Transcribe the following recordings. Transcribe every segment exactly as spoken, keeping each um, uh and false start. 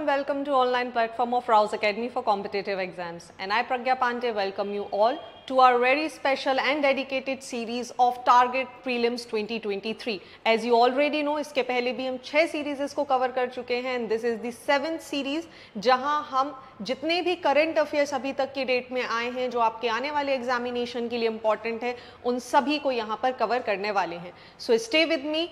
and welcome to online platform of Rouse Academy for competitive exams, and I Pragya Pandey welcome you all to our very special and dedicated series of Target Prelims twenty twenty-three. As you already know, इसके पहले भी हम छह series को cover कर चुके हैं and this is the seventh series जहां हम जितने भी current affairs अभी तक के डेट में आए हैं जो आपके आने वाले एग्जामिनेशन के लिए इम्पॉर्टेंट है उन सभी को यहाँ पर कवर करने वाले हैं. So stay with me,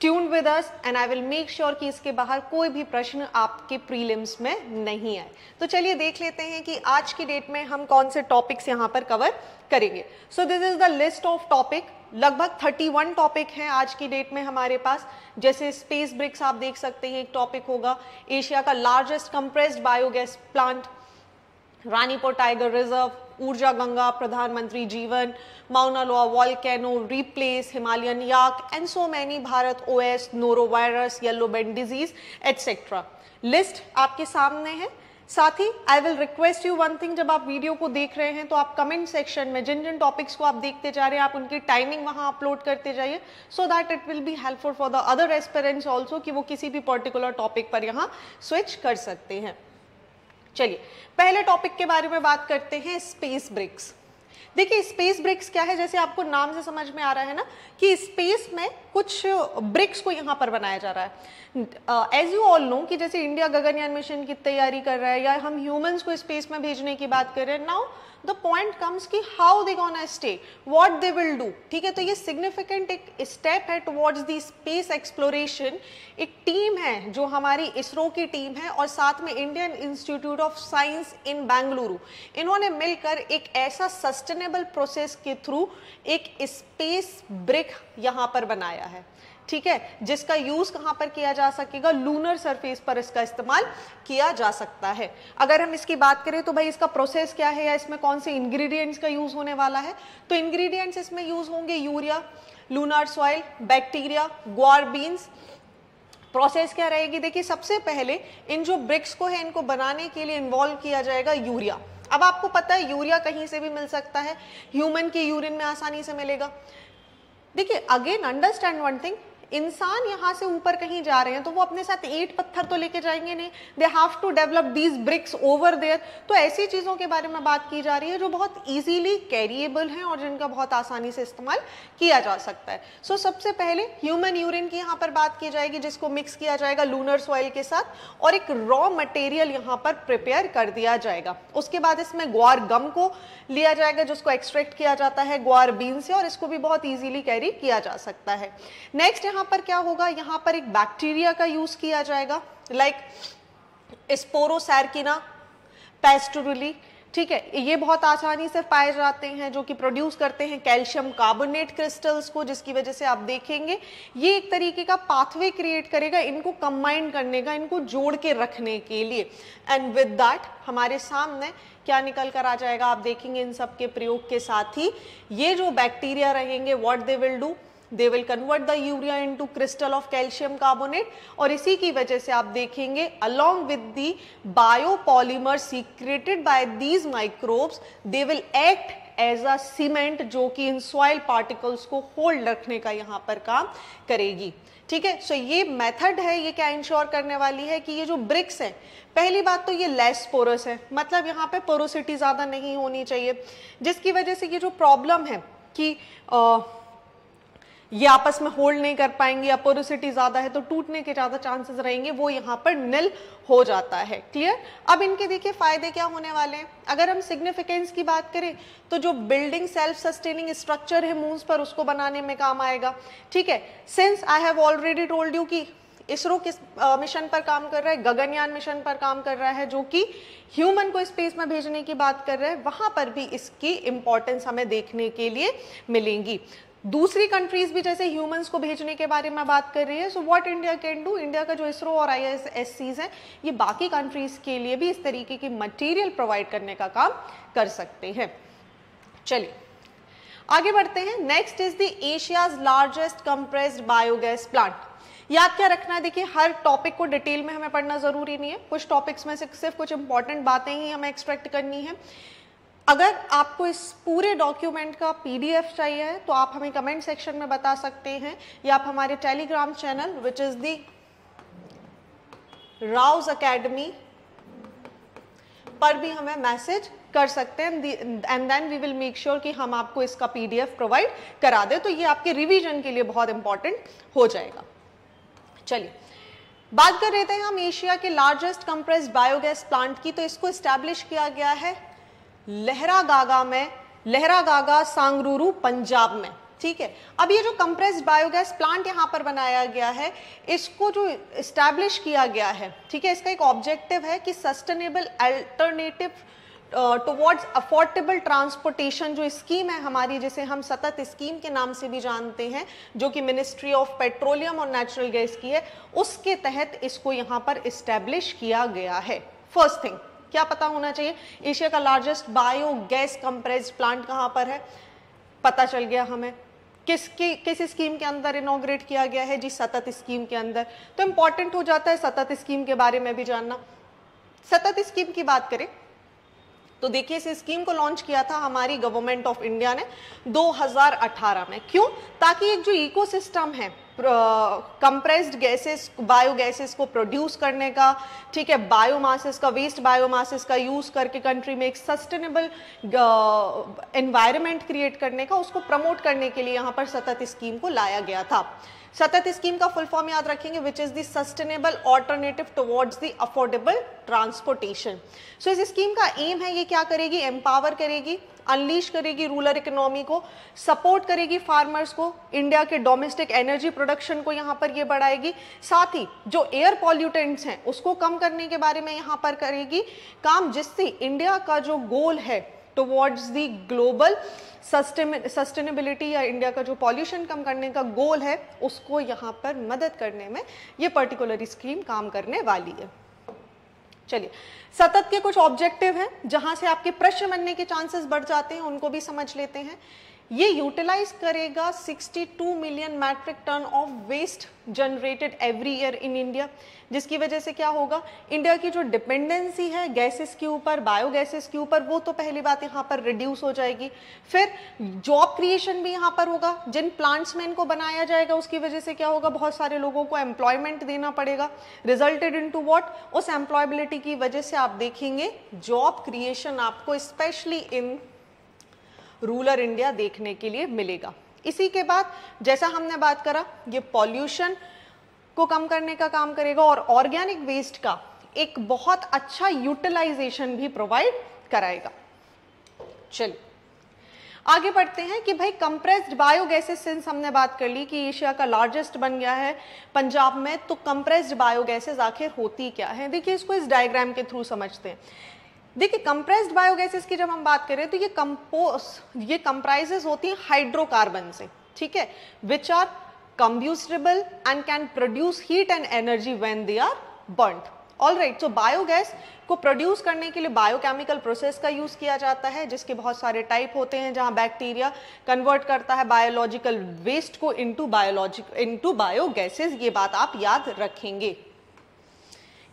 tune with us and I will make sure कि इसके बाहर कोई भी प्रश्न आपके प्रीलिम्स में नहीं आए. तो चलिए देख लेते हैं कि आज की डेट में हम कौन से टॉपिक्स यहाँ पर कवर करेंगे. So this is the list of topic. लगभग इकतीस टॉपिक हैं आज की डेट में हमारे पास. जैसे स्पेस ब्रिक्स आप देख सकते हैं एक टॉपिक होगा, एशिया का largest compressed biogas plant, Ranipur tiger reserve, Urja Ganga, प्रधानमंत्री जीवन, Mauna Loa volcano, replace, Himalayan yak and so many, Bharat OS, norovirus, yellow band disease etcetera. List आपके सामने है. साथ ही I will request you one thing, जब आप वीडियो को देख रहे हैं तो आप कमेंट सेक्शन में जिन जिन टॉपिक्स को आप देखते जा रहे हैं आप उनकी टाइमिंग वहाँ अपलोड करते जाइए, so that it will be helpful for the other aspirants also कि वो किसी भी पर्टिकुलर टॉपिक पर यहाँ स्विच कर सकते हैं. चलिए पहले टॉपिक के बारे में बात करते हैं, स्पेस ब्रिक्स. देखिए स्पेस ब्रिक्स क्या है, जैसे आपको नाम से समझ में आ रहा है ना कि स्पेस में कुछ ब्रिक्स को यहाँ पर बनाया जा रहा है. एज यू ऑल नो कि जैसे इंडिया गगनयान मिशन की तैयारी कर रहा है या हम ह्यूमंस को स्पेस में भेजने की बात कर रहे हैं. नाउ द पॉइंट कम्स कि how they gonna stay, what they will do. ठीक है, तो ये सिग्निफिकेंट एक स्टेप है टुवर्ड्स द स्पेस एक्सप्लोरेशन. एक टीम है जो हमारी इसरो की टीम है और साथ में Indian institute of science in Bengaluru, इन्होंने मिलकर एक ऐसा सस्टेनेबल प्रोसेस के थ्रू एक स्पेस ब्रिक यहाँ पर बनाया है. ठीक है, जिसका यूज कहाँ पर किया जा सकेगा, लूनर सरफेस पर इसका इस्तेमाल किया जा सकता है. अगर हम इसकी बात करें तो भाई इसका प्रोसेस क्या है या इसमें कौन से इंग्रेडिएंट्स का यूज होने वाला है, तो इंग्रेडिएंट्स इसमें यूज होंगे यूरिया, लूनर सॉइल, बैक्टीरिया, ग्वार बीन्स. प्रोसेस क्या रहेगी, देखिए सबसे पहले इन जो ब्रिक्स को है इनको बनाने के लिए इन्वॉल्व किया जाएगा यूरिया. अब आपको पता है यूरिया कहीं से भी मिल सकता है, ह्यूमन के यूरिन में आसानी से मिलेगा. देखिए अगेन अंडरस्टैंड वन थिंग, इंसान यहाँ से ऊपर कहीं जा रहे हैं तो वो अपने साथ ईंट पत्थर तो लेके जाएंगे नहीं, they have to develop these bricks over there. तो ऐसी चीज़ों के बारे में बात की जा रही है जो बहुत इजीली कैरिएबल हैं और जिनका बहुत आसानी से इस्तेमाल किया जा सकता है. सो so, सबसे पहले ह्यूमन यूरिन की यहाँ पर बात की जाएगी जिसको मिक्स किया जाएगा लूनर सॉइल के साथ और एक रॉ मटेरियल यहाँ पर प्रिपेयर कर दिया जाएगा. उसके बाद इसमें ग्वार गम को लिया जाएगा जिसको एक्सट्रैक्ट किया जाता है ग्वार बीन से और इसको भी बहुत ईजिली कैरी किया जा सकता है. नेक्स्ट यहाँ पर क्या होगा, यहाँ पर एक बैक्टीरिया का यूज किया जाएगा लाइक स्पोरोसार्किना पेस्टुरुली. ठीक है, ये बहुत आसानी से पाए जाते हैं जो कि प्रोड्यूस करते हैं कैल्शियम कार्बोनेट क्रिस्टल्स को, जिसकी वजह से आप देखेंगे ये एक तरीके का पाथवे क्रिएट करेगा इनको कंबाइन करने का, इनको जोड़ के रखने के लिए. एंड विद दैट हमारे सामने क्या निकल कर आ जाएगा, आप देखेंगे इन सब के प्रयोग के साथ ही ये जो बैक्टीरिया रहेंगे what they will do, they will convert the urea into crystal of calcium carbonate और इसी की वजह से आप देखेंगे along with the biopolymer secreted by these microbes they will act as a cement जो कि इन सॉइल पार्टिकल्स को होल्ड रखने का यहाँ पर काम करेगी. ठीक है, सो ये मेथड है, ये क्या इंश्योर करने वाली है कि ये जो ब्रिक्स है, पहली बात तो ये लेस पोरस है, मतलब यहाँ पे पोरोसिटी ज़्यादा नहीं होनी चाहिए, जिसकी वजह से ये जो प्रॉब्लम है कि आ, ये आपस में होल्ड नहीं कर पाएंगे या पोरोसिटी ज़्यादा है तो टूटने के ज़्यादा चांसेस रहेंगे, वो यहाँ पर निल हो जाता है. क्लियर. अब इनके देखिए फ़ायदे क्या होने वाले हैं. अगर हम सिग्निफिकेंस की बात करें तो जो बिल्डिंग सेल्फ सस्टेनिंग स्ट्रक्चर है मूव्स पर उसको बनाने में काम आएगा. ठीक है, since I have already told you कि इसरो किस मिशन पर काम कर रहा है, गगनयान मिशन पर काम कर रहा है जो कि ह्यूमन को स्पेस में भेजने की बात कर रहा है, वहाँ पर भी इसकी इम्पोर्टेंस हमें देखने के लिए मिलेंगी. दूसरी कंट्रीज भी जैसे ह्यूमंस को भेजने के बारे में बात कर रही है, so what India can do, India का जो इसरो और आईएसएससीज हैं ये बाकी कंट्रीज के लिए भी इस तरीके की मटेरियल प्रोवाइड करने का काम कर सकते हैं. चलिए आगे बढ़ते हैं. Next is the Asia's largest compressed biogas plant. याद क्या रखना है, देखिए हर टॉपिक को डिटेल में हमें पढ़ना जरूरी नहीं है, कुछ टॉपिक्स में से सिर्फ कुछ इंपॉर्टेंट बातें ही हमें एक्सट्रैक्ट करनी है. अगर आपको इस पूरे डॉक्यूमेंट का पीडीएफ चाहिए है तो आप हमें कमेंट सेक्शन में बता सकते हैं या आप हमारे Telegram channel which is the Rouse academy पर भी हमें मैसेज कर सकते हैं, and then we will make sure कि हम आपको इसका पीडीएफ प्रोवाइड करा दें, तो ये आपके रिवीजन के लिए बहुत इंपॉर्टेंट हो जाएगा। चलिए बात कर रहे हैं हम एशिया के लार्जेस्ट कंप्रेस्ड बायोगैस प्लांट की, तो इसको एस्टैब्लिश किया गया है लहरागागा में, लहरागागा सांगरूरू पंजाब में, ठीक है। अब ये जो कंप्रेस्ड बायोगैस प्लांट यहाँ पर बनाया गया है, इसको जो इस्टेब्लिश किया गया है, ठीक है, इसका एक ऑब्जेक्टिव है कि sustainable alternative towards affordable transportation जो स्कीम है हमारी, जिसे हम सतत स्कीम के नाम से भी जानते हैं, जो कि मिनिस्ट्री ऑफ पेट्रोलियम और नेचुरल गैस की है, उसके तहत इसको यहाँ पर इस्टेब्लिश किया गया है। फर्स्ट थिंग क्या पता होना चाहिए, एशिया का लार्जेस्ट बायोगैस कंप्रेस्ड प्लांट कहाँ पर है, पता चल गया हमें। किसकी किस स्कीम के अंदर इनॉग्रेट किया गया है जी, सतत स्कीम के अंदर। तो इम्पॉर्टेंट हो जाता है सतत स्कीम के बारे में भी जानना। सतत स्कीम की बात करें तो देखिए, इस स्कीम को लॉन्च किया था हमारी गवर्नमेंट ऑफ इंडिया ने दो हज़ार अठारह में। क्यों? ताकि एक जो इकोसिस्टम है कंप्रेस्ड गैसेस बायोगैसेस को प्रोड्यूस करने का, ठीक है, बायोमासेस का, वेस्ट बायोमासेस का यूज़ करके कंट्री में एक सस्टेनेबल एनवायरनमेंट क्रिएट करने का, उसको प्रमोट करने के लिए यहाँ पर सतत स्कीम को लाया गया था। सतत स्कीम का फुल फॉर्म याद रखेंगे, which is the sustainable alternative towards the affordable transportation. So इस स्कीम का एम है, ये क्या करेगी, एम्पावर करेगी, अनलीश करेगी रूरल इकोनॉमी को, सपोर्ट करेगी फार्मर्स को, इंडिया के डोमेस्टिक एनर्जी प्रोडक्शन को यहाँ पर ये बढ़ाएगी, साथ ही जो एयर पॉल्यूटेंट्स हैं उसको कम करने के बारे में यहाँ पर करेगी काम, जिससे इंडिया का जो गोल है टुवर्ड्स दी ग्लोबल सस्टेनेबिलिटी या इंडिया का जो पॉल्यूशन कम करने का गोल है, उसको यहाँ पर मदद करने में ये पर्टिकुलर स्कीम काम करने वाली है। चलिए सतत के कुछ ऑब्जेक्टिव हैं, जहाँ से आपके प्रश्न बनने के चांसेस बढ़ जाते हैं, उनको भी समझ लेते हैं। ये यूटिलाइज करेगा बासठ million metric ton of waste generated every year in India, जिसकी वजह से क्या होगा, इंडिया की जो डिपेंडेंसी है गैसेस के ऊपर, बायोगैसेस के ऊपर, वो तो पहली बात यहाँ पर रिड्यूस हो जाएगी। फिर जॉब क्रिएशन भी यहाँ पर होगा, जिन प्लांट्स में इनको बनाया जाएगा उसकी वजह से क्या होगा, बहुत सारे लोगों को एम्प्लॉयमेंट देना पड़ेगा, रिजल्टेड इन टू वॉट, उस एम्प्लॉयबिलिटी की वजह से आप देखेंगे जॉब क्रिएशन आपको स्पेशली इन रूरल इंडिया देखने के लिए मिलेगा। इसी के बाद जैसा हमने बात करा, ये पॉल्यूशन को कम करने का काम करेगा और ऑर्गेनिक वेस्ट का एक बहुत अच्छा यूटिलाइजेशन भी प्रोवाइड कराएगा। चलिए आगे बढ़ते हैं कि भाई कंप्रेस्ड बायोगैसेस, सिंस हमने बात कर ली कि एशिया का लार्जेस्ट बन गया है पंजाब में, तो कंप्रेस्ड बायोगैसेस आखिर होती क्या है, देखिए इसको इस डायग्राम के थ्रू समझते हैं। देखिए कंप्रेस्ड बायोगैसेस की जब हम बात करें तो ये कंपोज ये कंप्राइजेस होती हैं हाइड्रोकार्बन से, ठीक है, which are combustible and can produce heat and energy when they are burned. Alright, so biogas को प्रोड्यूस करने के लिए बायोकेमिकल प्रोसेस का यूज़ किया जाता है, जिसके बहुत सारे टाइप होते हैं, जहां बैक्टीरिया कन्वर्ट करता है बायोलॉजिकल वेस्ट को इनटू बायोलॉजिक इनटू बायोगैसेस, ये बात आप याद रखेंगे।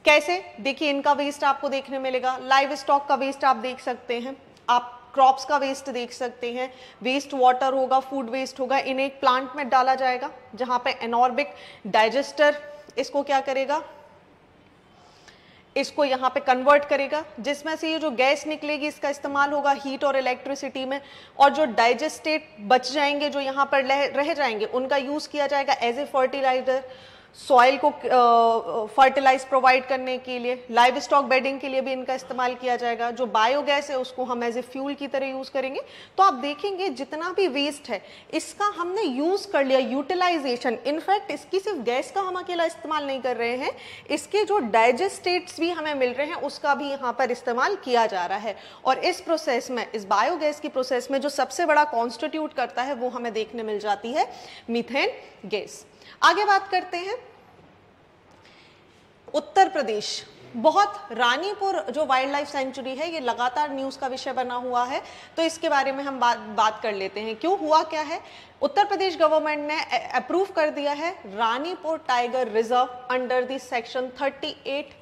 कैसे, देखिए इनका वेस्ट आपको देखने मिलेगा, लाइव स्टॉक का वेस्ट आप देख सकते हैं, आप क्रॉप्स का वेस्ट देख सकते हैं, वेस्ट वाटर होगा, फूड वेस्ट होगा, इन्हें एक प्लांट में डाला जाएगा जहां पे एनॉर्बिक डाइजेस्टर इसको क्या करेगा, इसको यहाँ पे कन्वर्ट करेगा, जिसमें से ये जो गैस निकलेगी इसका इस्तेमाल होगा हीट और इलेक्ट्रिसिटी में, और जो डाइजेस्टेड बच जाएंगे, जो यहाँ पर रह जाएंगे, उनका यूज़ किया जाएगा एज ए फर्टिलाइजर, सॉइल को फर्टिलाइज प्रोवाइड करने के लिए, लाइव स्टॉक बेडिंग के लिए भी इनका इस्तेमाल किया जाएगा, जो बायोगैस है उसको हम एज ए फ्यूल की तरह यूज़ करेंगे। तो आप देखेंगे जितना भी वेस्ट है इसका हमने यूज़ कर लिया, यूटिलाइजेशन। इनफैक्ट इसकी सिर्फ गैस का हम अकेला इस्तेमाल नहीं कर रहे हैं, इसके जो डाइजेस्टेट्स भी हमें मिल रहे हैं उसका भी यहाँ पर इस्तेमाल किया जा रहा है, और इस प्रोसेस में, इस बायोगैस की प्रोसेस में जो सबसे बड़ा कॉन्स्टिट्यूट करता है वो हमें देखने मिल जाती है मीथेन गैस। आगे बात करते हैं उत्तर प्रदेश, बहुत रानीपुर जो वाइल्ड लाइफ सेंचुरी है ये लगातार न्यूज़ का विषय बना हुआ है, तो इसके बारे में हम बात बात कर लेते हैं। क्यों, हुआ क्या है, उत्तर प्रदेश गवर्नमेंट ने अप्रूव कर दिया है Ranipur tiger reserve under the section thirty eight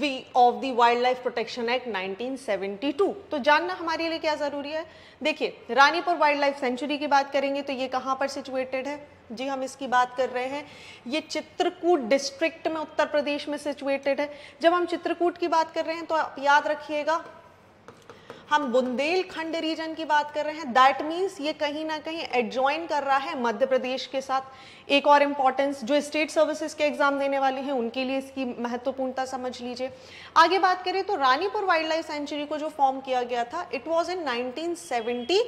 V of the wild life protection act nineteen seventy two. तो जानना हमारे लिए क्या ज़रूरी है, देखिए रानीपुर वाइल्ड लाइफ सेंचुरी की बात करेंगे तो ये कहाँ पर सिचुएटेड है, जी हम इसकी बात कर रहे हैं, ये चित्रकूट डिस्ट्रिक्ट में उत्तर प्रदेश में सिचुएटेड है। जब हम चित्रकूट की बात कर रहे हैं तो आप याद रखिएगा हम बुंदेलखंड रीजन की बात कर रहे हैं, दैट मीन्स ये कहीं ना कहीं एडजॉइन कर रहा है मध्य प्रदेश के साथ। एक और इम्पॉर्टेंस जो स्टेट सर्विसेज के एग्जाम देने वाले हैं उनके लिए इसकी महत्वपूर्णता समझ लीजिए। आगे बात करें तो रानीपुर वाइल्ड लाइफ सेंचुरी को जो फॉर्म किया गया था it was in nineteen seventy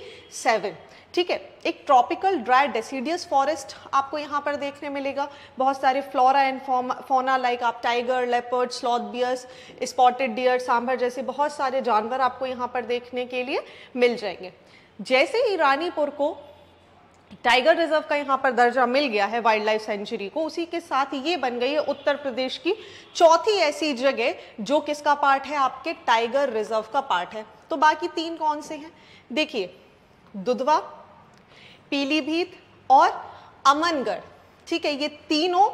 seven, ठीक है। एक ट्रॉपिकल ड्राई डेसीडियस फॉरेस्ट आपको यहाँ पर देखने मिलेगा, बहुत सारे फ्लोरा एंड फौना लाइक आप tiger, leopard, sloth bears, spotted deer, sambar जैसे बहुत सारे जानवर आपको यहाँ पर देखने के लिए मिल जाएंगे। जैसे ही रानीपुर को टाइगर रिजर्व का यहाँ पर दर्जा मिल गया है वाइल्ड लाइफ सेंचुरी को, उसी के साथ ये बन गई है उत्तर प्रदेश की चौथी ऐसी जगह जो किसका पार्ट है, आपके टाइगर रिजर्व का पार्ट है। तो बाकी तीन कौन से हैं, देखिए दुधवा, पीलीभीत और अमनगढ़, ठीक है। ये तीनों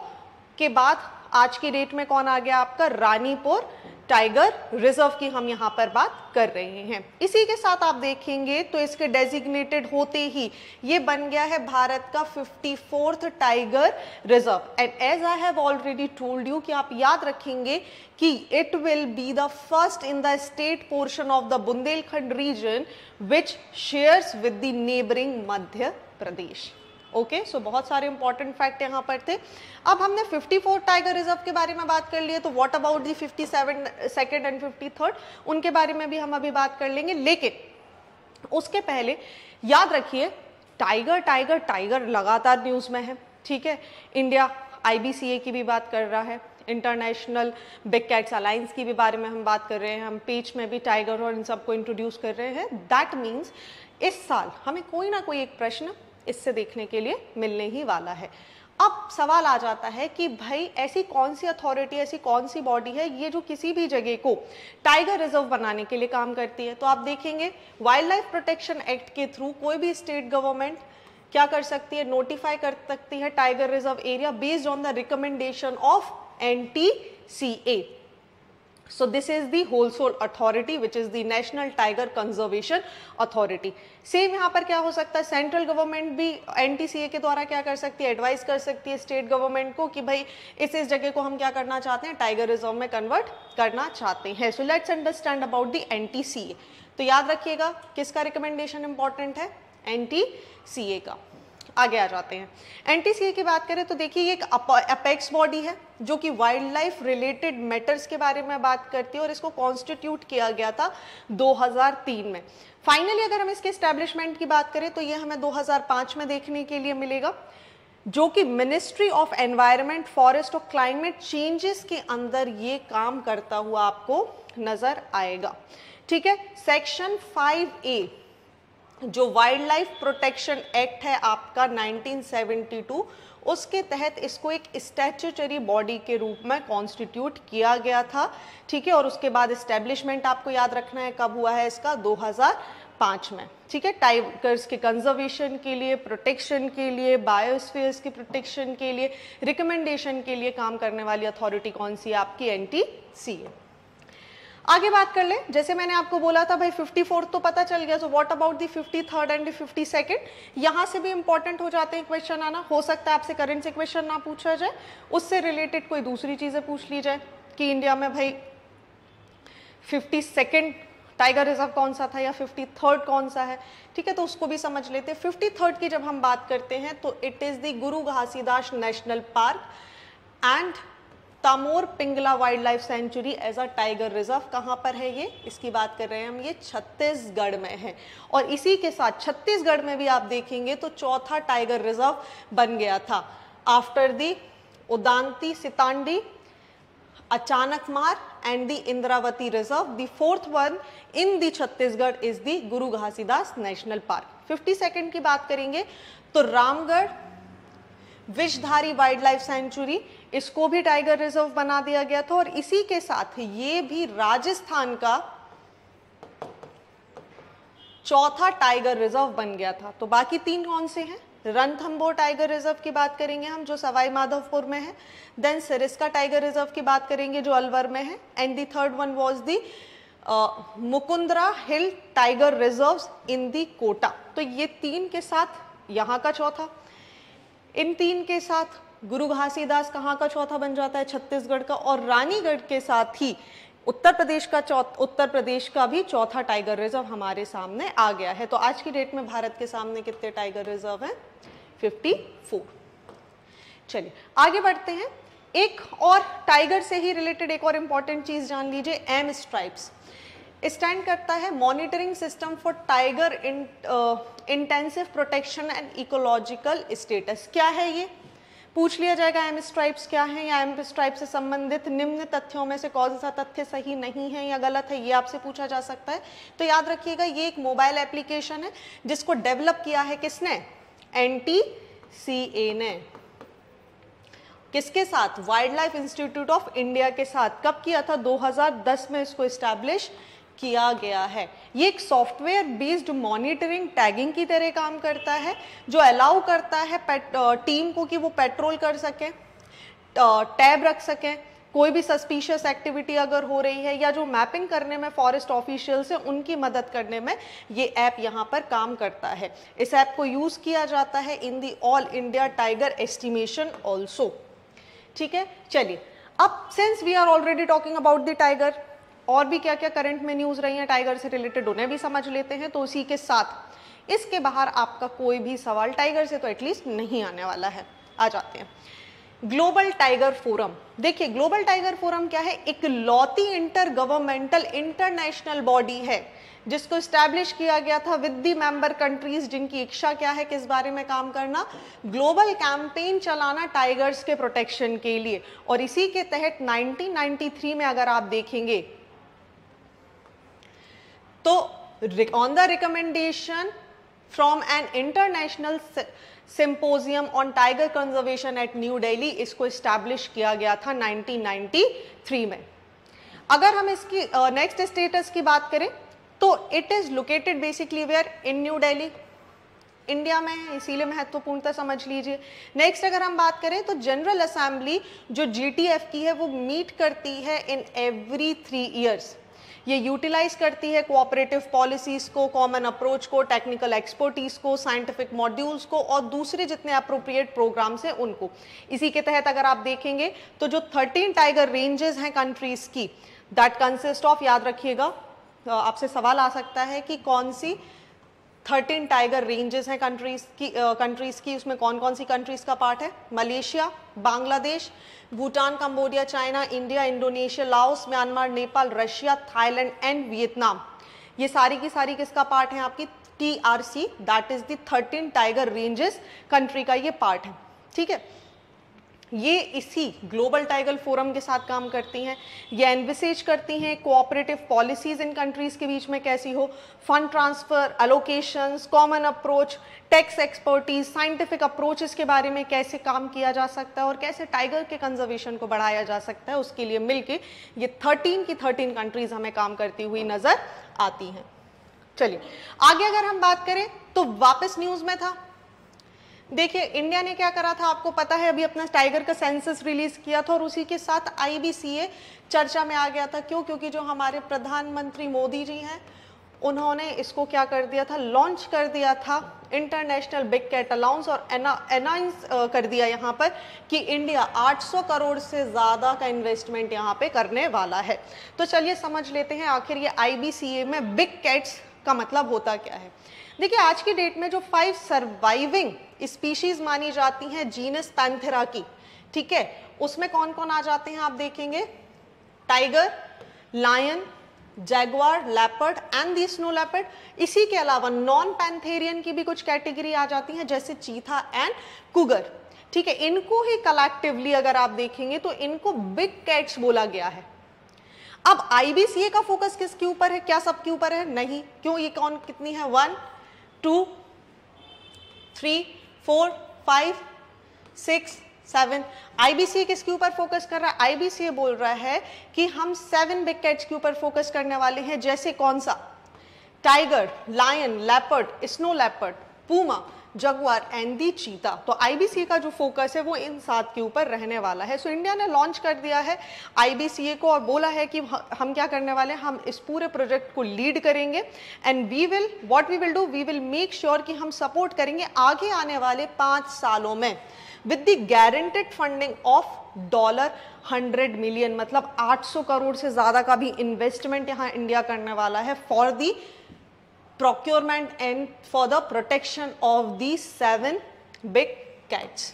के बाद आज की डेट में कौन आ गया आपका रानीपुर टाइगर रिजर्व की हम यहाँ पर बात कर रहे हैं। इसी के साथ आप देखेंगे तो इसके डेजिग्नेटेड होते ही ये बन गया है भारत का fifty fourth tiger reserve. And as I have already told you कि आप याद रखेंगे कि it will be the first in the state portion of the Bundelkhand region which shares with the neighbouring Madhya Pradesh. Okay okay, so so बहुत सारे important fact यहाँ पर थे। अब हमने फिफ्टी फोर टाइगर रिजर्व के बारे में बात कर लिए तो what about the fifty seven second and fifty third, उनके बारे में भी हम अभी बात कर लेंगे। लेकिन उसके पहले याद रखिए टाइगर टाइगर टाइगर लगातार न्यूज़ में है, ठीक है। इंडिया आई बी सी ए की भी बात कर रहा है, इंटरनेशनल बिग कैट्स अलायंस की भी बारे में हम बात कर रहे हैं, हम पेज में भी टाइगर और इन सबको इंट्रोड्यूस कर रहे हैं। दैट मीन्स इस साल हमें कोई ना कोई एक प्रश्न इससे देखने के लिए मिलने ही वाला है। अब सवाल आ जाता है कि भाई ऐसी कौन सी अथॉरिटी, ऐसी कौन सी बॉडी है ये जो किसी भी जगह को टाइगर रिजर्व बनाने के लिए काम करती है। तो आप देखेंगे वाइल्ड लाइफ प्रोटेक्शन एक्ट के थ्रू कोई भी स्टेट गवर्नमेंट क्या कर सकती है, नोटिफाई कर सकती है tiger reserve area based on the recommendation of N T C A. so this is the whole sole authority which is the national tiger conservation authority। same यहाँ पर क्या हो सकता है, सेंट्रल गवर्नमेंट भी एन टी सी ए के द्वारा क्या कर सकती है, एडवाइस कर सकती है स्टेट गवर्नमेंट को कि भाई इस इस जगह को हम क्या करना चाहते हैं, टाइगर रिजर्व में कन्वर्ट करना चाहते हैं। so let's understand about the N T C A. तो याद रखिएगा किसका रिकमेंडेशन इंपॉर्टेंट है, एन टी सी ए का। आगे आ जाते हैं, एन टी सी ए की बात करें तो देखिए ये एक अपेक्स बॉडी है जो कि वाइल्ड लाइफ रिलेटेड मैटर्स के बारे में बात करती है और इसको कॉन्स्टिट्यूट किया गया था दो हज़ार तीन में। फाइनली अगर हम इसके एस्टेब्लिशमेंट की बात करें तो ये हमें दो हज़ार पाँच में देखने के लिए मिलेगा, जो कि मिनिस्ट्री ऑफ एनवायरनमेंट, फॉरेस्ट और क्लाइमेट चेंजेस के अंदर ये काम करता हुआ आपको नजर आएगा, ठीक है। सेक्शन फाइव ए जो वाइल्ड लाइफ प्रोटेक्शन एक्ट है आपका नाइनटीन सेवेंटी टू, उसके तहत इसको एक स्टैट्यूटरी बॉडी के रूप में कॉन्स्टिट्यूट किया गया था, ठीक है। और उसके बाद एस्टेब्लिशमेंट आपको याद रखना है कब हुआ है इसका, दो हज़ार पाँच में, ठीक है। टाइगर्स के कंजर्वेशन के लिए, प्रोटेक्शन के लिए, बायोस्फीयर्स की प्रोटेक्शन के लिए, रिकमेंडेशन के लिए काम करने वाली अथॉरिटी कौन सी है आपकी, एन टी सी ए। आगे बात कर ले, जैसे मैंने आपको बोला था भाई फिफ्टी फोर तो पता चल गया, so what about the fifty third and fifty second. यहाँ से भी इंपॉर्टेंट हो जाते हैं क्वेश्चन आना, हो सकता है आपसे करंट से क्वेश्चन ना पूछा जाए, उससे रिलेटेड कोई दूसरी चीज़ें पूछ ली जाए कि इंडिया में भाई फिफ्टी सेकेंड टाइगर रिजर्व कौन सा था या फिफ्टी थर्ड कौन सा है, ठीक है, तो उसको भी समझ लेते हैं। फिफ्टी थर्ड की जब हम बात करते हैं तो it is the Guru Ghasidas national park and Tamor Pingla wild life sanctuary as a tiger reserve. कहाँ पर है ये, इसकी बात कर रहे हैं हम, ये छत्तीसगढ़ में है। और इसी के साथ छत्तीसगढ़ में भी आप देखेंगे तो चौथा टाइगर रिजर्व बन गया था after the Udanti, Sitanadi, Achanakmar and the Indravati reserve. The fourth one in the Chhattisgarh is the Guru Ghasidas national park. Fifty second की बात करेंगे तो Ramgarh Vishdhari wild life sanctuary, इसको भी टाइगर रिजर्व बना दिया गया था। और इसी के साथ ये भी राजस्थान का चौथा टाइगर रिजर्व बन गया था। तो बाकी तीन कौन से हैं, रणथंबोर टाइगर रिजर्व की बात करेंगे हम जो सवाई माधोपुर में है, देन सिरिस्का टाइगर रिजर्व की बात करेंगे जो अलवर में है, and the third one was the Mukundra hill tiger reserves in the Kota. तो ये तीन के साथ यहाँ का चौथा, इन तीन के साथ गुरु घासीदास कहाँ का चौथा बन जाता है, छत्तीसगढ़ का, और रानीगढ़ के साथ ही उत्तर प्रदेश का चौथ उत्तर प्रदेश का भी चौथा टाइगर रिजर्व हमारे सामने आ गया है। तो आज की डेट में भारत के सामने कितने टाइगर रिजर्व हैं? चौवन। चलिए आगे बढ़ते हैं। एक और टाइगर से ही रिलेटेड एक और इम्पॉर्टेंट चीज जान लीजिए, एम स्ट्राइप्स स्टैंड करता है monitoring system for tiger intensive protection and ecological status. क्या है ये पूछ लिया जाएगा, एम स्ट्राइप्स क्या है या एम स्ट्राइप्स से संबंधित निम्न तथ्यों में से कौन सा तथ्य सही नहीं है या गलत है, ये आपसे पूछा जा सकता है। तो याद रखिएगा ये एक मोबाइल एप्लीकेशन है जिसको डेवलप किया है किसने, एन टी सी ए ने, किसके साथ, wild life institute of India के साथ। कब किया था, दो हज़ार दस में इसको इस्टेब्लिश किया गया है। ये एक सॉफ्टवेयर बेस्ड मॉनिटरिंग टैगिंग की तरह काम करता है जो अलाउ करता है टीम को कि वो पेट्रोल कर सकें, टैब रख सकें, कोई भी सस्पिशियस एक्टिविटी अगर हो रही है, या जो मैपिंग करने में फॉरेस्ट ऑफिशियल्स हैं उनकी मदद करने में ये ऐप यहाँ पर काम करता है। इस ऐप को यूज़ किया जाता है in the all India tiger estimation also. ठीक है, चलिए अब since we are already talking about the tiger, और भी क्या क्या करंट में न्यूज़ रही हैं टाइगर से रिलेटेड उन्हें भी समझ लेते हैं। तो उसी के साथ इसके बाहर आपका कोई भी सवाल टाइगर से तो एटलीस्ट नहीं आने वाला है। आ जाते हैं ग्लोबल टाइगर फोरम। देखिए ग्लोबल टाइगर फोरम क्या है, एक लौती इंटर गवर्नमेंटल इंटरनेशनल बॉडी है जिसको इस्टेब्लिश किया गया था विद दी मेंबर कंट्रीज जिनकी इच्छा क्या है किस बारे में काम करना, ग्लोबल कैंपेन चलाना टाइगर्स के प्रोटेक्शन के लिए। और इसी के तहत नाइनटीन नाइंटी थ्री में अगर आप देखेंगे तो on the recommendation from an international symposium on tiger conservation at New Delhi इसको इस्टेब्लिश किया गया था नाइनटीन नाइंटी थ्री में। अगर हम इसकी नेक्स्ट uh, स्टेटस की बात करें तो it is located basically where, in New Delhi, India में है, इसीलिए महत्वपूर्णता समझ लीजिए। नेक्स्ट अगर हम बात करें तो जनरल असेंबली जो जी टी एफ की है वो मीट करती है इन एवरी थ्री ईयर्स। ये यूटिलाइज करती है कोऑपरेटिव पॉलिसीज़ को, कॉमन अप्रोच को, टेक्निकल एक्सपर्टीज़ को, साइंटिफिक मॉड्यूल्स को और दूसरे जितने अप्रोप्रिएट प्रोग्राम्स हैं उनको। इसी के तहत अगर आप देखेंगे तो जो थर्टीन टाइगर रेंजेस हैं कंट्रीज़ की दैट कंसिस्ट ऑफ, याद रखिएगा आपसे सवाल आ सकता है कि कौन सी थर्टीन टाइगर रेंजेस हैं कंट्रीज़ की कंट्रीज़ की उसमें कौन कौन सी कंट्रीज़ का पार्ट है, Malaysia, Bangladesh, Bhutan, Cambodia, China, India, Indonesia, Laos, Myanmar, Nepal, Russia, Thailand and Vietnam. ये सारी की सारी किसका पार्ट है, आपकी T R C that is the thirteen tiger ranges country का ये पार्ट है। ठीक है, ये इसी ग्लोबल टाइगर फोरम के साथ काम करती हैं। ये एनविसेज करती हैं कोऑपरेटिव पॉलिसीज़ इन कंट्रीज़ के बीच में कैसी हो, fund transfer, allocations, common approach, tax expertise, scientific approaches के बारे में कैसे काम किया जा सकता है और कैसे टाइगर के कंजर्वेशन को बढ़ाया जा सकता है। उसके लिए मिलके ये थर्टीन की थर्टीन कंट्रीज़ हमें काम करती हुई नज़र आती हैं। चलिए आगे अगर हम बात करें तो वापस न्यूज़ में था। देखिए इंडिया ने क्या करा था, आपको पता है अभी अपना टाइगर का सेंसस रिलीज किया था और उसी के साथ आई बी सी ए चर्चा में आ गया था। क्यों? क्योंकि जो हमारे प्रधानमंत्री मोदी जी हैं उन्होंने इसको क्या कर दिया था, लॉन्च कर दिया था इंटरनेशनल बिग कैट अलाउंस और अनाउंस कर दिया यहाँ पर कि इंडिया आठ सौ करोड़ से ज़्यादा का इन्वेस्टमेंट यहाँ पे करने वाला है। तो चलिए समझ लेते हैं आखिर ये आई बी सी ए में बिग कैट्स का मतलब होता क्या है। देखिए आज की डेट में जो फाइव सर्वाइविंग स्पीशीज मानी जाती हैं जीनस पैंथेरा की, ठीक है, उसमें कौन कौन आ जाते हैं आप देखेंगे, tiger, lion, jaguar, leopard and the snow leopard. इसी के अलावा नॉन पैंथेरियन की भी कुछ कैटेगरी आ जाती हैं जैसे चीथा एंड कुगर। ठीक है, इनको ही कलेक्टिवली अगर आप देखेंगे तो इनको बिग कैट्स बोला गया है। अब आई बी सी ए का फोकस किसके ऊपर है, क्या सबके ऊपर है? नहीं। क्यों? ये कौन कितनी है, one two three four five six seven. I B C A किसके ऊपर फोकस कर रहा है, आई बी सी ए बोल रहा है कि हम सेवन बिग कैट्स के ऊपर फोकस करने वाले हैं। जैसे कौन सा, tiger, lion, leopard, snow leopard, puma, jaguar and the cheetah. तो आईबीसीए का जो फोकस है वो इन सात के ऊपर रहने वाला है। सो so, इंडिया ने लॉन्च कर दिया है आईबीसीए को और बोला है कि हम क्या करने वाले हैं, हम इस पूरे प्रोजेक्ट को लीड करेंगे and we will what we will do we will make sure कि हम सपोर्ट करेंगे आगे आने वाले पाँच सालों में with the guaranteed funding of dollar hundred million, मतलब आठ सौ करोड़ से ज़्यादा का भी इन्वेस्टमेंट यहाँ इंडिया करने वाला है for the procurement and for the protection of the seven big cats.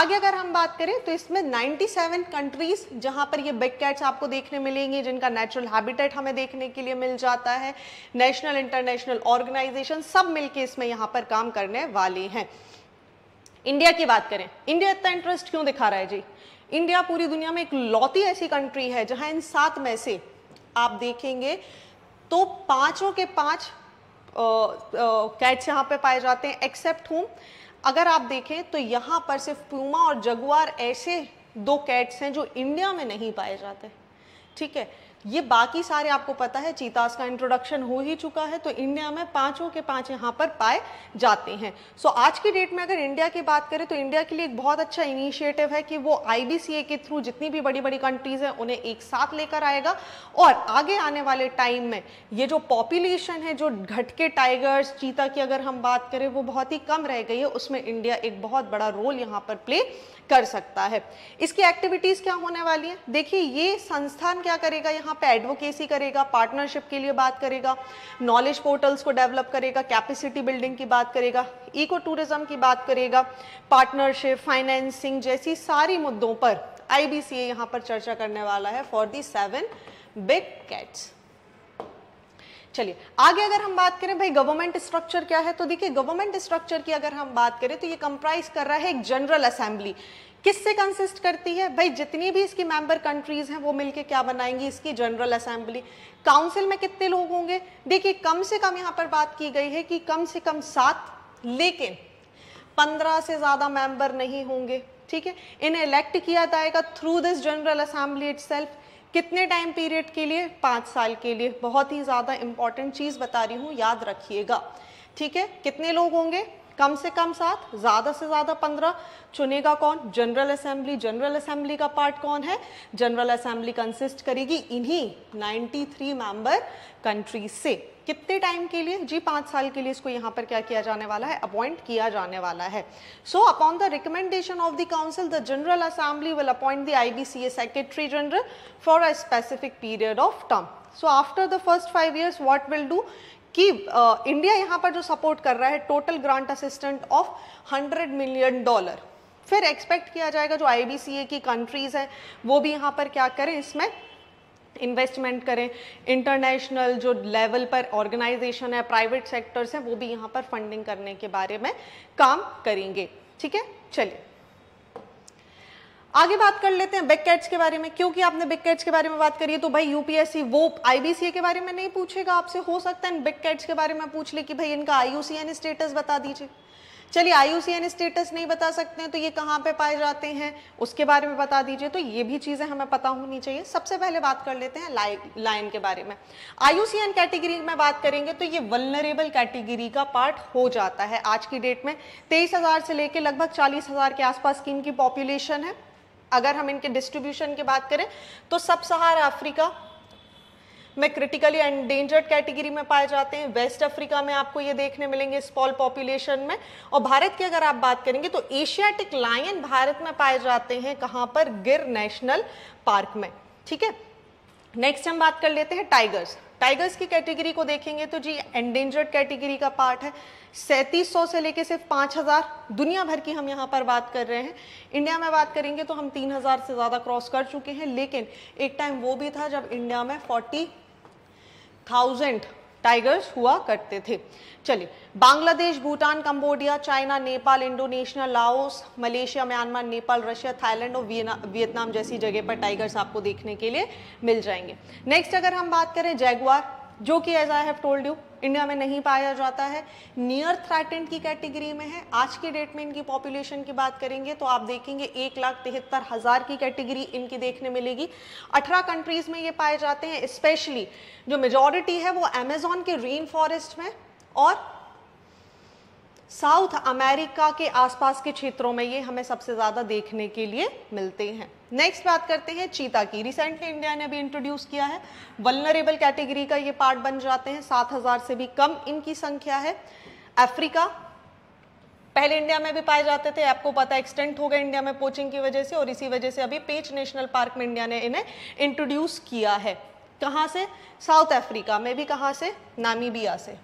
आगे अगर हम बात करें तो इसमें सत्तानवे कंट्रीज जहां पर ये बिग कैट्स आपको देखने मिलेंगे, जिनका नेचुरल हैबिटेट हमें देखने के लिए मिल जाता है, नेशनल इंटरनेशनल ऑर्गेनाइजेशन सब मिलके इसमें यहाँ पर काम करने वाले हैं। इंडिया की बात करें, इंडिया इतना इंटरेस्ट क्यों दिखा रहा है जी? इंडिया पूरी दुनिया में एक लौती ऐसी कंट्री है जहां इन सात में से आप देखेंगे तो पांचों के पांच कैट्स यहाँ पे पाए जाते हैं, एक्सेप्ट हूँ अगर आप देखें तो यहाँ पर सिर्फ प्यूमा और जगुआर ऐसे दो कैट्स हैं जो इंडिया में नहीं पाए जाते। ठीक है, ये बाकी सारे आपको पता है, चीतास का इंट्रोडक्शन हो ही चुका है। तो इंडिया में पांचों के पांच यहाँ पर पाए जाते हैं। सो so, आज की डेट में अगर इंडिया की बात करें तो इंडिया के लिए एक बहुत अच्छा इनिशिएटिव है कि वो आईबीसीए के थ्रू जितनी भी बड़ी बड़ी कंट्रीज हैं उन्हें एक साथ लेकर आएगा और आगे आने वाले टाइम में ये जो पॉपुलेशन है, जो घटके टाइगर्स चीता की अगर हम बात करें वो बहुत ही कम रह गई है, उसमें इंडिया एक बहुत बड़ा रोल यहाँ पर प्ले कर सकता है। इसकी एक्टिविटीज़ क्या होने वाली है? देखिए, ये संस्थान क्या करेगा, यहाँ पे एडवोकेसी करेगा, पार्टनरशिप के लिए बात करेगा, नॉलेज पोर्टल्स को डेवलप करेगा, कैपेसिटी बिल्डिंग की बात करेगा, इको टूरिज्म की बात करेगा, पार्टनरशिप, फाइनेंसिंग जैसी सारी मुद्दों पर आईबीसीए यहाँ पर चर्चा करने वाला है for the seven big cats. चलिए आगे अगर हम बात करें, भाई गवर्नमेंट स्ट्रक्चर क्या है, तो देखिए गवर्नमेंट स्ट्रक्चर की अगर हम बात करें तो ये कंप्राइज कर रहा है एक जनरल असेंबली। किससे कंसिस्ट करती है? भाई जितनी भी इसकी मेंबर कंट्रीज हैं वो मिलके क्या बनाएंगी इसकी जनरल असेंबली। काउंसिल में कितने लोग होंगे? देखिए कम से कम यहाँ पर बात की गई है कि कम से कम सात, लेकिन पंद्रह से ज़्यादा मेंबर नहीं होंगे। ठीक है, इन्हें इलेक्ट किया जाएगा through this general assembly itself. कितने टाइम पीरियड के लिए? पाँच साल के लिए। बहुत ही ज़्यादा इंपॉर्टेंट चीज़ बता रही हूँ, याद रखिएगा। ठीक है, कितने लोग होंगे? कम से कम सात, ज़्यादा से ज़्यादा पंद्रह। चुनेगा कौन? General assembly. जनरल असेंबली का पार्ट कौन है? जनरल असेंबली कंसिस्ट करेगी इन्हीं तिरानवे मेंबर कंट्रीज से। कितने टाइम के लिए जी? पाँच साल के लिए। इसको यहाँ पर क्या किया जाने वाला है? अपॉइंट किया जाने वाला है। So upon the recommendation of the council the general assembly will appoint the IBCA secretary general for a specific period of term. So after the first five years what will do कि आ, India यहाँ पर जो support कर रहा है total grant assistant of hundred million dollar. फिर expect किया जाएगा जो आईबीसीए की कंट्रीज हैं वो भी यहाँ पर क्या करें, इसमें इन्वेस्टमेंट करें। इंटरनेशनल जो लेवल पर ऑर्गेनाइजेशन है, प्राइवेट सेक्टर्स हैं, वो भी यहाँ पर फंडिंग करने के बारे में काम करेंगे। ठीक है, चलिए आगे बात कर लेते हैं बिग कैट्स के बारे में। क्योंकि आपने बिग कैट्स के बारे में बात करी है तो भाई यूपीएससी वो आईबीसीए के बारे में नहीं पूछेगा आपसे, हो सकता है बिग कैट्स के बारे में पूछ ले कि भाई इनका आईयूसीएन स्टेटस बता दीजिए। चलिए आईयूसीएन स्टेटस नहीं बता सकते हैं तो ये कहाँ पे पाए जाते हैं उसके बारे में बता दीजिए, तो ये भी चीज़ें हमें पता होनी चाहिए। सबसे पहले बात कर लेते हैं लायन के बारे में। आईयूसीएन कैटेगरी में बात करेंगे तो ये वल्नरेबल कैटेगरी का पार्ट हो जाता है। आज की डेट में तेईस हज़ार से लेकर लगभग चालीस हज़ार के आसपास की इनकी पॉपुलेशन है। अगर हम इनके डिस्ट्रीब्यूशन की बात करें तो सब सहारा अफ्रीका में क्रिटिकली एंडेंजर्ड कैटेगरी में पाए जाते हैं, वेस्ट अफ्रीका में आपको ये देखने मिलेंगे स्मॉल पॉपुलेशन में, और भारत की अगर आप बात करेंगे तो एशियाटिक लायन भारत में पाए जाते हैं कहाँ पर? गिर नेशनल पार्क में। ठीक है, नेक्स्ट हम बात कर लेते हैं टाइगर्स। टाइगर्स की कैटेगरी को देखेंगे तो जी एंडेंजर्ड कैटेगरी का पार्ट है। सैंतीस सौ से लेके सिर्फ पाँच हज़ार, दुनिया भर की हम यहाँ पर बात कर रहे हैं। इंडिया में बात करेंगे तो हम तीन हज़ार से ज़्यादा क्रॉस कर चुके हैं, लेकिन एक टाइम वो भी था जब इंडिया में चालीस हज़ार टाइगर्स हुआ करते थे। चलिए Bangladesh, Bhutan, Cambodia, China, Nepal, Indonesia, Laos, Malaysia, Myanmar, Nepal, Russia, Thailand और वियतनाम जैसी जगह पर टाइगर्स आपको देखने के लिए मिल जाएंगे। नेक्स्ट अगर हम बात करें जैगुआर, जो कि as I have told you India में नहीं पाया जाता है, नियर थ्रेटेंड की कैटेगरी में है। आज की डेट में इनकी पॉपुलेशन की बात करेंगे तो आप देखेंगे एक लाख तिहत्तर हज़ार की कैटेगरी इनकी देखने मिलेगी। अठारह कंट्रीज़ में ये पाए जाते हैं, स्पेशली जो मेजॉरिटी है वो अमेजोन के रेन फॉरेस्ट में और साउथ अमेरिका के आसपास के क्षेत्रों में ये हमें सबसे ज़्यादा देखने के लिए मिलते हैं। नेक्स्ट बात करते हैं चीता की। रिसेंटली इंडिया ने अभी इंट्रोड्यूस किया है, वल्नरेबल कैटेगरी का ये पार्ट बन जाते हैं। सात हज़ार से भी कम इनकी संख्या है। अफ्रीका पहले इंडिया में भी पाए जाते थे, आपको पता एक्सटेंट हो गए इंडिया में पोचिंग की वजह से, और इसी वजह से अभी पेंच नेशनल पार्क में इंडिया ने इन्हें इंट्रोड्यूस किया है। कहाँ से? साउथ अफ्रीका में भी। कहाँ से? नामीबिया से।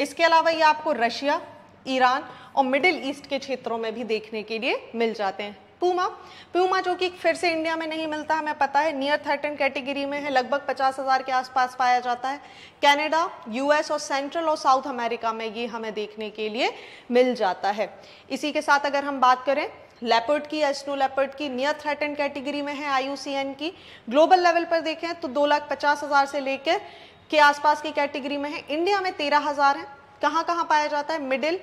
इसके अलावा ये आपको रशिया, ईरान और मिडिल ईस्ट के क्षेत्रों में भी देखने के लिए मिल जाते हैं। पूमा, पूमा जो कि फिर से इंडिया में नहीं मिलता हमें पता है, नियर थर्टन कैटेगरी में है, लगभग पचास हज़ार के आसपास पाया जाता है। कनाडा, यूएस और सेंट्रल और साउथ अमेरिका में ये हमें देखने के लिए मिल जाता है। इसी के साथ अगर हम बात करें लेपर्ड की या स्नो लेपर्ड की, नियर थ्रेटन कैटेगरी में है आई यू सी एन की। ग्लोबल लेवल पर देखें तो दो लाख पचास हज़ार से लेकर के आसपास की कैटेगरी में है। इंडिया में तेरह हज़ार है। कहाँ कहाँ पाया जाता है? मिडिल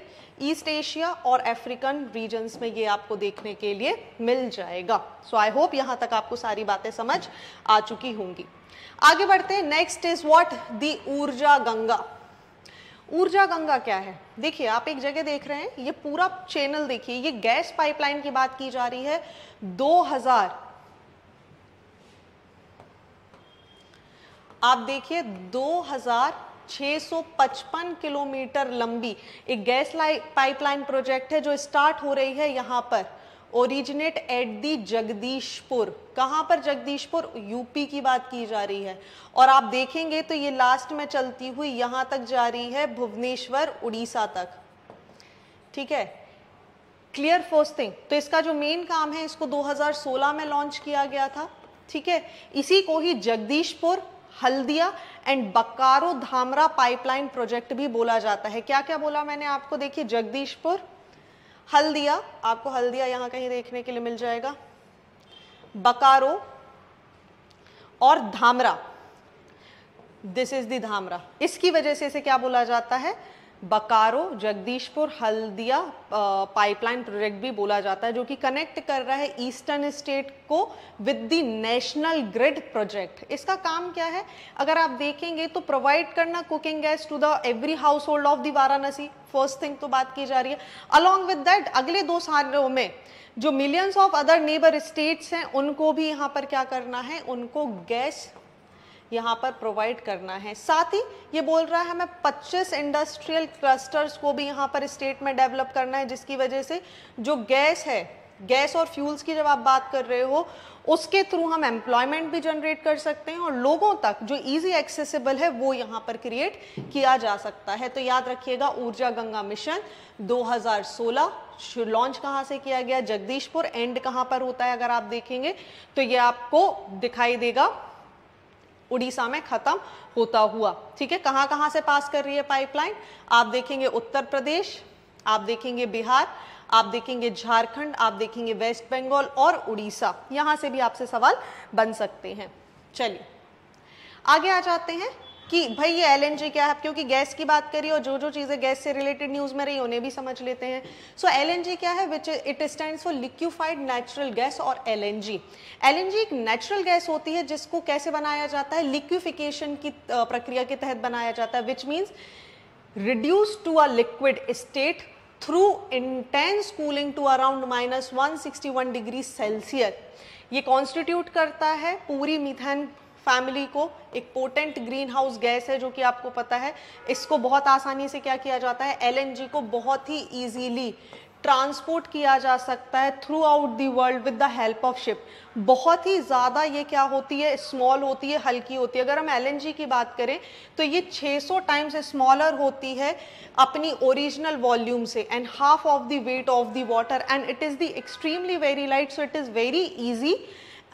ईस्ट एशिया और अफ्रीकन रीजन्स में ये आपको देखने के लिए मिल जाएगा। सो आई होप यहाँ तक आपको सारी बातें समझ आ चुकी होंगी। आगे बढ़ते हैं। नेक्स्ट इज व्हाट दी ऊर्जा गंगा। ऊर्जा गंगा क्या है? देखिए आप एक जगह देख रहे हैं, ये पूरा चैनल देखिए, ये गैस पाइपलाइन की बात की जा रही है। दो हजार आप देखिए दो हजार छह सौ पचपन किलोमीटर लंबी एक गैस पाइपलाइन प्रोजेक्ट है जो स्टार्ट हो रही है यहाँ पर। Originate at the Jagdishpur. कहाँ पर? जगदीशपुर, यूपी की बात की जा रही है। और आप देखेंगे तो ये लास्ट में चलती हुई यहाँ तक जा रही है, भुवनेश्वर उड़ीसा तक। ठीक है, क्लियर फोस्टिंग। तो इसका जो मेन काम है, इसको दो हज़ार सोलह में लॉन्च किया गया था। ठीक है, इसी को ही Jagdishpur, Haldia and Bokaro Dhamra pipeline project भी बोला जाता है। क्या क्या बोला मैंने आपको? देखिए जगदीशपुर, हल्दिया, आपको हल्दिया यहाँ कहीं देखने के लिए मिल जाएगा, बकारो और Dhamra. This is the Dhamra. इसकी वजह से इसे क्या बोला जाता है? बकारो, जगदीशपुर, हल्दिया पाइपलाइन प्रोजेक्ट भी बोला जाता है, जो कि कनेक्ट कर रहा है ईस्टर्न स्टेट को with the national grid project. इसका काम क्या है? अगर आप देखेंगे तो प्रोवाइड करना cooking gas to the every household of the Varanasi. First thing तो बात की जा रही है। अलॉन्ग विद दैट अगले दो सालों में जो millions of other neighbour states हैं उनको भी यहाँ पर क्या करना है? उनको गैस यहाँ पर प्रोवाइड करना है। साथ ही ये बोल रहा है हमें पच्चीस इंडस्ट्रियल क्लस्टर्स को भी यहाँ पर स्टेट में डेवलप करना है, जिसकी वजह से जो गैस है, गैस और फ्यूल्स की जब आप बात कर रहे हो, उसके थ्रू हम एम्प्लॉयमेंट भी जनरेट कर सकते हैं और लोगों तक जो इजी एक्सेसिबल है वो यहाँ पर क्रिएट किया जा सकता है। तो याद रखिएगा ऊर्जा गंगा मिशन दो हज़ार सोलह, लॉन्च कहाँ से किया गया? जगदीशपुर। एंड कहाँ पर होता है? अगर आप देखेंगे तो ये आपको दिखाई देगा उड़ीसा में खत्म होता हुआ। ठीक है, कहाँ कहाँ से पास कर रही है पाइपलाइन? आप देखेंगे उत्तर प्रदेश, आप देखेंगे बिहार, आप देखेंगे झारखंड, आप देखेंगे वेस्ट बंगाल और उड़ीसा। यहाँ से भी आपसे सवाल बन सकते हैं। चलिए आगे आ जाते हैं कि भाई ये एल एन जी क्या है, क्योंकि गैस की बात करी और जो जो चीज़ें गैस से रिलेटेड न्यूज़ में रही उन्हें भी समझ लेते हैं। सो एल एन जी क्या है? Which it stands for liquefied natural gas और L N G. L N G एक नेचुरल गैस होती है जिसको कैसे बनाया जाता है? लिक्विफिकेशन की प्रक्रिया के तहत बनाया जाता है, which means reduce to a liquid state through intense cooling to around minus one sixty one degree Celsius. ये कॉन्स्टिट्यूट करता है पूरी मीथेन फैमिली को। एक पोटेंट ग्रीन हाउस गैस है जो कि आपको पता है। इसको बहुत आसानी से क्या किया जाता है? एल एन जी को बहुत ही इजीली ट्रांसपोर्ट किया जा सकता है throughout the world with the help of ship. बहुत ही ज़्यादा ये क्या होती है? स्मॉल होती है, हल्की होती है। अगर हम एल एन जी की बात करें तो ये छह सौ टाइम्स स्मॉलर होती है अपनी ओरिजिनल वॉल्यूम से and half of the weight of the water and it is the extremely very light. So it is very easy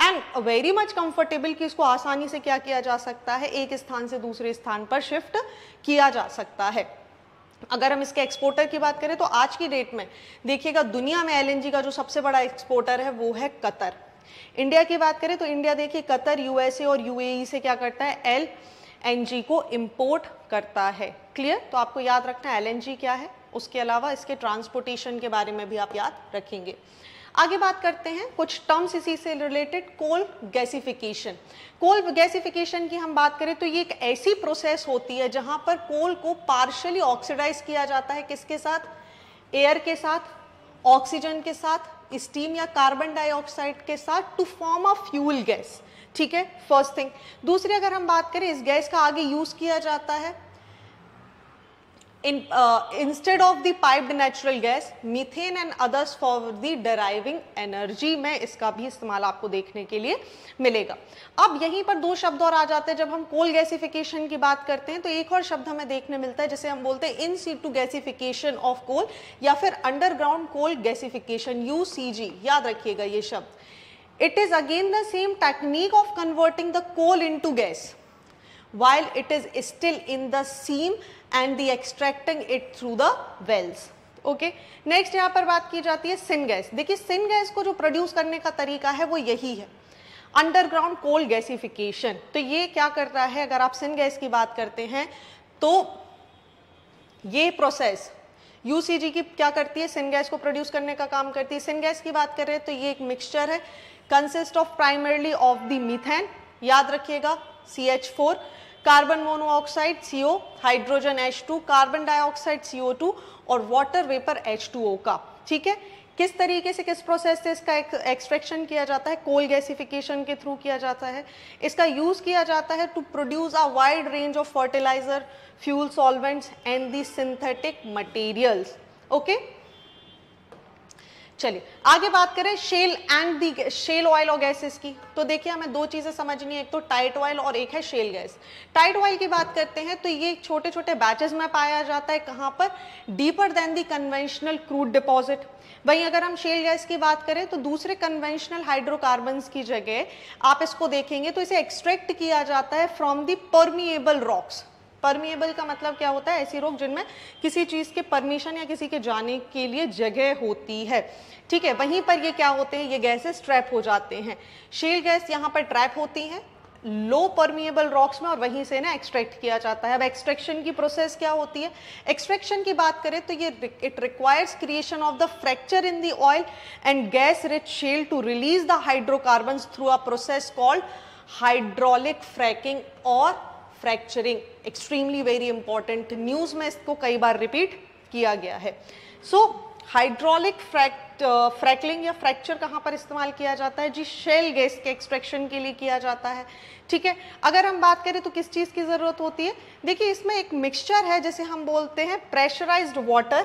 and very much comfortable कि इसको आसानी से क्या किया जा सकता है? एक स्थान से दूसरे स्थान पर शिफ्ट किया जा सकता है। अगर हम इसके एक्सपोर्टर की बात करें तो आज की डेट में देखिएगा दुनिया में एल एन जी का जो सबसे बड़ा एक्सपोर्टर है वो है कतर। इंडिया की बात करें तो इंडिया देखिए कतर, यू एस ए और यू ए ई से क्या करता है? एल एन जी को इम्पोर्ट करता है। क्लियर? तो आपको याद रखना है एल एन जी क्या है। उसके अलावा इसके ट्रांसपोर्टेशन के बारे में भी आप याद रखेंगे। आगे बात करते हैं कुछ टर्म्स इसी से related. Coal gasification, coal gasification की हम बात करें तो ये एक ऐसी प्रोसेस होती है जहां पर कोल को पार्शियली ऑक्सीडाइज किया जाता है, किसके साथ, एयर के साथ, ऑक्सीजन के साथ, स्टीम या कार्बन डाइऑक्साइड के साथ, to form a fuel gas. ठीक है, फर्स्ट थिंग। दूसरी अगर हम बात करें, इस गैस का आगे यूज किया जाता है In, uh, instead of the piped natural gas, methane and others for the deriving energy में इसका भी इस्तेमाल आपको देखने के लिए मिलेगा। अब यहीं पर दो शब्द और आ जाते हैं जब हम कोल गैसिफिकेशन की बात करते हैं, तो एक और शब्द हमें देखने मिलता है जिसे हम बोलते हैं in situ gasification of coal या फिर underground coal gasification, U C G. याद रखिएगा ये शब्द। It is again the same technique of converting the coal into gas while it is still in the seam and the extracting it through the wells, okay। next यहाँ पर बात की जाती है syngas। देखिए syngas को जो produce करने का तरीका है वो यही है, underground coal gasification। तो ये क्या करता है, अगर आप syngas की बात करते हैं तो ये process यू सी जी की क्या करती है, syngas को produce करने का काम करती है। syngas की बात करें तो ये एक mixture है, consist of primarily of the methane, याद रखिएगा C H four, carbon monoxide C O, hydrogen H two, carbon dioxide C O two और water vapour H two O का। ठीक है, किस तरीके से, किस प्रोसेस से इसका एक्सट्रैक्शन किया जाता है, कोल गैसिफिकेशन के थ्रू किया जाता है। इसका यूज किया जाता है to produce a wide range of fertiliser, fuel, solvents and the synthetic materials, okay. चलिए आगे बात करें shale and the shale oil और गैसेस की। तो देखिए हमें दो चीजें समझनी है, एक तो टाइट ऑयल और एक है शेल गैस। टाइट ऑयल की बात करते हैं तो ये छोटे छोटे बैचेस में पाया जाता है, कहां पर, deeper than the conventional crude deposit. वहीं अगर हम शेल गैस की बात करें तो दूसरे कन्वेंशनल हाइड्रोकार्बन की जगह आप इसको देखेंगे तो इसे एक्सट्रैक्ट किया जाता है from the permeable rocks. Permeable का मतलब क्या होता है, ऐसी रोक जिनमें किसी चीज़ के परमिशन या किसी के जाने के लिए जगह होती है। ठीक है, वहीं पर ये क्या होते हैं, ये गैसेस ट्रैप हो जाते हैं। शेल गैस यहाँ पर ट्रैप होती हैं लो परमिएबल रॉक्स में और वहीं से ना एक्सट्रैक्ट किया जाता है। अब एक्सट्रैक्शन की प्रोसेस क्या होती है, एक्सट्रैक्शन की बात करें तो ये it requires creation of the fracture in the oil and gas rich shale to release the hydrocarbon through a process called hydraulic fracking और fracturing. Extremely very important, news में इसको कई बार रिपीट किया गया है। सो हाइड्रोलिक फ्रैक्ट फ्रैक्लिंग या fracture कहाँ पर इस्तेमाल किया जाता है जी, शेल गैस के एक्सट्रैक्शन के लिए किया जाता है। ठीक है, अगर हम बात करें तो किस चीज़ की ज़रूरत होती है, देखिए इसमें एक मिक्सचर है जिसे हम बोलते हैं प्रेशराइज्ड वाटर,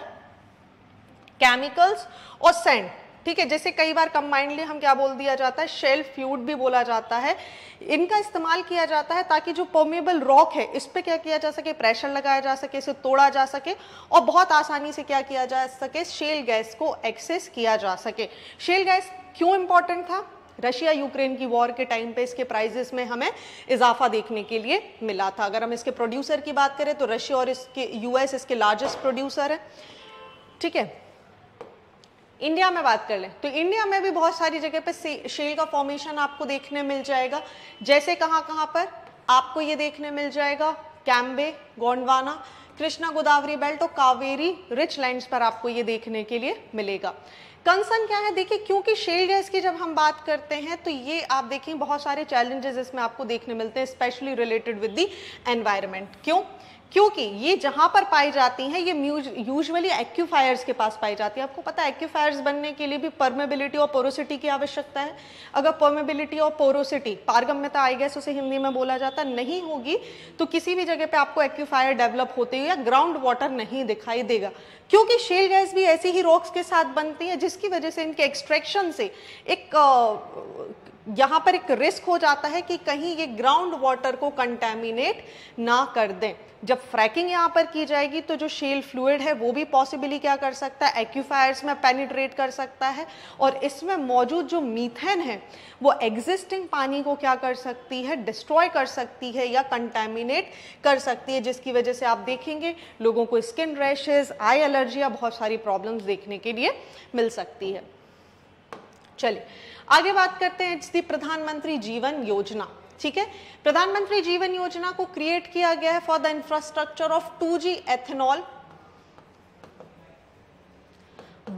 केमिकल्स और सैंड। ठीक है, जैसे कई बार कंबाइंडली हम क्या बोल दिया जाता है, शेल फ्यूड भी बोला जाता है। इनका इस्तेमाल किया जाता है ताकि जो परमेबल रॉक है इस पर क्या किया जा सके, प्रेशर लगाया जा सके, इसे तोड़ा जा सके और बहुत आसानी से क्या किया जा सके, शेल गैस को एक्सेस किया जा सके। शेल गैस क्यों इम्पॉर्टेंट था, रशिया यूक्रेन की वॉर के टाइम पे इसके प्राइजेस में हमें इजाफा देखने के लिए मिला था। अगर हम इसके प्रोड्यूसर की बात करें तो रशिया और इसके यू एस इसके लार्जेस्ट प्रोड्यूसर है। ठीक है, इंडिया में बात कर लें तो इंडिया में भी बहुत सारी जगह पे शेल का फॉर्मेशन आपको देखने मिल जाएगा। जैसे कहाँ कहाँ पर आपको ये देखने मिल जाएगा, कैम्बे, गोंडवाना, कृष्णा गोदावरी बेल्ट और कावेरी रिच लैंड्स पर आपको ये देखने के लिए मिलेगा। कंसर्न क्या है, देखिए क्योंकि शेल गैस की जब हम बात करते हैं तो ये आप देखेंगे बहुत सारे चैलेंजेस इसमें आपको देखने मिलते हैं, specially related with the environment. क्यों, क्योंकि ये जहाँ पर पाई जाती हैं ये यूजुअली एक्यूफायर्स के पास पाई जाती है। आपको पता है एक्यूफायर्स बनने के लिए भी परमेबिलिटी और पोरोसिटी की आवश्यकता है। अगर परमेबिलिटी और पोरोसिटी, पारगम्यता आई गैस उसे हिंदी में बोला जाता, नहीं होगी तो किसी भी जगह पे आपको एक्यूफायर डेवलप होते हुए या ग्राउंड वाटर नहीं दिखाई देगा। क्योंकि शेल गैस भी ऐसी ही रॉक्स के साथ बनती है जिसकी वजह से इनके एक्सट्रैक्शन से एक आ, यहाँ पर एक रिस्क हो जाता है कि कहीं ये ग्राउंड वाटर को कंटेमिनेट ना कर दें। जब फ्रैकिंग यहाँ पर की जाएगी तो जो शेल फ्लूइड है वो भी पॉसिबली क्या कर सकता है, एक्यूफायर्स में पेनिट्रेट कर सकता है और इसमें मौजूद जो मीथेन है वो एग्जिस्टिंग पानी को क्या कर सकती है, डिस्ट्रॉय कर सकती है या कंटेमिनेट कर सकती है, जिसकी वजह से आप देखेंगे लोगों को स्किन रैशेज, आई एलर्जी या बहुत सारी प्रॉब्लम्स देखने के लिए मिल सकती है। चलिए आगे बात करते हैं इस दी प्रधानमंत्री जीवन योजना। ठीक है, प्रधानमंत्री जीवन योजना को क्रिएट किया गया है for the infrastructure of two G ethanol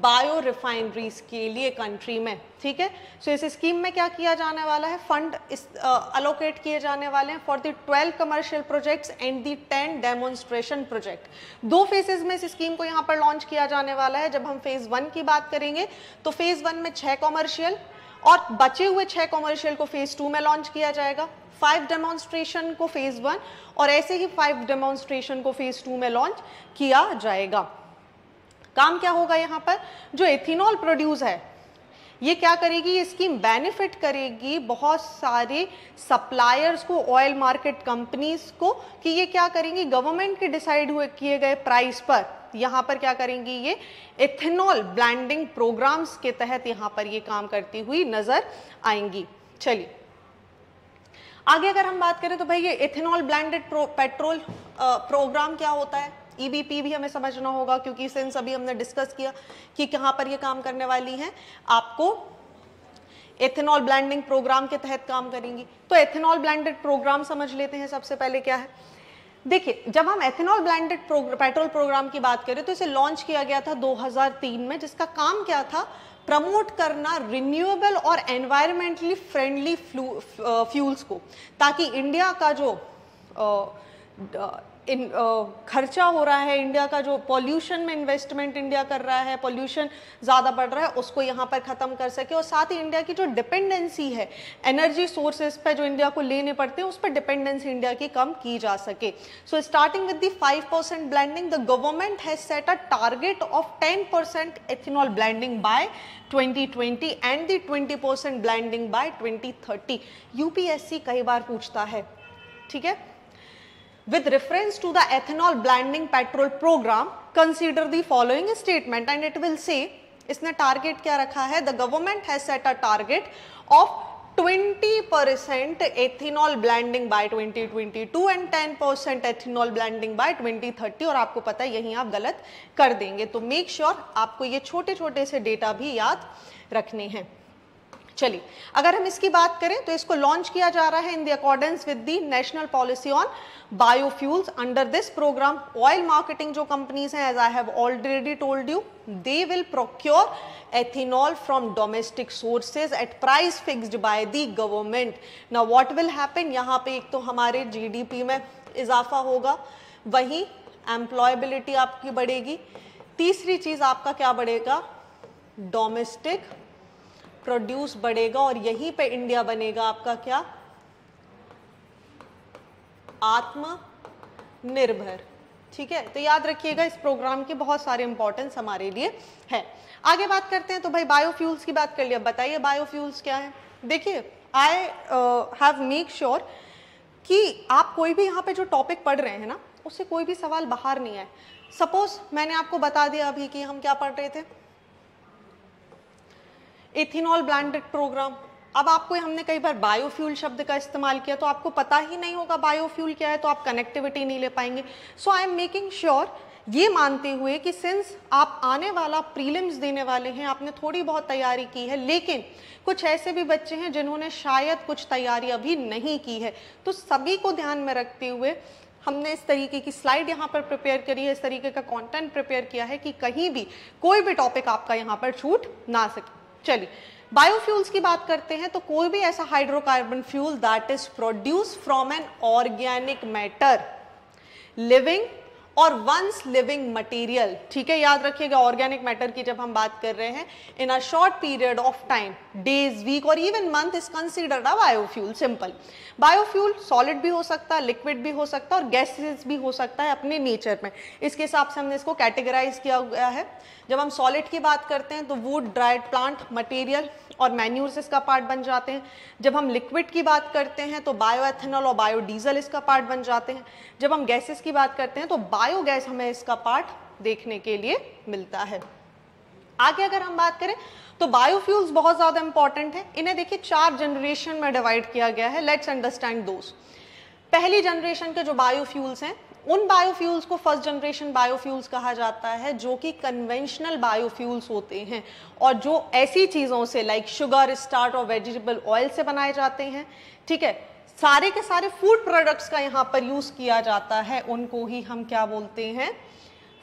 bio refineries के लिए कंट्री में, ठीक है। सो इस स्कीम में क्या किया जाने वाला है, फंड अलोकेट किए जाने वाले हैं for the twelve commercial projects and the ten demonstration project. दो फेजेस में इस स्कीम को यहाँ पर लॉन्च किया जाने वाला है। जब हम फेज वन की बात करेंगे तो फेज वन में छः कॉमर्शियल और बचे हुए छः कॉमर्शियल को फेज टू में लॉन्च किया जाएगा, फाइव डेमोन्स्ट्रेशन को फेज वन और ऐसे ही फाइव डेमोन्स्ट्रेशन को फेज टू में लॉन्च किया जाएगा। काम क्या होगा यहाँ पर, जो एथेनॉल प्रोड्यूस है ये क्या करेगी, ये स्कीम बेनिफिट करेगी बहुत सारे सप्लायर्स को, ऑयल मार्केट कंपनीज को, कि ये क्या करेंगी गवर्नमेंट के डिसाइड हुए किए गए प्राइस पर यहाँ पर क्या करेंगी, ये एथेनॉल ब्लेंडिंग प्रोग्राम्स के तहत यहाँ पर ये काम करती हुई नजर आएंगी। चलिए आगे अगर हम बात करें तो भाई ये ethanol blended pro, petrol ah, programme क्या होता है, ई बी पी भी हमें समझना होगा क्योंकि सिंस अभी हमने डिस्कस किया कि कहाँ पर ये काम करने वाली हैं, आपको एथेनॉल ब्लेंडिंग प्रोग्राम के तहत काम करेंगी। तो एथेनॉल ब्लेंडेड प्रोग्राम समझ लेते हैं सबसे पहले क्या है। देखिए जब हम एथेनॉल ब्लेंडेड पेट्रोल प्रोग्राम की बात करें तो इसे लॉन्च किया गया था दो हज़ार तीन में, जिसका काम क्या था, प्रमोट करना रिन्यूएबल और एनवायरमेंटली फ्रेंडली फ्यूल्स को, ताकि इंडिया का जो आ, इन खर्चा हो रहा है, इंडिया का जो पॉल्यूशन में इन्वेस्टमेंट इंडिया कर रहा है, पॉल्यूशन ज़्यादा बढ़ रहा है, उसको यहाँ पर ख़त्म कर सके और साथ ही इंडिया की जो डिपेंडेंसी है एनर्जी सोर्सेज पे जो इंडिया को लेने पड़ते हैं उस पर डिपेंडेंसी इंडिया की कम की जा सके। So starting with the five percent blending the government has set a target of ten percent ethanol blending by twenty twenty and the twenty percent blending by twenty thirty. UPSC कई बार पूछता है, ठीक है। With reference to the ethanol blending petrol program, consider the following statement and it will say, इसने target क्या रखा है, the government has set a target of twenty percent ethanol blending by twenty twenty-two and ten percent ethanol blending by twenty thirty और आपको पता है यहीं आप गलत कर देंगे, तो make sure आपको ये छोटे छोटे से data भी याद रखने हैं। चलिए अगर हम इसकी बात करें तो इसको लॉन्च किया जा रहा है in the accordance with the national policy on biofuels. Under this programme oil marketing जो कंपनीज हैं, as I have already told you, they will procure ethanol from domestic sources at price fixed by the government. Now what will happen, यहाँ पे एक तो हमारे GDP में इजाफा होगा, वहीं एम्प्लॉयबिलिटी आपकी बढ़ेगी, तीसरी चीज आपका क्या बढ़ेगा, डोमेस्टिक प्रोड्यूस बढ़ेगा और यहीं पे इंडिया बनेगा आपका क्या, आत्मनिर्भर, ठीक है। तो याद रखिएगा इस प्रोग्राम की बहुत सारे इंपॉर्टेंस हमारे लिए है। आगे बात करते हैं तो भाई बायोफ्यूल्स की बात कर लिया, बताइए बायोफ्यूल्स क्या है। देखिए आई हैव मेक श्योर कि आप कोई भी यहाँ पे जो टॉपिक पढ़ रहे हैं ना उससे कोई भी सवाल बाहर नहीं आए। सपोज मैंने आपको बता दिया अभी कि हम क्या पढ़ रहे थे, एथेनॉल ब्लेंडेड प्रोग्राम। अब आपको हमने कई बार बायोफ्यूल शब्द का इस्तेमाल किया तो आपको पता ही नहीं होगा बायोफ्यूल क्या है, तो आप कनेक्टिविटी नहीं ले पाएंगे। So I am making sure ये मानते हुए कि सिंस आप आने वाला प्रीलिम्स देने वाले हैं, आपने थोड़ी बहुत तैयारी की है, लेकिन कुछ ऐसे भी बच्चे हैं जिन्होंने शायद कुछ तैयारी अभी नहीं की है, तो सभी को ध्यान में रखते हुए हमने इस तरीके की स्लाइड यहाँ पर प्रिपेयर करी है, इस तरीके का कॉन्टेंट प्रिपेयर किया है कि कहीं भी कोई भी टॉपिक आपका यहाँ पर छूट ना सके। चलिए बायोफ्यूल्स की बात करते हैं तो कोई भी ऐसा hydrocarbon fuel that is produce from an organic matter, living और वंस लिविंग मटेरियल, ठीक है। याद रखिएगा ऑर्गेनिक मैटर की जब हम बात कर रहे हैं, in a short period of time, days, week और even month is considered a biofuel. Simple, biofuel solid भी हो सकता है, लिक्विड भी हो सकता है और गैसेस भी हो सकता है अपने नेचर में। इसके हिसाब से हमने इसको कैटेगराइज किया गया है। जब हम सॉलिड की बात करते हैं तो वुड, ड्राइड प्लांट मटेरियल और मैन्यूर्स इसका पार्ट बन जाते हैं। जब हम लिक्विड की बात करते हैं तो बायोएथेनॉल और बायोडीजल इसका पार्ट बन जाते हैं। जब हम गैसेस की बात करते हैं तो बायोगैस हमें इसका पार्ट देखने के लिए मिलता है। आगे अगर हम बात करें तो बायोफ्यूल्स बहुत ज़्यादा इंपॉर्टेंट है। इन्हें देखिए चार जनरेशन में डिवाइड किया गया है। Let's understand those. पहली जनरेशन के जो बायोफ्यूल्स हैं उन बायोफ्यूल्स को फर्स्ट जनरेशन बायोफ्यूल्स कहा जाता है, जो कि कन्वेंशनल बायोफ्यूल्स होते हैं और जो ऐसी चीज़ों से लाइक शुगर, स्टार्च और वेजिटेबल ऑयल से बनाए जाते हैं, ठीक है। सारे के सारे फूड प्रोडक्ट्स का यहाँ पर यूज़ किया जाता है, उनको ही हम क्या बोलते हैं,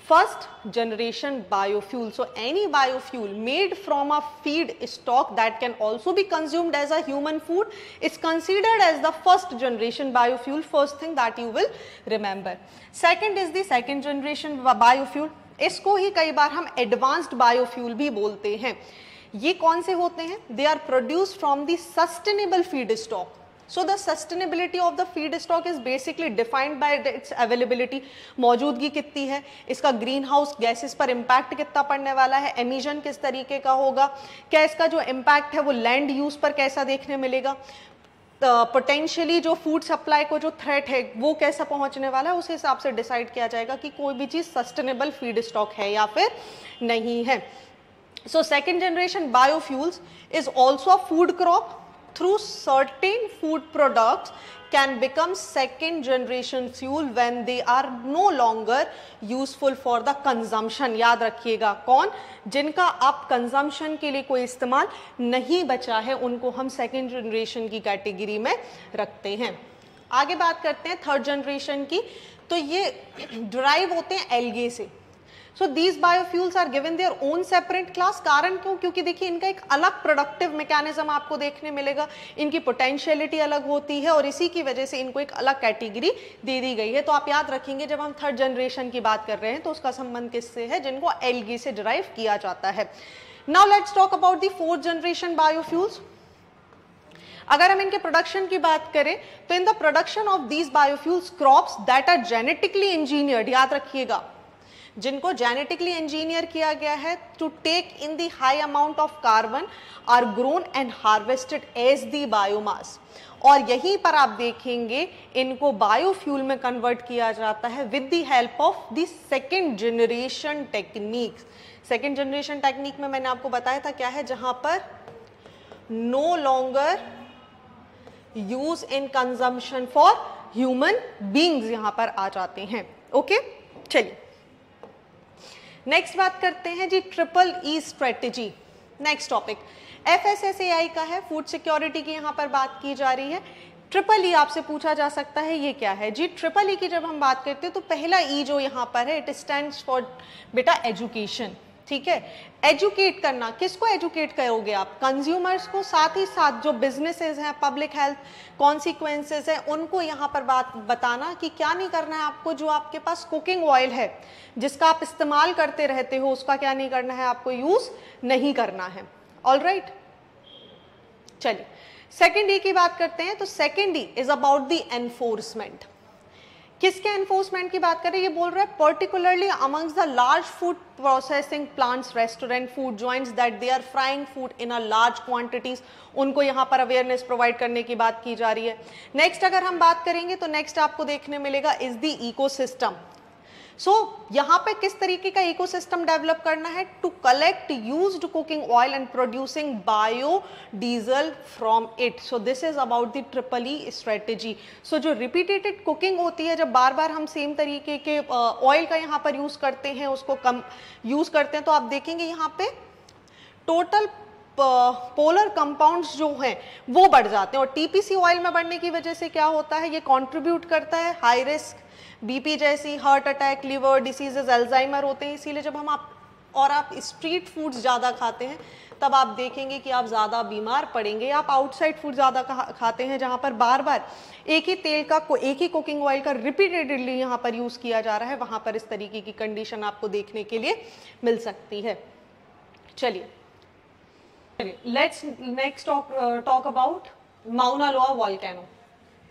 first generation biofuel. So any biofuel made from a feedstock that can also be consumed as a human food is considered as the first generation biofuel, first thing that you will remember. Second is the second generation biofuel. इसको ही कई बार हम advanced biofuel भी बोलते हैं. ये कौन से होते हैं? They are produce from the sustainable feed stock. So the sustainability of the feed stock is basically defined by its availability, मौजूदगी कितनी है, इसका ग्रीन हाउस गैसेस पर इम्पैक्ट कितना पड़ने वाला है, एमिशन किस तरीके का होगा, क्या इसका जो इम्पैक्ट है वो लैंड यूज पर कैसा देखने मिलेगा, पोटेंशियली uh, जो फूड सप्लाई को जो थ्रेट है वो कैसा पहुंचने वाला है, उस हिसाब से डिसाइड किया जाएगा कि कोई भी चीज़ सस्टेनेबल फीड स्टॉक है या फिर नहीं है. So second generation biofuels is also a food crop. Through certain food products can become second generation fuel when they are no longer useful for the consumption. याद रखिएगा, कौन, जिनका आप कंजम्पशन के लिए कोई इस्तेमाल नहीं बचा है उनको हम सेकेंड जनरेशन की कैटेगरी में रखते हैं. आगे बात करते हैं थर्ड जनरेशन की. तो ये डिराइव होते हैं एल्गे से. So these biofuels are given their own separate class. कारण क्यों? क्योंकि देखिए इनका एक अलग प्रोडक्टिव मैकेनिज्म आपको देखने मिलेगा, इनकी पोटेंशियलिटी अलग होती है और इसी की वजह से इनको एक अलग कैटेगरी दे दी गई है. तो आप याद रखेंगे जब हम थर्ड जनरेशन की बात कर रहे हैं तो उसका संबंध किससे है, जिनको एल्गी से डिराइव किया जाता है. Now let's talk about the fourth generation biofuels. अगर हम इनके प्रोडक्शन की बात करें तो in the production of these biofuels crops that are genetically engineered, याद रखिएगा जिनको जेनेटिकली इंजीनियर किया गया है to take in the high amount of carbon, are grown and harvested as the biomass. और यहीं पर आप देखेंगे इनको बायोफ्यूल में कन्वर्ट किया जाता है with the help of the second generation techniques. Second generation technique में मैंने आपको बताया था क्या है, जहां पर no longer use in consumption for human beings यहाँ पर आ जाते हैं. ओके, चलिए नेक्स्ट बात करते हैं जी triple E strategy. Next topic F S S A I का है, फूड सिक्योरिटी की यहाँ पर बात की जा रही है. ट्रिपल ई आपसे पूछा जा सकता है ये क्या है जी. ट्रिपल ई की जब हम बात करते हैं तो पहला ई जो यहाँ पर है it stands for better education. ठीक है, एजुकेट करना, किसको एजुकेट करोगे आप, कंज्यूमर्स को, साथ ही साथ जो बिजनेसेस हैं, पब्लिक हेल्थ कॉन्सिक्वेंसेस हैं उनको यहाँ पर बात बताना कि क्या नहीं करना है आपको. जो आपके पास कुकिंग ऑयल है जिसका आप इस्तेमाल करते रहते हो उसका क्या नहीं करना है आपको, यूज़ नहीं करना है. ऑल राइट, चलिए सेकेंड ई की बात करते हैं. तो second E is about the enforcement. किसके एनफोर्समेंट की बात करें, ये बोल रहा है particularly amongst the large food processing plants, restaurant, food joints that they are frying food in a large quantities, उनको यहाँ पर अवेयरनेस प्रोवाइड करने की बात की जा रही है. नेक्स्ट अगर हम बात करेंगे तो नेक्स्ट आपको देखने मिलेगा इज द इकोसिस्टम. सो यहाँ पे किस तरीके का इकोसिस्टम डेवलप करना है, to collect used cooking oil and producing bio diesel from it. So this is about the triple E strategy. So जो रिपीटेटेड कुकिंग होती है, जब बार बार हम सेम तरीके के ऑयल uh, का यहाँ पर यूज करते हैं, उसको कम यूज करते हैं, तो आप देखेंगे यहाँ पे टोटल पोलर कंपाउंड्स जो हैं वो बढ़ जाते हैं. और टीपीसी ऑयल में बढ़ने की वजह से क्या होता है, ये कंट्रीब्यूट करता है हाई रिस्क बीपी जैसी, heart attack, liver diseases, Alzheimer होते हैं. इसीलिए जब हम आप और आप स्ट्रीट फूड्स ज़्यादा खाते हैं तब आप देखेंगे कि आप ज़्यादा बीमार पड़ेंगे. आप आउटसाइड फूड ज़्यादा खाते हैं जहाँ पर बार बार एक ही तेल का एक ही कुकिंग ऑयल का रिपीटेडली यहाँ पर यूज़ किया जा रहा है, वहाँ पर इस तरीके की कंडीशन आपको देखने के लिए मिल सकती है. चलिए let's next talk about Mauna Loa volcano.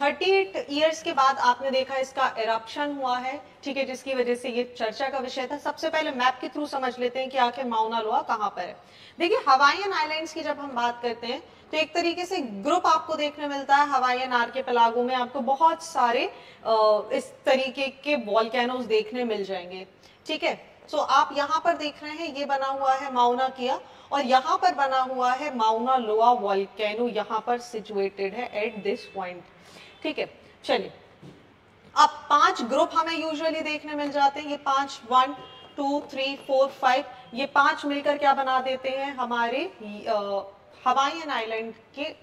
अड़तीस इयर्स के बाद आपने देखा इसका इरप्शन हुआ है, ठीक है, जिसकी वजह से ये चर्चा का विषय था. सबसे पहले मैप के थ्रू समझ लेते हैं कि आखिर माउना लोआ कहाँ पर है. देखिए हवाईयन आइलैंड्स की जब हम बात करते हैं तो एक तरीके से ग्रुप आपको देखने मिलता है हवाईयन आर्किपेलागो में. आपको बहुत सारे इस तरीके के वॉल्केनोज देखने मिल जाएंगे, ठीक है. सो so, आप यहाँ पर देख रहे हैं ये बना हुआ है माउना किया और यहाँ पर बना हुआ है माउना लोआ वॉल्केनो, यहाँ पर सिचुएटेड है एट दिस पॉइंट, ठीक है. चलिए अब पांच ग्रुप हमें यूजुअली देखने मिल जाते हैं, ये पांच, one two three four five, ये पांच मिलकर क्या बना देते हैं हमारे हवाईयन आइलैंड के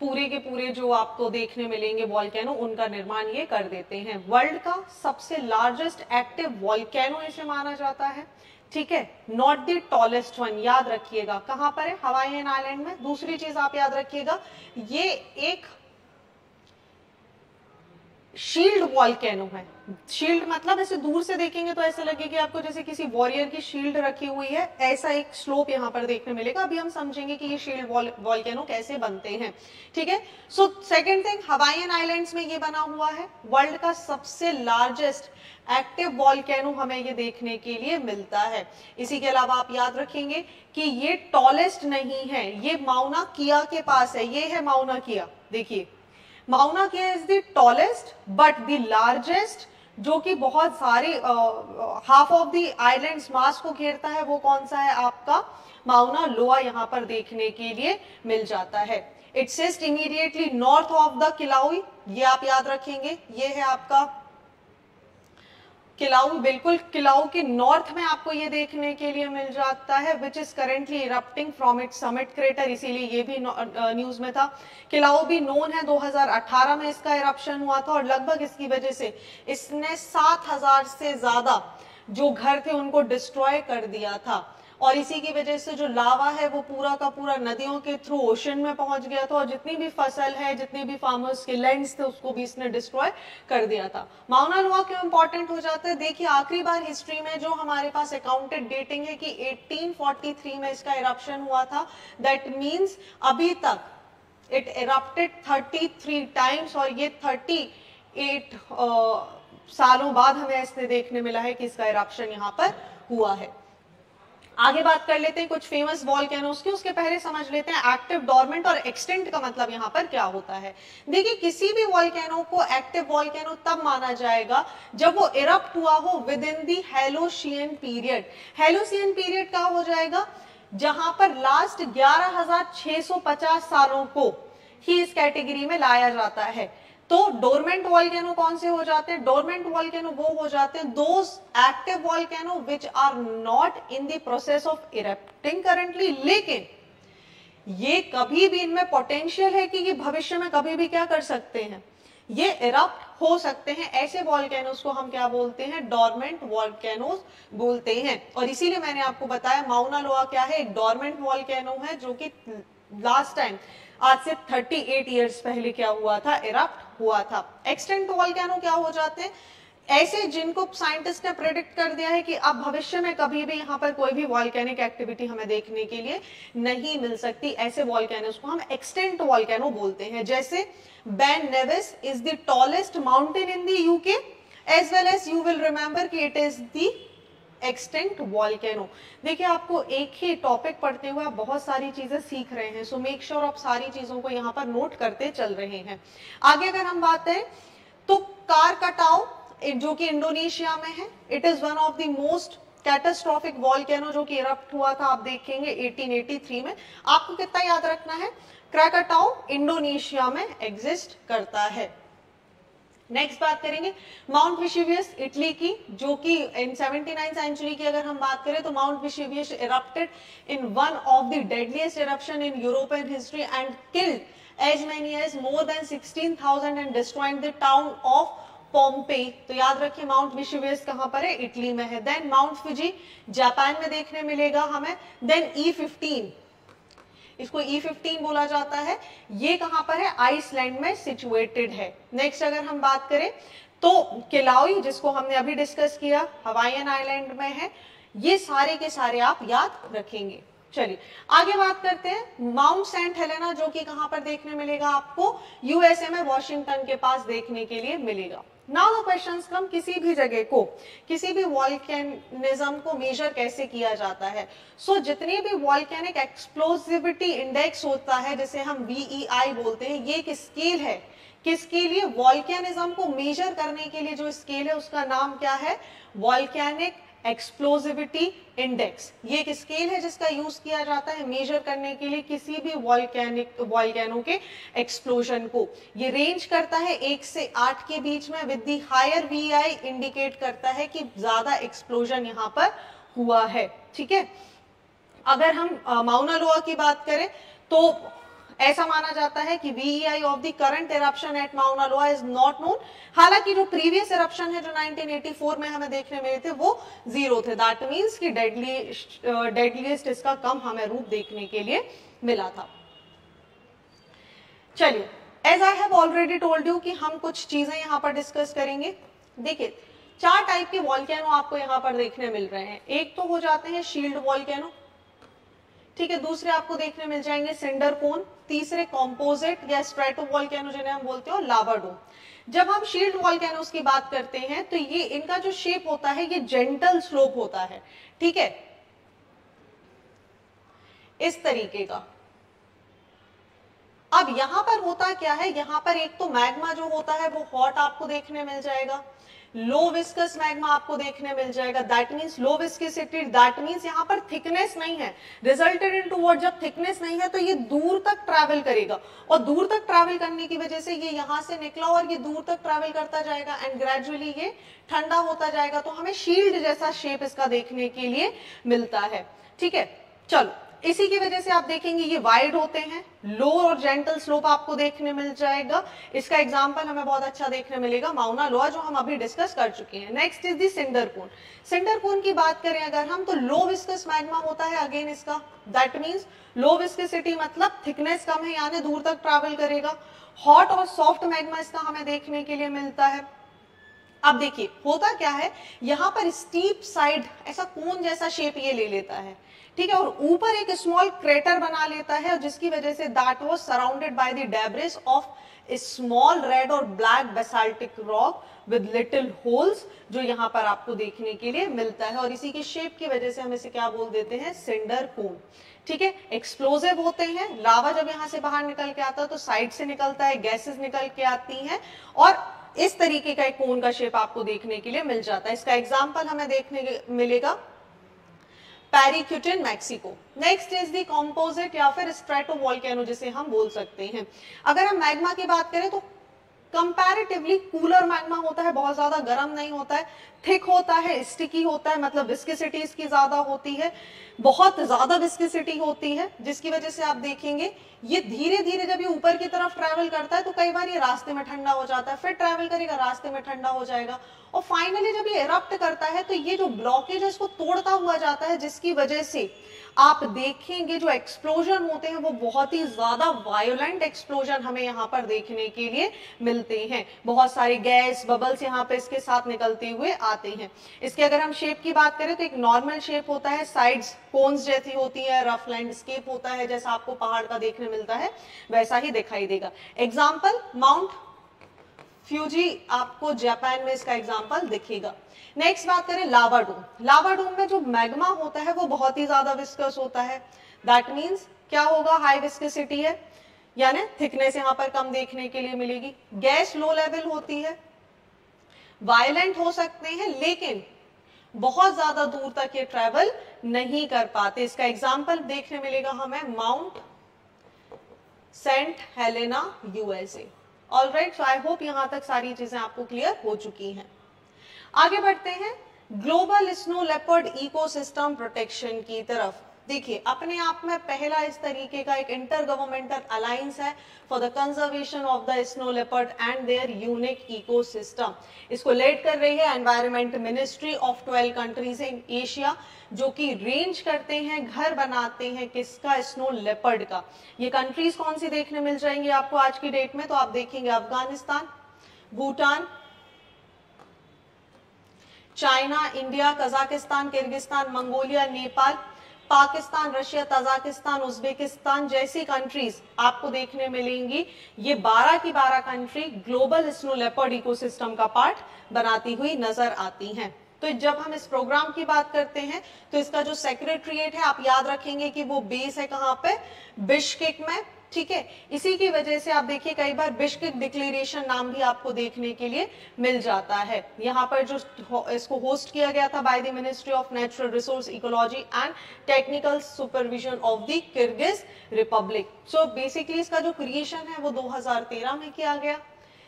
पूरे के पूरे जो आपको देखने मिलेंगे वॉल्केनो, उनका निर्माण ये कर देते हैं। वर्ल्ड का सबसे लार्जेस्ट एक्टिव वॉल्केनो इसे माना जाता है, ठीक है, नॉट द टॉलेस्ट वन, याद रखिएगा। कहाँ पर है? हवाईएन आइलैंड में। दूसरी चीज आप याद रखिएगा, ये एक शील्ड वॉल्केनो है। शील्ड मतलब ऐसे दूर से देखेंगे तो ऐसा लगेगा आपको जैसे किसी वॉरियर की शील्ड रखी हुई है, ऐसा एक स्लोप यहाँ पर देखने मिलेगा। अभी हम समझेंगे कि ये शील्ड वॉल्केनो कैसे बनते हैं, ठीक है। So second thing, Hawaiian islands में ये बना हुआ है। वर्ल्ड का सबसे लार्जेस्ट एक्टिव वॉल्केनो हमें ये देखने के लिए मिलता है। इसी के अलावा आप याद रखेंगे कि ये टॉलेस्ट नहीं है, ये माउना किया के पास है। ये है माउना किया, देखिए Mauna Kea is the tallest but the largest, जो कि बहुत सारे half of the islands mass को घेरता है। वो कौन सा है? आपका माउना लोआ यहाँ पर देखने के लिए मिल जाता है। It sits immediately north of the Kilauea, ये आप याद रखेंगे। ये है आपका किलाऊ, बिल्कुल किलाऊ के नॉर्थ में आपको ये देखने के लिए मिल जाता है, which is currently erupting from it summit crater, इसीलिए ये भी न्यूज में था। किलाऊ भी नोन है, दो हज़ार अठारह में इसका इरप्शन हुआ था और लगभग इसकी वजह से इसने सात हज़ार से ज्यादा जो घर थे उनको डिस्ट्रॉय कर दिया था। और इसी की वजह से जो लावा है वो पूरा का पूरा नदियों के थ्रू ओशन में पहुंच गया था और जितनी भी फसल है, जितने भी फार्मर्स के लैंड्स थे, उसको भी इसने डिस्ट्रॉय कर दिया था। माउना लोआ क्यों इंपॉर्टेंट हो जाता है? देखिए आखिरी बार हिस्ट्री में जो हमारे पास अकाउंटेड डेटिंग है कि अठारह सौ तैंतालीस में इसका इरप्शन हुआ था। दैट मीन्स अभी तक इट इरप्टेड तैंतीस टाइम्स और ये अड़तीस uh, सालों बाद हमें इसने देखने मिला है कि इसका इरप्शन यहाँ पर हुआ है। आगे बात कर लेते हैं कुछ फेमस वॉल्केनोज की। उसके पहले समझ लेते हैं एक्टिव, डॉर्मेंट और एक्सटेंट का मतलब यहाँ पर क्या होता है। देखिए किसी भी वॉल्केनो को एक्टिव वॉल्केनो तब माना जाएगा जब वो इरप्ट हुआ हो within the Holocene period. Holocene period क्या हो जाएगा? जहां पर लास्ट ग्यारह हज़ार छह सौ पचास सालों को ही इस कैटेगरी में लाया जाता है। तो डोरमेंट वॉल्केनो कौन से हो जाते हैं? डोरमेंट वॉल्केनो वो हो जाते हैं those active volcano which are not in the process of erupting currently, लेकिन ये कभी भी, इनमें पोटेंशियल है कि ये भविष्य में कभी भी क्या कर सकते हैं, ये इरप्ट हो सकते हैं। ऐसे वॉल्केनोज को हम क्या बोलते हैं? डोरमेंट वॉल्केनोज बोलते हैं। और इसीलिए मैंने आपको बताया माउना लोआ क्या है, एक डोरमेंट वॉल्केनो है जो कि लास्ट टाइम आज से अड़तीस इयर्स पहले क्या हुआ था, इरप्ट हुआ था। एक्सटेंट वॉल्केनो क्या हो जाते हैं? ऐसे जिनको साइंटिस्ट ने प्रेडिक्ट कर दिया है कि अब भविष्य में कभी भी यहाँ पर कोई भी वॉल्केनिक एक्टिविटी हमें देखने के लिए नहीं मिल सकती, ऐसे वॉल्केनोस को हम एक्सटेंट वॉल्केनो बोलते हैं। जैसे Ben Nevis is the tallest mountain in the UK as well as you will remember कि it is the extinct volcano. देखिए आपको एक ही टॉपिक पढ़ते हुए आप बहुत सारी चीजें सीख रहे हैं, सो मेक श्योर आप सारी चीजों को यहाँ पर नोट करते चल रहे हैं। आगे अगर हम बात करें तो कार कटाओ जो कि इंडोनेशिया में है, it is one of the most catastrophic volcano जो कि इरप्ट हुआ था, आप देखेंगे अठारह सौ तिरासी में। आपको कितना याद रखना है? क्रैकटाओ इंडोनेशिया में एग्जिस्ट करता है। नेक्स्ट बात करेंगे माउंट वेसुवियस इटली की, जो कि इन उन्यासी सेंचुरी की अगर हम बात करें तो Mount Vesuvius erupted in one of the deadliest eruption in European history and killed as many as more than सोलह हज़ार and destroying the town of Pompeii. तो याद रखिए माउंट वेसुवियस कहाँ पर है? इटली में है। देन माउंट फुजी जापान में देखने मिलेगा हमें। देन ई फिफ्टीन, इसको ई फिफ्टीन बोला जाता है, ये कहाँ पर है? आइसलैंड में सिचुएटेड है। नेक्स्ट अगर हम बात करें तो किलाउई, जिसको हमने अभी डिस्कस किया, हवाईयन आइलैंड में है। ये सारे के सारे आप याद रखेंगे। चलिए आगे बात करते हैं माउंट सेंट हेलेना, जो कि कहाँ पर देखने मिलेगा आपको? यूएसए में वॉशिंगटन के पास देखने के लिए मिलेगा। नाउ द क्वेश्चंस कम, किसी भी जगह को, किसी भी वॉल्केनिज्म को मेजर कैसे किया जाता है? सो so, जितने भी वॉल्केनिक एक्सप्लोसिविटी इंडेक्स होता है, जिसे हम वी ई आई बोलते हैं, ये एक स्केल है। किसके लिए? वॉल्केनिज्म को मेजर करने के लिए जो स्केल है उसका नाम क्या है? Volcanic explosivity index. ये एक स्केल है जिसका यूज किया जाता है मेजर करने के लिए किसी भी वॉल्केनिक वॉल्केनो के एक्सप्लोजन को। ये रेंज करता है एक से आठ के बीच में, with the higher V I indicate करता है कि ज्यादा एक्सप्लोजन यहाँ पर हुआ है, ठीक है। अगर हम माउना लोआ की बात करें तो ऐसा माना जाता है कि V E I of the current eruption at Mauna Loa is not known. हालांकि जो प्रीवियस इरप्शन है जो नाइनटीन एटी फोर में हमें देखने मिले थे वो जीरो थे, दैट मींस कि डेडली डेडलीस्ट इसका कम हमें रूप देखने के लिए मिला था। चलिए, as I have already told you कि हम कुछ चीजें यहाँ पर डिस्कस करेंगे। देखिए, चार टाइप के वॉल्केनो आपको यहाँ पर देखने मिल रहे हैं। एक तो हो जाते हैं शील्ड वॉल्केनो, ठीक है, दूसरे आपको देखने मिल जाएंगे सिंडर कोन, तीसरे कॉम्पोजिट या स्ट्रेटो वॉल्केनो जिन्हें हम बोलते हैं, लावा डोम। जब हम शील्ड वॉल्केनोस की बात करते हैं तो ये इनका जो शेप होता है ये जेंटल स्लोप होता है, ठीक है, इस तरीके का। अब यहाँ पर होता क्या है, यहाँ पर एक तो मैग्मा जो होता है वो हॉट आपको देखने मिल जाएगा, लो विस्कस मैग्मा आपको देखने मिल जाएगा, that means low viscosity, that means यहाँ पर थिकनेस नहीं है, रिजल्टेड इन टू व्हाट, जब थिकनेस नहीं है तो ये दूर तक ट्रैवल करेगा और दूर तक ट्रैवल करने की वजह से ये यहाँ से निकला और ये दूर तक ट्रैवल करता जाएगा एंड ग्रेजुअली ये ठंडा होता जाएगा, तो हमें शील्ड जैसा शेप इसका देखने के लिए मिलता है, ठीक है। चलो, इसी की वजह से आप देखेंगे ये वाइड होते हैं, लो और जेंटल स्लोप आपको देखने मिल जाएगा। इसका एग्जांपल हमें बहुत अच्छा देखने मिलेगा माउना लोआ जो हम अभी डिस्कस कर चुके हैं। Next is the cinder cone. Cinder cone की बात करें अगर हम तो लो विस्कस मैग्मा होता है अगेन इसका, दैट मींस लो विस्कसिटी मतलब थिकनेस कम है यानी दूर तक ट्रैवल करेगा। हॉट और सॉफ्ट मैग्मा इसका हमें देखने के लिए मिलता है। अब देखिए होता क्या है, यहाँ पर स्टीप साइड ऐसा कोन जैसा शेप ये ले लेता है, ठीक है, और ऊपर एक स्मॉल क्रेटर बना लेता है जिसकी वजह से that was surrounded by the debris of small red और black basaltic rock with little holes, जो यहाँ पर आपको देखने के लिए मिलता है, और इसी के शेप की वजह से हम इसे क्या बोल देते हैं, सिंडर कोन, ठीक है। एक्सप्लोजिव होते हैं, लावा जब यहाँ से बाहर निकल के आता है तो साइड से निकलता है, गैसेस निकल के आती हैं और इस तरीके का एक कोन का शेप आपको देखने के लिए मिल जाता है। इसका एग्जाम्पल हमें देखने मिलेगा Paricutin Mexico. Next is the composite या फिर स्ट्रेटो वॉल्केनो जिसे हम बोल सकते हैं। अगर हम मैग्मा की बात करें तो कंपैरेटिवली कूलर मैग्मा होता है, बहुत ज्यादा गर्म नहीं होता है, थिक होता है, स्टिकी होता है, मतलब विस्किसिटी इसकी ज्यादा होती है, बहुत ज्यादा विस्किसिटी होती है, जिसकी वजह से आप देखेंगे ये धीरे धीरे जब ये ऊपर की तरफ ट्रैवल करता है तो कई बार ये रास्ते में ठंडा हो जाता है, फिर ट्रैवल करेगा, रास्ते में ठंडा हो जाएगा, और फाइनली जब ये इरप्ट करता है तो ये जो ब्लॉकेज है इसको तोड़ता हुआ जाता है, जिसकी वजह से आप देखेंगे जो एक्सप्लोजन होते हैं वो बहुत ही ज्यादा वायोलेंट एक्सप्लोजन हमें यहाँ पर देखने के लिए मिलते हैं। बहुत सारे गैस बबल्स यहाँ पे इसके साथ निकलते हुए आते हैं। इसके अगर हम शेप की बात करें तो एक नॉर्मल शेप होता है, साइड्स कोन्स जैसी होती है, रफ लैंडस्केप होता है, जैसा आपको पहाड़ का देखने मिलता है वैसा ही दिखाई देगा। एग्जाम्पल माउंट फ्यूजी, आपको जापान में इसका एग्जाम्पल दिखेगा। नेक्स्ट बात करें लावा डोम। लावा डोम में जो मैग्मा होता है वो बहुत ही ज्यादा विस्कस होता है, दैट मींस क्या होगा, हाई विस्कसिटी है यानी थिकनेस यहाँ पर कम देखने के लिए मिलेगी। गैस लो लेवल होती है, वायलेंट हो सकते हैं लेकिन बहुत ज्यादा दूर तक ये ट्रेवल नहीं कर पाते। इसका एग्जाम्पल देखने मिलेगा हमें Mount Saint Helena, USA. All right, so I hope यहाँ तक सारी चीजें आपको क्लियर हो चुकी हैं। आगे बढ़ते हैं global snow leopard ecosystem protection की तरफ। देखिए, अपने आप में पहला इस तरीके का एक इंटर गवर्नमेंटल अलायंस है for the conservation of the snow leopard and their unique ecosystem. इसको लीड कर रही है environment ministry of twelve countries in Asia, जो कि रेंज करते हैं, घर बनाते हैं किसका, स्नो लेपर्ड का। ये कंट्रीज कौन सी देखने मिल जाएंगी आपको आज की डेट में, तो आप देखेंगे Afghanistan, Bhutan, China, India, Kazakhstan, Kyrgyzstan, Mongolia, Nepal, Pakistan, Russia, Tajikistan, Uzbekistan जैसी कंट्रीज आपको देखने मिलेंगी। ये बारह की बारह country global snow leopard ecosystem का पार्ट बनाती हुई नजर आती हैं। तो जब हम इस प्रोग्राम की बात करते हैं तो इसका जो सेक्रेटरिएट है आप याद रखेंगे कि वो बेस है कहाँ पे, बिश्केक में, ठीक है। इसी की वजह से आप देखिए कई बार बिश्केक डिक्लेरेशन नाम भी आपको देखने के लिए मिल जाता है। यहाँ पर जो इसको होस्ट किया गया था by the ministry of natural resource, ecology and technical supervision of the Kyrgyz Republic. So basically इसका जो क्रिएशन है वो दो हजार तेरह में किया गया।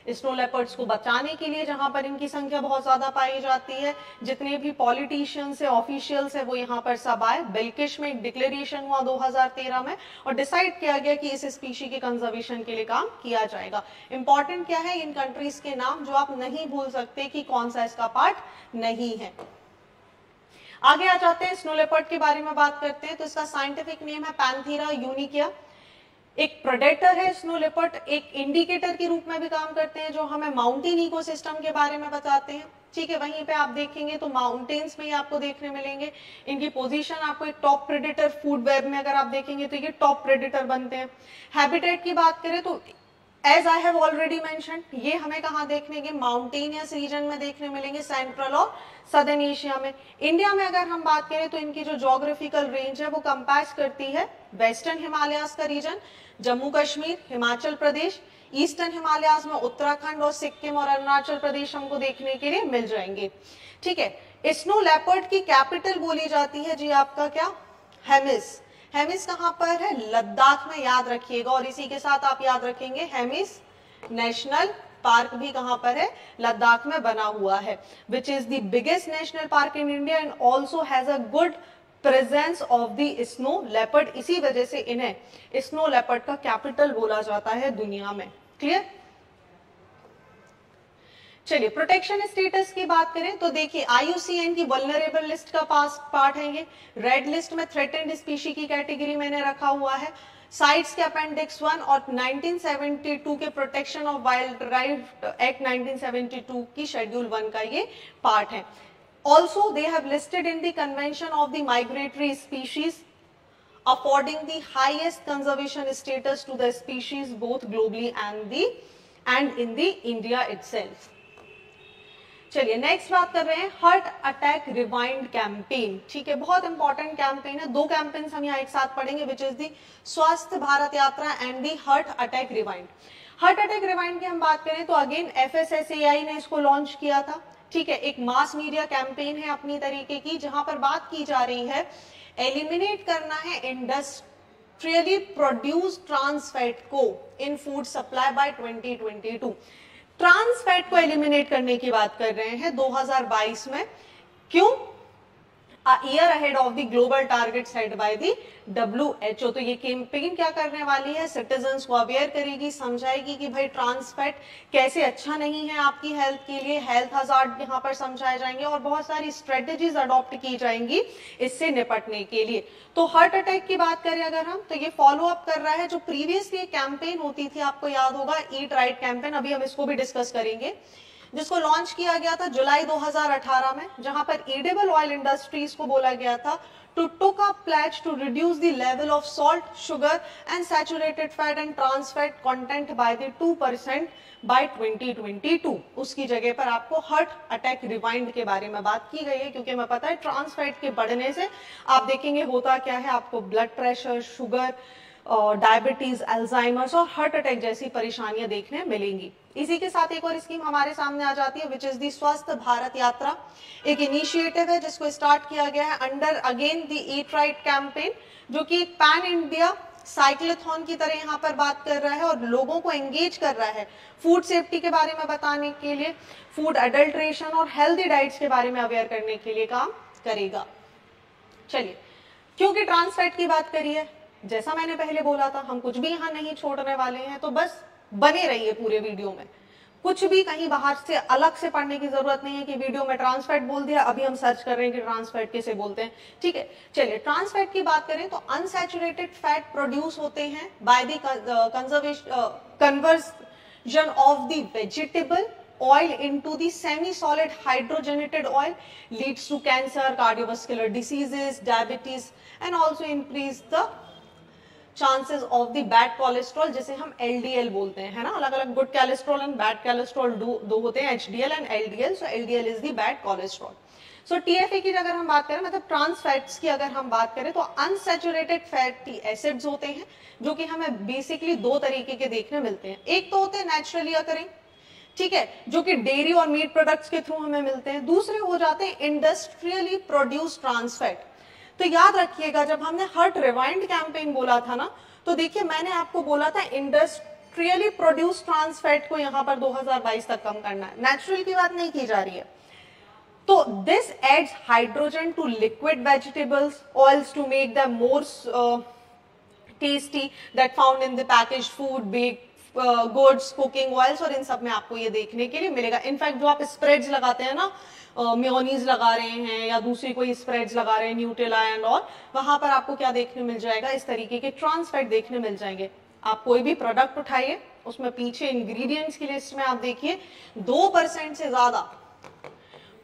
स्नो लेपर्ड्स को बचाने के लिए, जहां पर इनकी संख्या बहुत ज्यादा पाई जाती है। जितने भी पॉलिटिशियंस है, ऑफिशियल्स है, वो यहाँ पर सब आए। बिल्किश में एक डिक्लेरेशन हुआ दो हज़ार तेरह में और डिसाइड किया गया कि इस स्पीशी के कंजर्वेशन के लिए काम किया जाएगा। इंपॉर्टेंट क्या है, इन कंट्रीज के नाम जो आप नहीं भूल सकते कि कौन सा इसका पार्ट नहीं है। आगे आ जाते हैं, स्नो लेपर्ड के बारे में बात करते हैं तो इसका साइंटिफिक नेम है पैंथीरा यूनिकिया। एक प्रेडेटर है स्नो लेपर्ड, एक इंडिकेटर के रूप में भी काम करते हैं जो हमें माउंटेन इकोसिस्टम के बारे में बताते हैं। ठीक है, वहीं पे आप देखेंगे तो माउंटेन्स में ही आपको देखने मिलेंगे। इनकी पोजीशन आपको एक टॉप प्रेडेटर फूड वेब में अगर आप देखेंगे तो ये टॉप प्रेडेटर बनते हैं। हैबिटेट की बात करें तो as I have already mentioned, ये हमें कहाँ देखने के माउंटेनियस रीजन में देखने मिलेंगे, सेंट्रल और सदर्न एशिया में। इंडिया में अगर हम बात करें तो इनकी जो ज्योग्राफिकल रेंज है वो कंपास करती है वेस्टर्न हिमालयाज का रीजन, जम्मू कश्मीर, हिमाचल प्रदेश, ईस्टर्न हिमालयाज में उत्तराखंड और सिक्किम और अरुणाचल प्रदेश हमको देखने के लिए मिल जाएंगे। ठीक है, स्नो लेपर्ड की कैपिटल बोली जाती है जी आपका क्या, हेमिस। हेमिस कहाँ पर है, लद्दाख में, याद रखिएगा। और इसी के साथ आप याद रखेंगे हेमिस नेशनल पार्क भी कहाँ पर है, लद्दाख में बना हुआ है, which is the biggest national park in India and also has a good presence of the snow leopard. इसी वजह से इन्हें स्नो लेपर्ड का कैपिटल बोला जाता है दुनिया में। क्लियर, चलिए प्रोटेक्शन स्टेटस की बात करें तो देखिए आई यू सी एन की वल्नरेबल लिस्ट का पार्ट है ये। रेड लिस्ट में थ्रेटेंड स्पीशी की कैटेगरी मैंने रखा हुआ है। साइट्स के अपेंडिक्स वन और उन्नीस सौ बहत्तर के protection of wildlife act उन्नीस सौ बहत्तर की शेड्यूल वन का ये पार्ट है। Also they have listed in the convention of the migratory species affording the highest conservation status to the species both globally and the and in the India itself. चलिए next बात कर रहे हैं heart attack rewind campaign. ठीक है, बहुत important campaign है। दो कैंपेन हम यहाँ एक साथ पढ़ेंगे विच is the Swasthya Bharat Yatra and the heart attack rewind. Heart attack rewind की हम बात करें तो again F S S A I ने इसको लॉन्च किया था। ठीक है, एक मास मीडिया कैंपेन है अपनी तरीके की, जहां पर बात की जा रही है एलिमिनेट करना है इंडस्ट्रियली प्रोड्यूस ट्रांसफैट को in food supply by twenty twenty two. Trans fat को एलिमिनेट करने की बात कर रहे हैं दो हज़ार बाईस में, क्यों, year ahead of the global target set by the W H O. तो ये कैंपेन क्या करने वाली है, सिटीजन्स को अवेयर करेगी, समझाएगी कि भाई ट्रांस फैट कैसे अच्छा नहीं है आपकी हेल्थ के लिए, हेल्थ हजार्ड यहाँ पर समझाए जाएंगे और बहुत सारी स्ट्रेटेजीज अडॉप्ट की जाएंगी इससे निपटने के लिए। तो हार्ट अटैक की बात करें अगर हम तो ये फॉलो अप कर रहा है जो प्रीवियसली कैंपेन होती थी, आपको याद होगा ईट राइट कैंपेन, अभी हम इसको भी डिस्कस करेंगे, जिसको लॉन्च किया गया था जुलाई दो हज़ार अठारह में, जहां पर एडेबल ऑयल इंडस्ट्रीज को बोला गया था to take a pledge to reduce the level of salt, sugar and saturated fat and trans fat content by the two percent by twenty twenty two. उसकी जगह पर आपको हार्ट अटैक रिवाइंड के बारे में बात की गई है, क्योंकि हमें पता है ट्रांस फैट के बढ़ने से आप देखेंगे होता क्या है, आपको blood pressure, sugar, diabetes, Alzheimer's और हार्ट अटैक जैसी परेशानियां देखने मिलेंगी। इसी के साथ एक और स्कीम हमारे सामने आ जाती है विच इज दी स्वस्थ भारत यात्रा। एक इनिशिएटिव है जिसको स्टार्ट किया गया है under again the eat right campaign, जो कि एक पैन इंडिया साइक्लोथॉन की तरह यहाँ पर बात कर रहा है और लोगों को एंगेज कर रहा है फूड सेफ्टी के बारे में बताने के लिए, फूड एडल्ट्रेशन और हेल्दी डाइट्स के बारे में अवेयर करने के लिए काम करेगा। चलिए, क्योंकि ट्रांस फैट की बात करी है, जैसा मैंने पहले बोला था हम कुछ भी यहाँ नहीं छोड़ने वाले हैं, तो बस बने रहिए पूरे वीडियो में, कुछ भी कहीं बाहर से अलग से पढ़ने की जरूरत नहीं है कि वीडियो में ट्रांसफैट बोल दिया, अभी हम सर्च कर रहे हैं कि ट्रांसफैट किसे बोलते हैं। ठीक है, चलिए ट्रांसफैट की बात करें तो अनसैचुरेटेड फैट प्रोड्यूस होते हैं by the conversion of the vegetable oil into the semi solid hydrogenated oil leads to cancer, cardiovascular diseases, diabetes and also increase the chances of the bad cholesterol, जिसे हम L D L बोलते हैं, है ना, अलग अलग good cholesterol and bad cholesterol दो दो होते हैं H D L and L D L, so L D L is the bad cholesterol। So so, T F A की अगर हम बात करें मतलब ट्रांस फैट्स की अगर हम बात करें तो अनसैचुरेटेड फैटी एसिड्स होते हैं जो कि हमें बेसिकली दो तरीके के देखने मिलते हैं। एक तो होते हैं नेचुरली अकरिंग, ठीक है, जो कि डेयरी और मीट प्रोडक्ट्स के थ्रू हमें मिलते हैं। दूसरे हो जाते हैं इंडस्ट्रियली प्रोड्यूस ट्रांस फैट। तो याद रखिएगा जब हमने हार्ट रिवाइंड कैंपेन बोला था ना, तो देखिए मैंने आपको बोला था industry industrially produce trans fat को यहाँ पर दो हज़ार बाईस तक कम करना है, नेचुरल की बात नहीं की जा रही है। तो this adds hydrogen to liquid vegetables oils to make the more tasty that found in the package food, bake goods, cooking oils, और इन सब में आपको ये देखने के लिए मिलेगा। इनफैक्ट जो आप स्प्रेड्स लगाते हैं ना, मेयोनीज लगा रहे हैं या दूसरी कोई स्प्रेड्स लगा रहे हैं, न्यूट्रेला एंड ऑल, वहां पर आपको क्या देखने मिल जाएगा, इस तरीके के ट्रांस फैट देखने मिल जाएंगे। आप कोई भी प्रोडक्ट उठाइए, उसमें पीछे इंग्रेडिएंट्स की लिस्ट में आप देखिए दो परसेंट से ज्यादा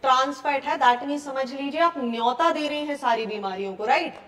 ट्रांस फैट है, दैट मीन समझ लीजिए आप न्योता दे रहे हैं सारी बीमारियों को, राइट।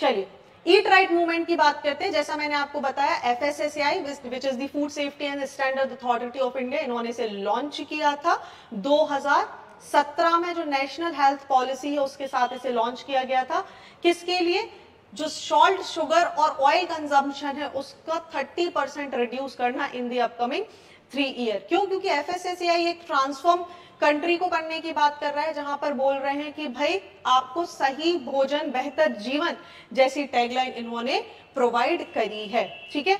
चलिए ईट राइट मूवमेंट की बात करते हैं। जैसा मैंने आपको बताया F S S A I which is the food safety and standard authority of India, इन्होंने इसे लॉन्च किया था दो हज़ार सत्रह में, जो नेशनल हेल्थ पॉलिसी है उसके साथ इसे लॉन्च किया गया था। किसके लिए? जो सॉल्ट, शुगर और ऑयल कंजम्पशन है उसका तीस परसेंट रिड्यूस करना in the upcoming three year. क्यों? क्योंकि F S S A I एक ट्रांसफॉर्म कंट्री को करने की बात कर रहा है, जहां पर बोल रहे हैं कि भाई आपको सही भोजन बेहतर जीवन जैसी टैगलाइन इन्होंने प्रोवाइड करी है, ठीक है।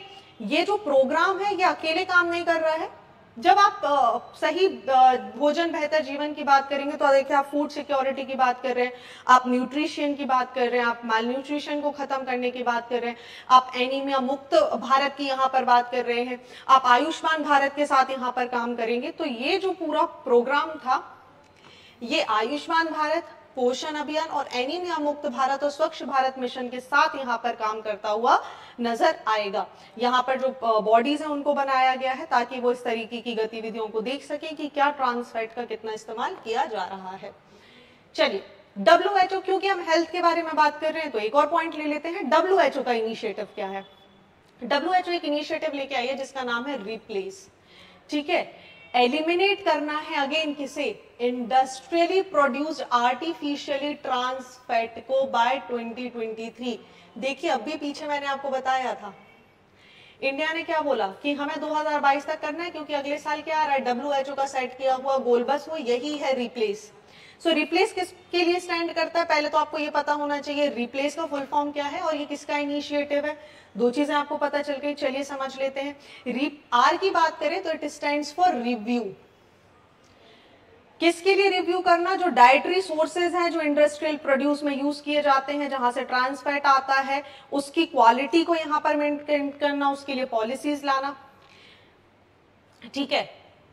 ये जो प्रोग्राम है ये अकेले काम नहीं कर रहा है। जब आप आ, सही आ, भोजन बेहतर जीवन की बात करेंगे तो देखिए आप फूड सिक्योरिटी की बात कर रहे हैं, आप न्यूट्रिशन की बात कर रहे हैं, आप माल न्यूट्रिशन को खत्म करने की बात कर रहे हैं, आप एनीमिया मुक्त भारत की यहाँ पर बात कर रहे हैं, आप आयुष्मान भारत के साथ यहाँ पर काम करेंगे। तो ये जो पूरा प्रोग्राम था ये आयुष्मान भारत, पोषण अभियान और एनीमिया मुक्त भारत और स्वच्छ भारत मिशन के साथ यहाँ पर काम करता हुआ नजर आएगा। यहाँ पर जो बॉडीज हैं उनको बनाया गया है ताकि वो इस तरीके की गतिविधियों को देख सकें कि क्या ट्रांस फैट का कितना इस्तेमाल किया जा रहा है। चलिए डब्ल्यू एच ओ, क्योंकि हम हेल्थ के बारे में बात कर रहे हैं तो एक और पॉइंट ले लेते हैं। डब्ल्यू एच ओ का इनिशिएटिव क्या है? डब्ल्यू एच ओ एक इनिशिएटिव लेके आई है जिसका नाम है रिप्लेस, ठीक है। एलिमिनेट करना है अगेन किसे? Industrially produced artificially trans fat को बाय ट्वेंटी ट्वेंटी थ्री। देखिए अभी पीछे मैंने आपको बताया था इंडिया ने क्या बोला कि हमें दो हज़ार बाईस तक करना है, क्योंकि अगले साल क्या आ रहा है, डब्ल्यू एच ओ का सेट किया हुआ गोल बस वो यही है, रिप्लेस। सो so, रिप्लेस किसके लिए स्टैंड करता है पहले तो आपको ये पता होना चाहिए रिप्लेस का फुल फॉर्म क्या है और ये किसका इनिशिएटिव है। दो चीजें आपको पता चल गई, चलिए समझ लेते हैं। री आर की बात करें तो इट स्टैंड्स फॉर रिव्यू। किसके लिए रिव्यू करना? जो डायटरी सोर्सेज हैं जो इंडस्ट्रियल प्रोड्यूस में यूज किए जाते हैं, जहां से ट्रांस फैट आता है, उसकी क्वालिटी को यहाँ पर मेंटेन करना, उसके लिए पॉलिसीज लाना, ठीक है।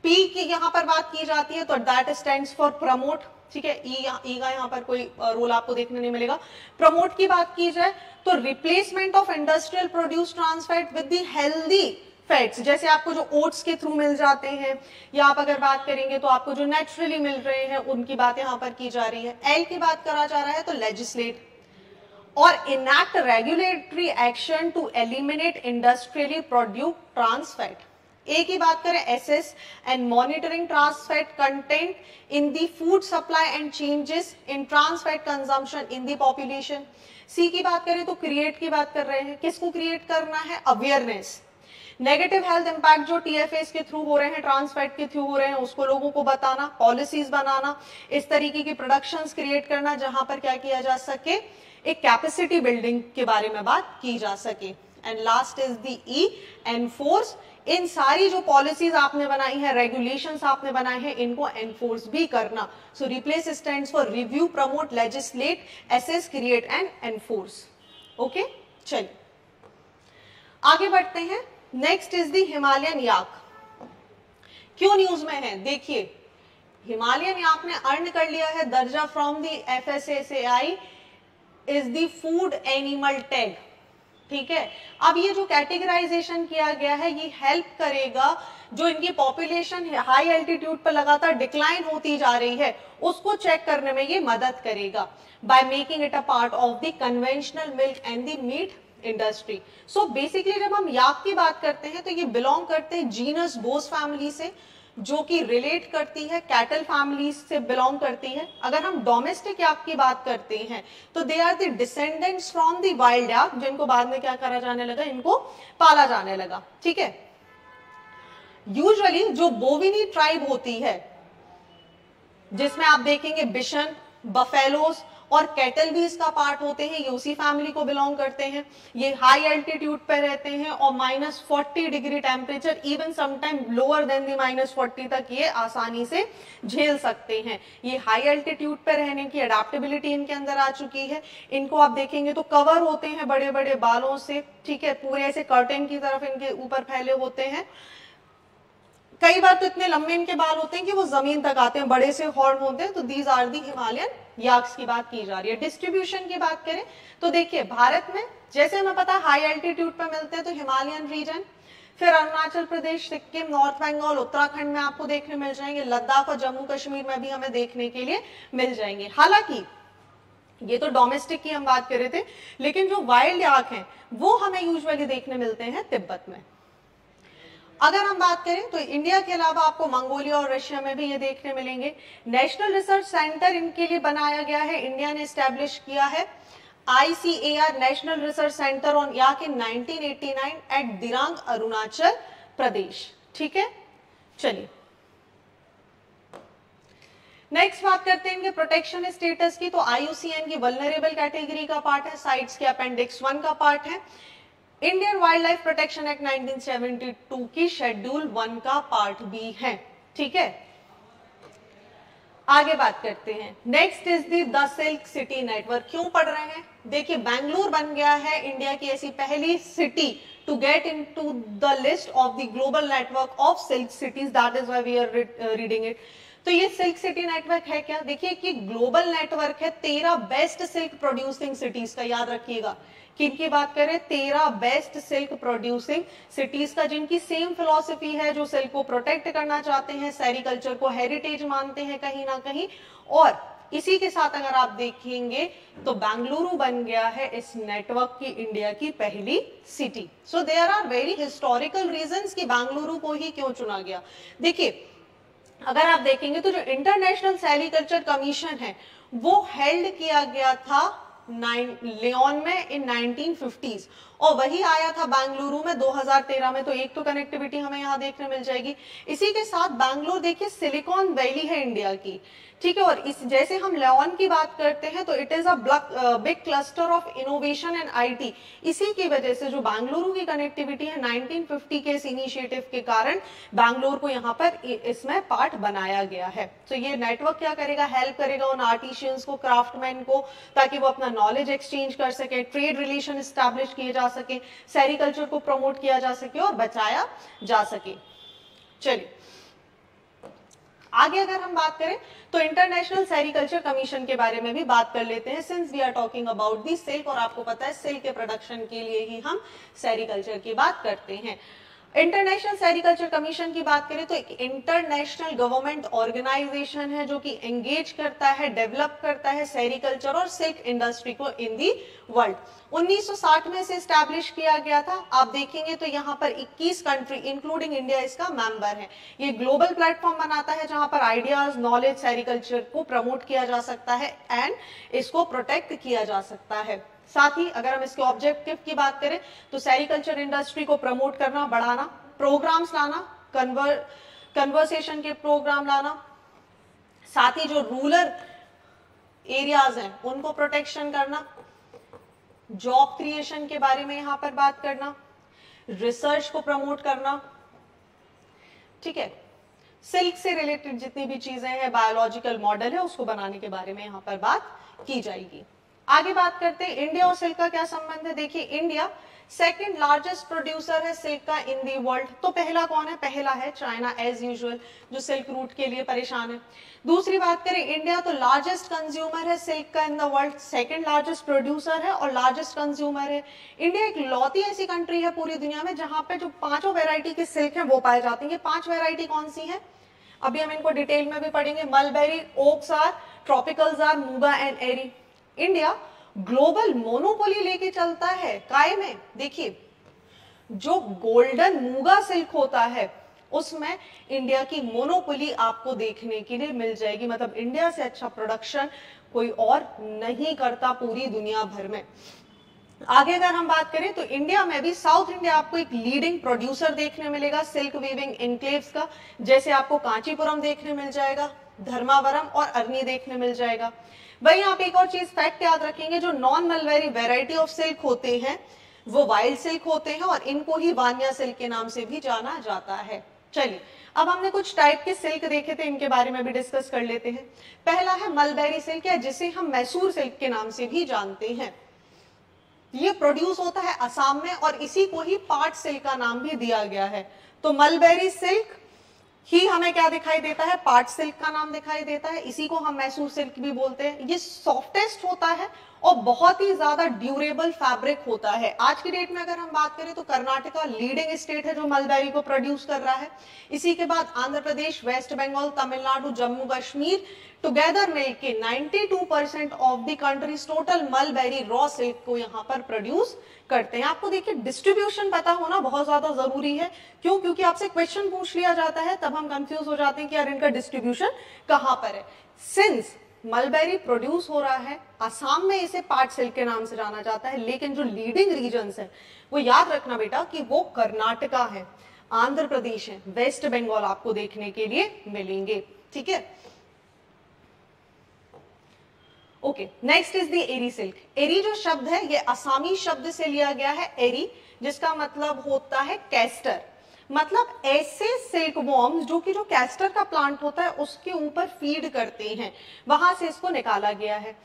पी की यहाँ पर बात की जाती है तो दैट स्टैंड्स फॉर प्रमोट, ठीक है। ई ई का यहाँ पर कोई रोल आपको देखने नहीं मिलेगा। प्रमोट की बात की जाए तो replacement of industrial produce trans fat with the healthy fats, जैसे आपको जो ओट्स के थ्रू मिल जाते हैं, या आप अगर बात करेंगे तो आपको जो नेचुरली मिल रहे हैं उनकी बात यहाँ पर की जा रही है। एल की बात करा जा रहा है तो लेजिस्लेट और enact regulatory action to eliminate industrially produce trans fat. A की बात करें assess and monitoring trans fat content in the food supply and changes in trans fat consumption in the population. C की बात करें तो create की बात कर रहे हैं, किसको क्रिएट करना है, अवेयरनेस। नेगेटिव हेल्थ इंपैक्ट जो टी एफ एस के थ्रू हो रहे हैं, ट्रांस फैट के थ्रू हो रहे हैं, उसको लोगों को बताना, पॉलिसीज बनाना, इस तरीके की प्रोडक्शंस क्रिएट करना जहां पर क्या किया जा सके, एक कैपेसिटी बिल्डिंग के बारे में बात की जा सके। And last is the E enforce. इन सारी जो पॉलिसीज आपने बनाई है, रेगुलेशंस आपने बनाए हैं, इनको एनफोर्स भी करना। So replace stands for review, promote, legislate, assess, create and enforce. Okay, चलिए आगे बढ़ते हैं। Next is the Himalayan yak. क्यों न्यूज में है? देखिए हिमालयन याक ने अर्न कर लिया है दर्जा from the F S S A I is the food animal tag, ठीक है। अब ये जो कैटेगराइजेशन किया गया है ये हेल्प करेगा, जो इनकी पॉपुलेशन हाई एल्टीट्यूड पर लगातार डिक्लाइन होती जा रही है उसको चेक करने में ये मदद करेगा by making it a part of the conventional milk and the meat industry. So basically जब हम याक की बात करते हैं तो ये बिलोंग करते हैं जीनस बोस फैमिली से, जो कि रिलेट करती है कैटल फैमिली से बिलोंग करती है। अगर हम डोमेस्टिक याक की बात करते हैं तो they are the descendants from the wild yak, जिनको बाद में क्या करा जाने लगा, इनको पाला जाने लगा, ठीक है। यूजुअली जो बोविनी ट्राइब होती है जिसमें आप देखेंगे बिशन, बफेलोस और कैटल भी इसका पार्ट होते हैं, ये उसी फैमिली को बिलोंग करते हैं। ये हाई एल्टीट्यूड पे रहते हैं और minus forty degree temperature even sometime lower than the minus forty तक ये आसानी से झेल सकते हैं। ये हाई एल्टीट्यूड पे रहने की अडाप्टेबिलिटी इनके अंदर आ चुकी है। इनको आप देखेंगे तो कवर होते हैं बड़े बड़े बालों से, ठीक है, पूरे ऐसे कर्टेन की तरफ इनके ऊपर फैले होते हैं। कई बार तो इतने लंबे इनके बाल होते हैं कि वो जमीन तक आते हैं, बड़े से हॉर्न होते हैं। तो these are the Himalayan yaks की बात की जा रही है। डिस्ट्रीब्यूशन की बात करें तो देखिए भारत में जैसे हमें पता हाई एल्टीट्यूड पर मिलते हैं तो हिमालयन रीजन, फिर अरुणाचल प्रदेश, सिक्किम, नॉर्थ बंगाल, उत्तराखंड में आपको देखने मिल जाएंगे, लद्दाख और जम्मू कश्मीर में भी हमें देखने के लिए मिल जाएंगे। हालांकि ये तो डोमेस्टिक की हम बात कर रहे थे, लेकिन जो वाइल्ड याक हैं वो हमें यूजुअली देखने मिलते हैं तिब्बत में। अगर हम बात करें तो इंडिया के अलावा आपको मंगोलिया और रशिया में भी ये देखने मिलेंगे। नेशनल रिसर्च सेंटर इनके लिए बनाया गया है, इंडिया ने एस्टेब्लिश किया है I C A R national research centre on yak in nineteen eighty nine at Dirang, Arunachal Pradesh. ठीक है, चलिए नेक्स्ट बात करते हैं इनके प्रोटेक्शन स्टेटस की। तो आई यू सी एन की वल्नरेबल कैटेगरी का पार्ट है, साइट्स के अपेंडिक्स वन का पार्ट है, Indian wild life protection act nineteen seventy two की शेड्यूल वन का पार्ट भी है। ठीक है, आगे बात करते हैं। Next is the the silk city network. क्यों पढ़ रहे हैं? देखिए बेंगलुरु बन गया है इंडिया की ऐसी पहली city to get into the list of the global network of silk cities, that is why we are reading it. तो ये सिल्क सिटी नेटवर्क है क्या? देखिए कि ग्लोबल नेटवर्क है तेरह बेस्ट सिल्क प्रोड्यूसिंग सिटीज का। याद रखिएगा किनकी बात करें, तेरह बेस्ट सिल्क प्रोड्यूसिंग सिटीज का, जिनकी सेम फिलॉसफी है, जो सिल्क को प्रोटेक्ट करना चाहते हैं, सेरीकल्चर को हेरिटेज मानते हैं कहीं ना कहीं। और इसी के साथ अगर आप देखेंगे तो बेंगलुरु बन गया है इस नेटवर्क की इंडिया की पहली city. So there are very historical reasons कि बेंगलुरु को ही क्यों चुना गया। देखिए अगर आप देखेंगे तो जो इंटरनेशनल सेरीकल्चर कमीशन है वो हेल्ड किया गया था लियोन में इन नाइनटीन फिफ्टीज़ और वही आया था बेंगलुरु में दो हज़ार तेरह में। तो एक तो कनेक्टिविटी हमें यहाँ देखने मिल जाएगी। इसी के साथ बेंगलुरु देखिए सिलिकॉन वैली है इंडिया की, ठीक है। और इस जैसे हम लियोन की बात करते हैं तो it is a big cluster of innovation and I T. इसी की वजह से जो बेंगलुरु की कनेक्टिविटी है नाइनटीन फिफ्टी के इस इनिशिएटिव के कारण बेंगलुरु को यहाँ पर इसमें पार्ट बनाया गया है। तो ये नेटवर्क क्या करेगा, हेल्प करेगा उन आर्टिशियंस को, क्राफ्टमैन को, ताकि वो अपना नॉलेज एक्सचेंज कर सके, ट्रेड रिलेशन एस्टेब्लिश किए जा सके, सेरीकल्चर को प्रमोट किया जा सके और बचाया जा सके। चलिए आगे अगर हम बात करें तो इंटरनेशनल सेरीकल्चर कमीशन के बारे में भी बात कर लेते हैं, since we are talking about the silk. और आपको पता है सिल्क के प्रोडक्शन के लिए ही हम सेरीकल्चर की बात करते हैं। इंटरनेशनल सेरीकल्चर कमीशन की बात करें तो एक इंटरनेशनल गवर्नमेंट ऑर्गेनाइजेशन है जो कि एंगेज करता है, डेवलप करता है सेरीकल्चर और सिल्क इंडस्ट्री को इन दी वर्ल्ड। उन्नीस सौ साठ में इसे एस्टैब्लिश किया गया था। आप देखेंगे तो यहाँ पर इक्कीस कंट्री इंक्लूडिंग इंडिया इसका मेंबर है। ये ग्लोबल प्लेटफॉर्म बनाता है जहां पर आइडियाज, नॉलेज, सेरीकल्चर को प्रमोट किया जा सकता है एंड इसको प्रोटेक्ट किया जा सकता है। साथ ही अगर हम इसके ऑब्जेक्टिव की बात करें तो सेरीकल्चर इंडस्ट्री को प्रमोट करना, बढ़ाना, प्रोग्राम्स लाना, कन्वर कन्वर्सेशन के प्रोग्राम लाना, साथ ही जो रूरल एरियाज हैं उनको प्रोटेक्शन करना, जॉब क्रिएशन के बारे में यहाँ पर बात करना, रिसर्च को प्रमोट करना, ठीक है, सिल्क से रिलेटेड जितनी भी चीजें हैं, बायोलॉजिकल मॉडल है उसको बनाने के बारे में यहाँ पर बात की जाएगी। आगे बात करते हैं इंडिया और सिल्क का क्या संबंध है। देखिए इंडिया सेकंड लार्जेस्ट प्रोड्यूसर है सिल्क का इन दी वर्ल्ड। तो पहला कौन है? पहला है चाइना एज यूजुअल, जो सिल्क रूट के लिए परेशान है। दूसरी बात करें इंडिया तो लार्जेस्ट कंज्यूमर है सिल्क का in the world, second largest producer है और लार्जेस्ट कंज्यूमर है। इंडिया एक लौती ऐसी कंट्री है पूरी दुनिया में जहां पे जो पांचों वेरायटी की सिल्क है वो पाई जाती है। पांच वेरायटी कौन सी है अभी हम इनको डिटेल में भी पढ़ेंगे, mulberry, Woakes are, tropical are, muga and eri. India global monopoly लेके चलता है काय में। देखिए जो गोल्डन मूगा सिल्क होता है उसमें इंडिया की मोनोपोली आपको देखने के लिए मिल जाएगी। मतलब इंडिया से अच्छा प्रोडक्शन कोई और नहीं करता पूरी दुनिया भर में। आगे अगर हम बात करें तो इंडिया में भी साउथ इंडिया आपको एक लीडिंग प्रोड्यूसर देखने मिलेगा सिल्क वीविंग इनक्लेव्स का, जैसे आपको कांचीपुरम देखने मिल जाएगा, धर्मावरम और अग्नि देखने मिल जाएगा। वहीं आप एक और चीज फैक्ट याद रखेंगे, जो non mulberry variety of silk होते हैं वो वाइल्ड सिल्क होते हैं और इनको ही वानिया सिल्क के नाम से भी जाना जाता है। चलिए अब हमने कुछ टाइप के सिल्क देखे थे, इनके बारे में भी डिस्कस कर लेते हैं। पहला है मलबेरी सिल्क या जिसे हम मैसूर सिल्क के नाम से भी जानते हैं। ये प्रोड्यूस होता है असम में और इसी को ही पाट सिल्क का नाम भी दिया गया है। तो मलबेरी सिल्क ही हमें क्या दिखाई देता है, पाट सिल्क का नाम दिखाई देता है। इसी को हम मैसूर सिल्क भी बोलते हैं। ये सॉफ्टेस्ट होता है और बहुत ही ज्यादा ड्यूरेबल फैब्रिक होता है। आज की डेट में अगर हम बात करें तो कर्नाटका लीडिंग स्टेट है जो मलबेरी को प्रोड्यूस कर रहा है। इसी के बाद आंध्र प्रदेश, वेस्ट बंगाल, तमिलनाडु, जम्मू कश्मीर टुगेदर मिलके बानवे percent of the countries total mulberry raw silk को यहाँ पर प्रोड्यूस करते हैं। आपको देखिए डिस्ट्रीब्यूशन पता होना बहुत ज्यादा जरूरी है। क्यों? क्योंकि आपसे क्वेश्चन पूछ लिया जाता है तब हम कंफ्यूज हो जाते हैं कि यार इनका डिस्ट्रीब्यूशन कहाँ पर है। सिंस मलबेरी प्रोड्यूस हो रहा है असम में, इसे पाट सिल्क के नाम से जाना जाता है, लेकिन जो लीडिंग रीजन्स हैं वो याद रखना बेटा कि वो कर्नाटका है, आंध्र प्रदेश है, वेस्ट बंगाल आपको देखने के लिए मिलेंगे। ठीक है, okay. Next is the eri silk. Eri जो शब्द है ये असामी शब्द से लिया गया है, एरी, जिसका मतलब होता है कैस्टर। मतलब ऐसे सिल्क वॉर्म्स जो कि जो कैस्टर का प्लांट होता है उसके ऊपर फीड करते हैं, वहां से इसको निकाला गया है।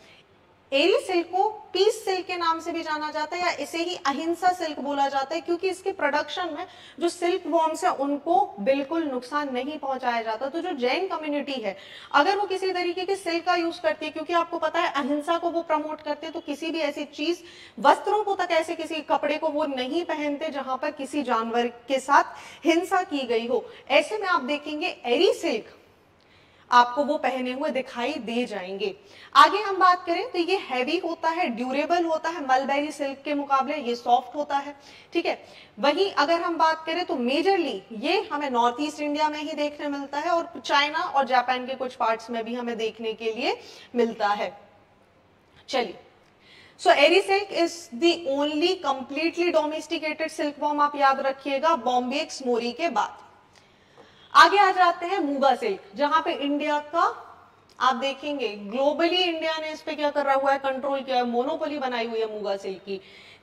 एरी सिल्क को पीस सिल्क के नाम से भी जाना जाता है या इसे ही अहिंसा सिल्क बोला जाता है, क्योंकि इसके प्रोडक्शन में जो सिल्क वॉर्म्स हैं उनको बिल्कुल नुकसान नहीं पहुंचाया जाता। तो जो जैन कम्युनिटी है अगर वो किसी तरीके के सिल्क का यूज करती है, क्योंकि आपको पता है अहिंसा को वो प्रमोट करते हैं, तो किसी भी ऐसी चीज, वस्त्रों को तक ऐसे किसी कपड़े को वो नहीं पहनते जहां पर किसी जानवर के साथ हिंसा की गई हो। ऐसे में आप देखेंगे एरी सिल्क आपको वो पहने हुए दिखाई दे जाएंगे। आगे हम बात करें तो ये हैवी होता है, ड्यूरेबल होता है, मलबेरी सिल्क के मुकाबले ये सॉफ्ट होता है। ठीक है, वहीं अगर हम बात करें तो मेजरली ये हमें नॉर्थ ईस्ट इंडिया में ही देखने मिलता है और चाइना और जापान के कुछ पार्ट्स में भी हमें देखने के लिए मिलता है। चलिए, so eri silk is the only completely domesticated silk worm, आप याद रखिएगा बॉम्बेक्स मोरी के बाद। आगे आ जाते हैं मूगा सिल्क, जहां पे इंडिया का आप देखेंगे ग्लोबली इंडिया ने इस पे क्या कर रहा हुआ है, कंट्रोल किया है, मोनोपोली बनाई हुई है मूगा सिल्क की।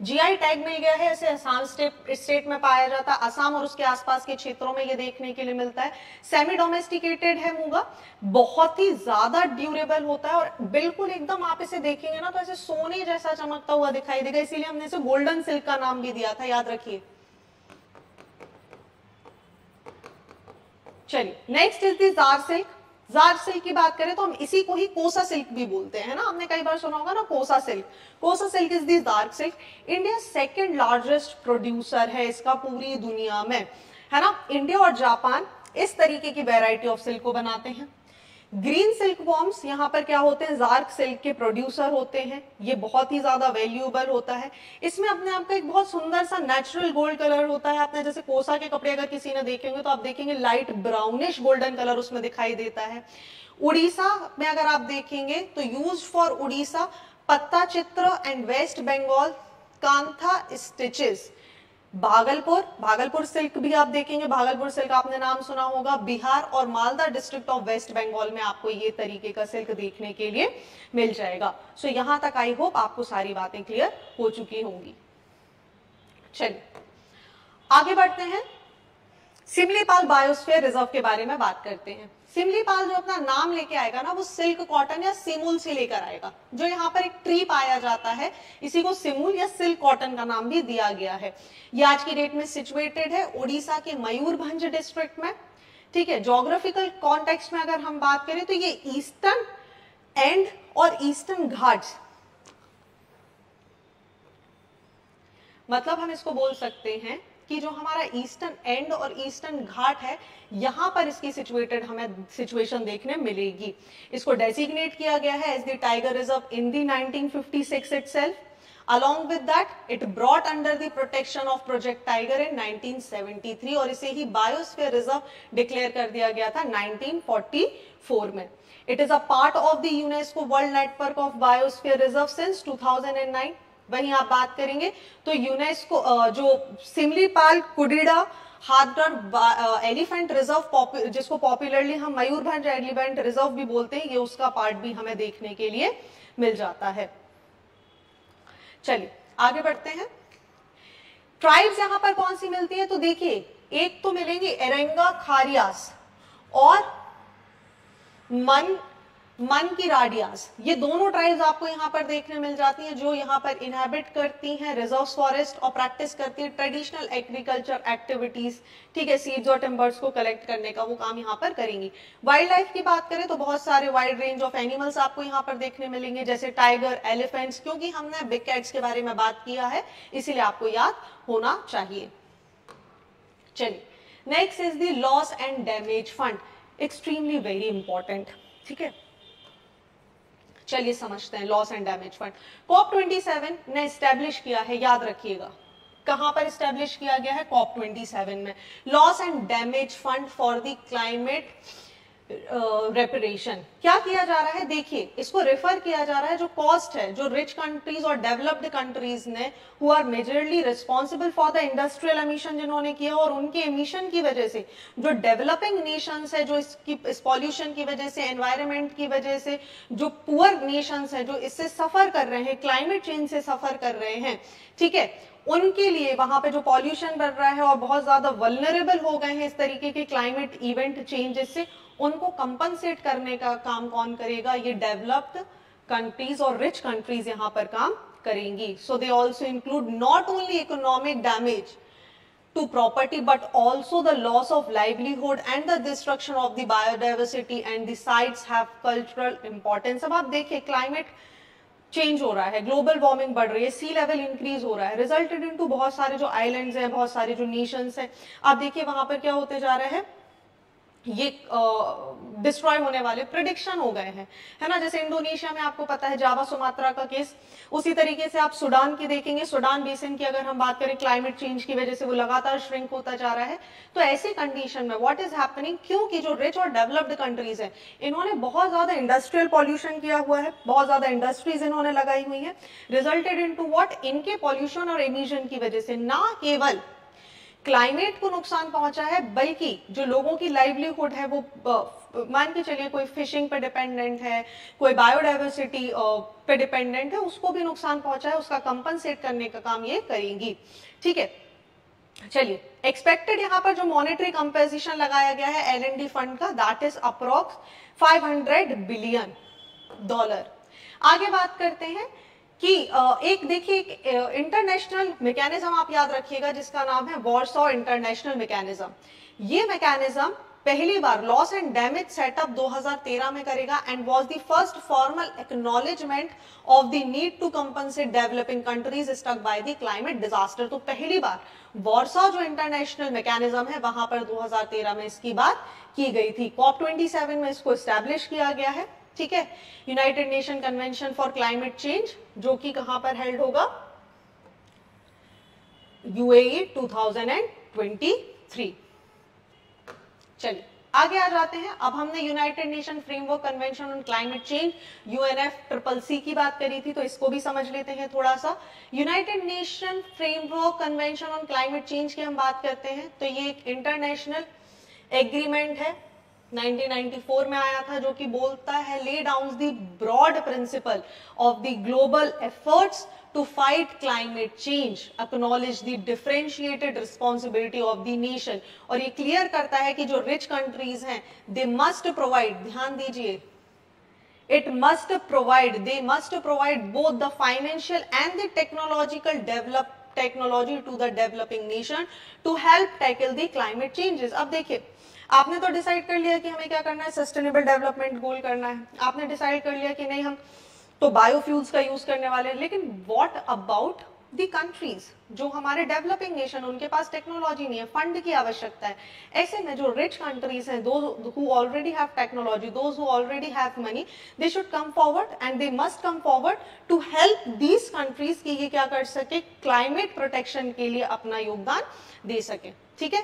जीआई टैग मिल गया है, इसे असम स्टेट स्टेट में पाया जाता है, असम और उसके आसपास के क्षेत्रों में ये देखने के लिए मिलता है। सेमी डोमेस्टिकेटेड है मूगा, बहुत ही ज्यादा ड्यूरेबल होता है और बिल्कुल एकदम आप इसे देखेंगे ना तो ऐसे सोने जैसा चमकता हुआ दिखाई देगा, इसीलिए हमने इसे गोल्डन सिल्क का नाम भी दिया था, याद रखिए। चलिए, next is the jar silk. Jar silk की बात करें तो हम इसी को ही कोसा सिल्क भी बोलते हैं ना, हमने कई बार सुना होगा ना कोसा सिल्क। कोसा silk is the jar silk. India second largest producer है इसका पूरी दुनिया में, है ना। इंडिया और जापान इस तरीके की वेराइटी ऑफ सिल्क को बनाते हैं। ग्रीन सिल्क वॉर्म्स यहाँ पर क्या होते हैं, जार्क सिल्क के प्रोड्यूसर होते हैं। ये बहुत ही ज्यादा वैल्यूएबल होता है, इसमें अपने आप का एक बहुत सुंदर सा नेचुरल गोल्ड कलर होता है। आपने जैसे कोसा के कपड़े अगर किसी ने देखे होंगे तो आप देखेंगे लाइट ब्राउनिश गोल्डन कलर उसमें दिखाई देता है। उड़ीसा में अगर आप देखेंगे तो use for Orissa Pattachitra and west Bengal kantha stitches. Bhagalpur, Bhagalpur silk भी आप देखेंगे, भागलपुर सिल्क आपने नाम सुना होगा। बिहार और Malda district of west Bengal में आपको ये तरीके का सिल्क देखने के लिए मिल जाएगा। सो so, यहां तक आई होप आपको सारी बातें क्लियर हो चुकी होंगी। चलिए आगे बढ़ते हैं, सिमलीपाल बायोस्फीयर रिजर्व के बारे में बात करते हैं। सिमलीपाल जो अपना नाम लेके आएगा ना वो सिल्क कॉटन या सिमुल से लेकर आएगा, जो यहाँ पर एक ट्री पाया जाता है, इसी को सिमुल या सिल्क कॉटन का नाम भी दिया गया है। ये आज की डेट में सिचुएटेड है ओडिशा के मयूरभंज डिस्ट्रिक्ट में। ठीक है, ज्योग्राफिकल कॉन्टेक्स्ट में अगर हम बात करें तो ये ईस्टर्न एंड और ईस्टर्न घाट्स, मतलब हम इसको बोल सकते हैं कि जो हमारा ईस्टर्न एंड और ईस्टर्न घाट है यहाँ पर इसकी सिचुएटेड हमें सिचुएशन देखने मिलेगी। इसको डेसिग्नेट किया गया है as the tiger reserve in the nineteen fifty six itself. Along with that it brought under the protection of project tiger in nineteen seventy three और इसे ही बायोस्फीयर रिजर्व डिक्लेयर कर दिया गया था नाइनटीन फोर्टी फोर में। It is a part of the UNESCO world network of biosphere reserve since two thousand nine. वहीं आप बात करेंगे तो यूनेस्को जो सिमलीपाल, कुडीड़ा हाथगढ़ एलिफेंट रिजर्व, जिसको पॉपुलरली हम मयूरभंज एलिफेंट रिजर्व भी बोलते हैं, ये उसका पार्ट भी हमें देखने के लिए मिल जाता है। चलिए आगे बढ़ते हैं। ट्राइब्स यहाँ पर कौन सी मिलती है, तो देखिए एक तो मिलेंगी एरेंगा खारियास और मन मन की राडियास, ये दोनों ट्राइब्स आपको यहाँ पर देखने मिल जाती हैं, जो यहाँ पर इनहैबिट करती हैं रिजर्व फॉरेस्ट और प्रैक्टिस करती है ट्रेडिशनल एग्रीकल्चर एक्टिविटीज, ठीक है, सीड्स और टिम्बर्स को कलेक्ट करने का वो काम यहाँ पर करेंगी। वाइल्ड लाइफ की बात करें तो बहुत सारे वाइड रेंज ऑफ एनिमल्स आपको यहाँ पर देखने मिलेंगे, जैसे टाइगर, एलिफेंट्स, क्योंकि हमने बिग कैट्स के बारे में बात किया है इसीलिए आपको याद होना चाहिए। चलिए next is the loss and damage fund, extremely very important, ठीक है। चलिए समझते हैं loss and damage fund. COP सत्ताईस ने स्टैब्लिश किया है, याद रखिएगा कहां पर स्टैब्लिश किया गया है, कॉप सत्ताईस में, loss and damage fund for the climate reparation. क्या किया जा रहा है, देखिए इसको रेफर किया जा रहा है जो कॉस्ट है जो रिच कंट्रीज और डेवलप्ड कंट्रीज ने, who are majorly responsible for the industrial emission, जिन्होंने किया और उनके एमिशन की वजह से जो डेवलपिंग नेशंस है, जो इसकी इस पॉल्यूशन की वजह से, एनवायरमेंट की वजह से, जो पुअर नेशंस है जो इससे सफर कर रहे हैं, क्लाइमेट चेंज से सफर कर रहे हैं, ठीक है, उनके लिए वहां पे जो पॉल्यूशन बढ़ रहा है और बहुत ज्यादा वल्नरेबल हो गए हैं इस तरीके के क्लाइमेट इवेंट चेंजेस से, उनको कंपनसेट करने का काम कौन करेगा, ये डेवलप्ड कंट्रीज और रिच कंट्रीज यहाँ पर काम करेंगी। So they also include not only economic damage to property but also the loss of livelihood and the destruction of the biodiversity and the sites have cultural importance. अब आप देखिए climate change हो रहा है, ग्लोबल वार्मिंग बढ़ रही है, सी level increase हो रहा है, रिजल्टेड इनटू बहुत सारे जो आइलैंड्स हैं, बहुत सारे जो नेशंस हैं, आप देखिए वहां पर क्या होते जा रहा है, ये डिस्ट्रॉय होने वाले प्रेडिक्शन हो गए हैं, है ना। जैसे इंडोनेशिया में आपको पता है जावा सुमात्रा का केस, उसी तरीके से आप सूडान की देखेंगे, सूडान बेसिन की अगर हम बात करें, क्लाइमेट चेंज की वजह से वो लगातार श्रिंक होता जा रहा है। तो ऐसी कंडीशन में व्हाट इज हैपनिंग, क्योंकि जो रिच और डेवलप्ड कंट्रीज है इन्होंने बहुत ज्यादा इंडस्ट्रियल पॉल्यूशन किया हुआ है, बहुत ज्यादा इंडस्ट्रीज इन्होंने लगाई हुई है, रिजल्टेड इन टू व्हाट, इनके पॉल्यूशन और इमिशन की वजह से ना केवल क्लाइमेट को नुकसान पहुंचा है बल्कि जो लोगों की लाइवलीहुड है वो, मान के चलिए कोई फिशिंग पे डिपेंडेंट है, कोई बायोडाइवर्सिटी पे डिपेंडेंट है, उसको भी नुकसान पहुंचा है, उसका कंपनसेट करने का काम ये करेंगी, ठीक है। चलिए एक्सपेक्टेड यहाँ पर जो मॉनेटरी कंपेंसेशन लगाया गया है एल एंड डी फंड का, that is approx five hundred billion dollar. आगे बात करते हैं कि एक देखिए एक इंटरनेशनल मैकेनिज्म आप याद रखिएगा जिसका नाम है वॉर्सो इंटरनेशनल मैकेनिज्म। ये मैकेनिज्म पहली बार लॉस एंड डैमेज सेटअप दो हज़ार तेरह में करेगा and was the first formal acknowledgement of the need to compensate developing countries stuck by the climate disaster. तो पहली बार वॉर्सो जो इंटरनेशनल मैकेनिज्म है वहां पर दो हज़ार तेरह में इसकी बात की गई थी। कॉप सत्ताईस में इसको स्टैब्लिश किया गया है, ठीक है। United nation convention for climate change जो कि कहां पर हेल्ड होगा, यूएई दो हज़ार तेईस। चलिए आगे आ जाते हैं। अब हमने united nation framework convention on climate change UNF triple C की बात करी थी, तो इसको भी समझ लेते हैं थोड़ा सा। United nation framework convention on climate change की हम बात करते हैं तो ये एक इंटरनेशनल एग्रीमेंट है, उन्नीस सौ चौरानवे में आया था, जो कि बोलता है lay down the broad principle of the global efforts to fight climate change, acknowledge the differentiated responsibility of the nation. और ये क्लियर करता है कि जो रिच कंट्रीज हैं दे मस्ट प्रोवाइड, ध्यान दीजिए, it must provide, they must provide both the financial and the technological develop technology to the developing nation to help tackle the climate changes. अब देखिए आपने तो डिसाइड कर लिया कि हमें क्या करना है, सस्टेनेबल डेवलपमेंट गोल करना है, आपने डिसाइड कर लिया कि नहीं हम तो बायोफ्यूल्स का यूज करने वाले हैं, लेकिन व्हाट अबाउट दी कंट्रीज, जो हमारे डेवलपिंग नेशन, उनके पास टेक्नोलॉजी नहीं है, फंड की आवश्यकता है। ऐसे में जो रिच कंट्रीज हैं, those who already have technology, those who already have money, they should come forward and they must come forward to help these countries की ये क्या कर सके, क्लाइमेट प्रोटेक्शन के लिए अपना योगदान दे सके, ठीक है।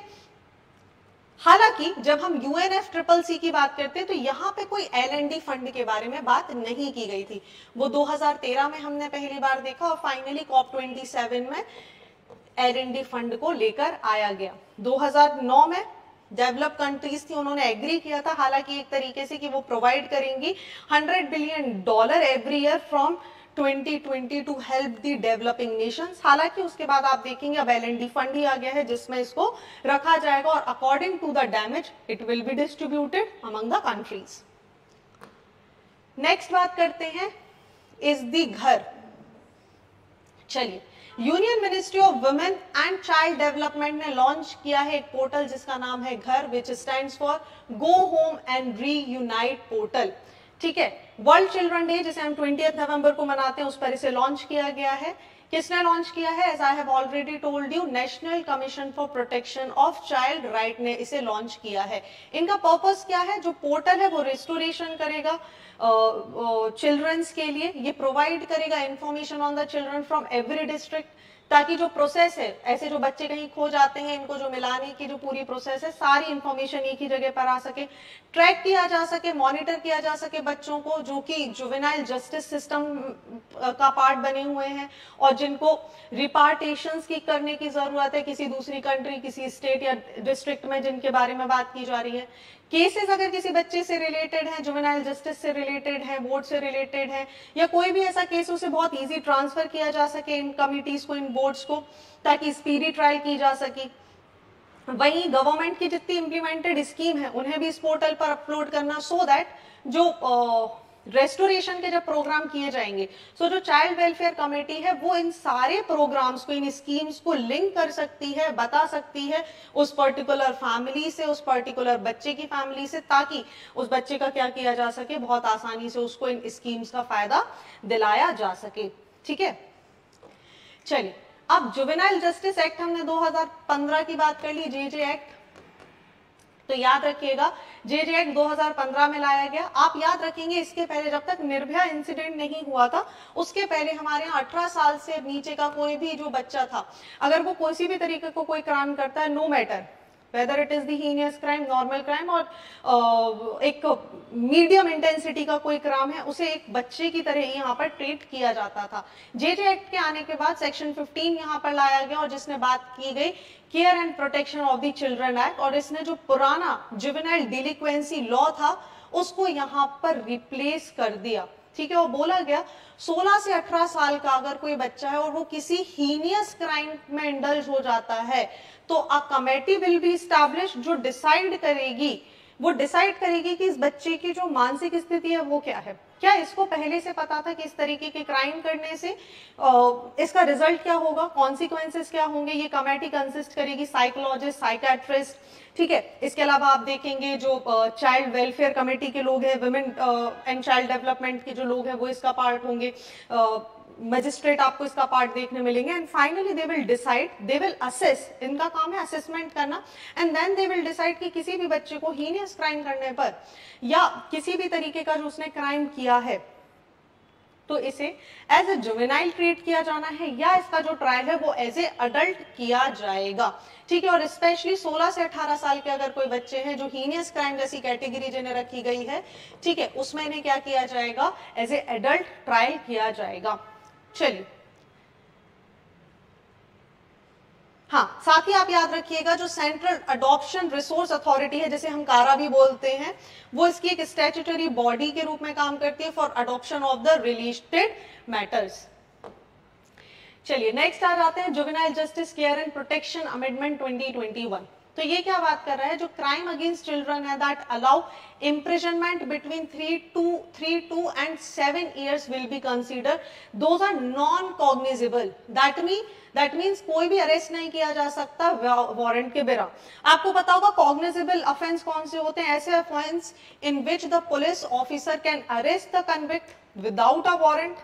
हालांकि जब हम यूएनएफ ट्रिपल सी की बात करते हैं तो यहाँ पे कोई एल एंड डी फंड के बारे में बात नहीं की गई थी, वो दो हज़ार तेरह में हमने पहली बार देखा और फाइनली कॉप सत्ताईस में एल एंड डी फंड को लेकर आया गया। दो हज़ार नौ में डेवलप कंट्रीज थी, उन्होंने एग्री किया था हालांकि एक तरीके से कि वो प्रोवाइड करेंगी hundred billion dollar every year from twenty twenty to help the developing nations. हालांकि उसके बाद आप देखेंगे अब एल एंड डी फंड ही आ गया है जिसमें इसको रखा जाएगा और according to the damage it will be distributed among the countries. Next बात करते हैं इज दी घर। चलिए, union ministry of women and child development ने लॉन्च किया है एक पोर्टल जिसका नाम है घर, which stands for go home and reunite portal. ठीक है, वर्ल्ड चिल्ड्रन डे जिसे हम ट्वेंटिएथ नवंबर को मनाते हैं उस पर इसे लॉन्च किया गया है। किसने लॉन्च किया है? As I have already told you, national commission for protection of child right ने इसे लॉन्च किया है। इनका पर्पस क्या है? जो पोर्टल है वो रिस्टोरेशन करेगा चिल्ड्रंस के लिए, ये प्रोवाइड करेगा information on the children from every district, ताकि जो प्रोसेस है, ऐसे जो बच्चे कहीं खो जाते हैं इनको जो मिलाने की जो पूरी प्रोसेस है सारी इंफॉर्मेशन एक ही जगह पर आ सके, ट्रैक किया जा सके, मॉनिटर किया जा सके बच्चों को जो कि जुवेनाइल जस्टिस सिस्टम का पार्ट बने हुए हैं और जिनको रिपार्टेशंस की करने की जरूरत है किसी दूसरी कंट्री, किसी स्टेट या डिस्ट्रिक्ट में, जिनके बारे में बात की जा रही है। केसेस अगर किसी बच्चे से रिलेटेड हैं, जुवेनाइल जस्टिस से रिलेटेड हैं, बोर्ड से रिलेटेड हैं, या कोई भी ऐसा केस उसे बहुत इजी ट्रांसफर किया जा सके इन कमिटीज को, इन बोर्ड्स को, ताकि स्पीडी ट्रायल की जा सके। वहीं गवर्नमेंट की जितनी इम्प्लीमेंटेड स्कीम है उन्हें भी इस पोर्टल पर अपलोड करना, सो दैट जो रेस्टोरेशन के जब प्रोग्राम किए जाएंगे सो so जो चाइल्ड वेलफेयर कमेटी है वो इन सारे प्रोग्राम्स को, इन स्कीम्स को लिंक कर सकती है, बता सकती है उस पर्टिकुलर फैमिली से, उस पर्टिकुलर बच्चे की फैमिली से, ताकि उस बच्चे का क्या किया जा सके, बहुत आसानी से उसको इन स्कीम्स का फायदा दिलाया जा सके। ठीक है, चलिए अब जुवेनाइल जस्टिस एक्ट हमने दो हज़ार पंद्रह की बात कर ली, जेजे एक्ट, तो याद रखिएगा जेजे एक्ट दो हज़ार पंद्रह में लाया गया। आप याद रखेंगे इसके पहले जब तक निर्भया इंसिडेंट नहीं हुआ था उसके पहले हमारे यहाँ अठारह साल से नीचे का कोई भी जो बच्चा था अगर वो किसी भी तरीके को कोई क्राइम करता है, no matter whether it is the heinous crime, normal crime और एक मीडियम इंटेंसिटी का कोई क्राइम है, उसे एक बच्चे की तरह यहाँ पर ट्रीट किया जाता था। जेजे एक्ट के आने के बाद सेक्शन पंद्रह यहाँ पर लाया गया और जिसने बात की गई care and protection of the children act, और इसने जो पुराना जुवेनाइल डिलिक्वेंसी लॉ था उसको यहाँ पर रिप्लेस कर दिया। ठीक है, वो बोला गया सोलह से अठारह साल का अगर कोई बच्चा है और वो किसी हीनियस क्राइम में इंडल्ज हो जाता है तो a committee will be established जो डिसाइड करेगी, वो डिसाइड करेगी कि इस बच्चे की जो मानसिक स्थिति है वो क्या है। क्या इसको पहले से पता था कि इस तरीके के क्राइम करने से इसका रिजल्ट क्या होगा, कॉन्सिक्वेंसेस क्या होंगे? ये कमेटी कंसिस्ट करेगी साइकोलॉजिस्ट, साइकियाट्रिस्ट, ठीक है, इसके अलावा आप देखेंगे जो चाइल्ड वेलफेयर कमेटी के लोग हैं, वुमेन एंड चाइल्ड डेवलपमेंट के जो लोग हैं वो इसका पार्ट होंगे, मजिस्ट्रेट आपको इसका पार्ट देखने मिलेंगे, and finally they will decide, they will assess, इनका काम है असेसमेंट करना, and then they will decide कि किसी भी बच्चे को हीनियस क्राइम करने पर या किसी भी तरीके का जो उसने क्राइम किया है तो इसे एज ए जुवेनाइल ट्रीट किया जाना है या इसका जो ट्रायल है वो एज ए अडल्ट किया जाएगा। ठीक है, और स्पेशली सोलह से अठारह साल के अगर कोई बच्चे हैं जो हीनियस क्राइम जैसी कैटेगरी जिन्हें रखी गई है, ठीक है, उसमें इन्हें क्या किया जाएगा, एज ए अडल्ट ट्रायल किया जाएगा। चलिए, हाँ, साथ ही आप याद रखिएगा जो सेंट्रल अडॉप्शन रिसोर्स अथॉरिटी है जिसे हम कारा भी बोलते हैं वो इसकी एक स्टैट्यूटरी बॉडी के रूप में काम करती है for adoption of the related matters. चलिए नेक्स्ट आ जाते हैं juvenile justice care and protection amendment twenty twenty one. तो ये क्या बात कर रहा है, जो क्राइम अगेंस्ट चिल्ड्रन है that allow imprisonment between three to three to and seven years will be consider, those are non cognizable, that mean that means कोई भी अरेस्ट नहीं किया जा सकता वारंट के बिना। आपको पता होगा कॉग्निजेबल ऑफेंस कौन से होते हैं, ऐसे offence in which the police officer can arrest the convict without a warrant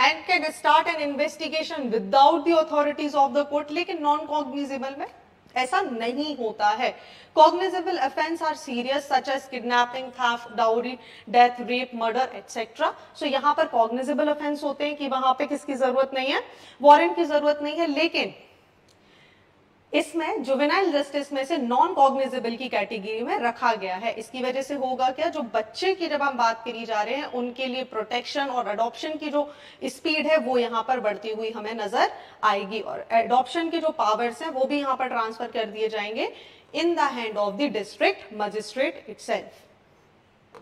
and can start an investigation without the authorities of the court, लेकिन नॉन कॉग्निजेबल में ऐसा नहीं होता है। Cognizable offence are serious such as kidnapping, theft, dowry, death, rape, murder etcetera. So यहाँ पर cognizable offence होते हैं कि वहां पे किसकी जरूरत नहीं है, वारंट की जरूरत नहीं है, लेकिन इसमें जुवेनाइल जस्टिस में से नॉन कॉग्निजेबल की कैटेगरी में रखा गया है। इसकी वजह से होगा क्या, जो बच्चे की जब हम बात करी जा रहे हैं उनके लिए प्रोटेक्शन और अडॉप्शन की जो स्पीड है वो यहाँ पर बढ़ती हुई हमें नजर आएगी और अडॉप्शन के जो पावर्स हैं वो भी यहाँ पर ट्रांसफर कर दिए जाएंगे in the hand of the district magistrate itself.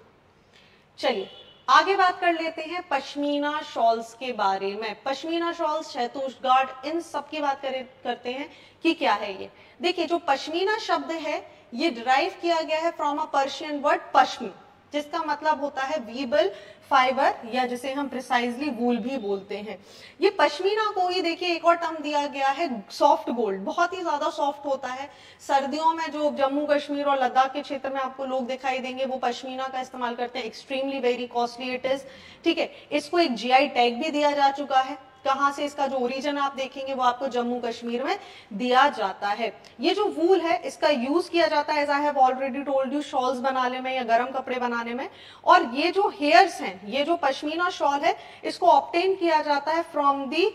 चलिए आगे बात कर लेते हैं पश्मीना शॉल्स के बारे में। पश्मीना शॉल्स, छत्तीसगढ़, इन सब की बात करें करते हैं कि क्या है ये। देखिए जो पश्मीना शब्द है ये डिराइव किया गया है फ्रॉम अ पर्शियन वर्ड पश्म, जिसका मतलब होता है वीबल फाइबर या जिसे हम प्रिसाइजली वूल भी बोलते हैं। ये पश्मीना को ही देखिए एक और टर्म दिया गया है सॉफ्ट गोल्ड, बहुत ही ज्यादा सॉफ्ट होता है। सर्दियों में जो जम्मू कश्मीर और लद्दाख के क्षेत्र में आपको लोग दिखाई देंगे वो पश्मीना का इस्तेमाल करते हैं। Extremely very costly it is, ठीक है। इसको एक जी आई टैग भी दिया जा चुका है, कहाँ से इसका जो ओरिजिन आप देखेंगे वो आपको जम्मू कश्मीर में दिया जाता है। ये जो वूल है इसका यूज किया जाता है, as I have already told you, shawls बनाने में या गर्म कपड़े बनाने में। और ये जो हेयर्स हैं, ये जो पश्मीना शॉल है इसको ऑब्टेन किया जाता है फ्रॉम दी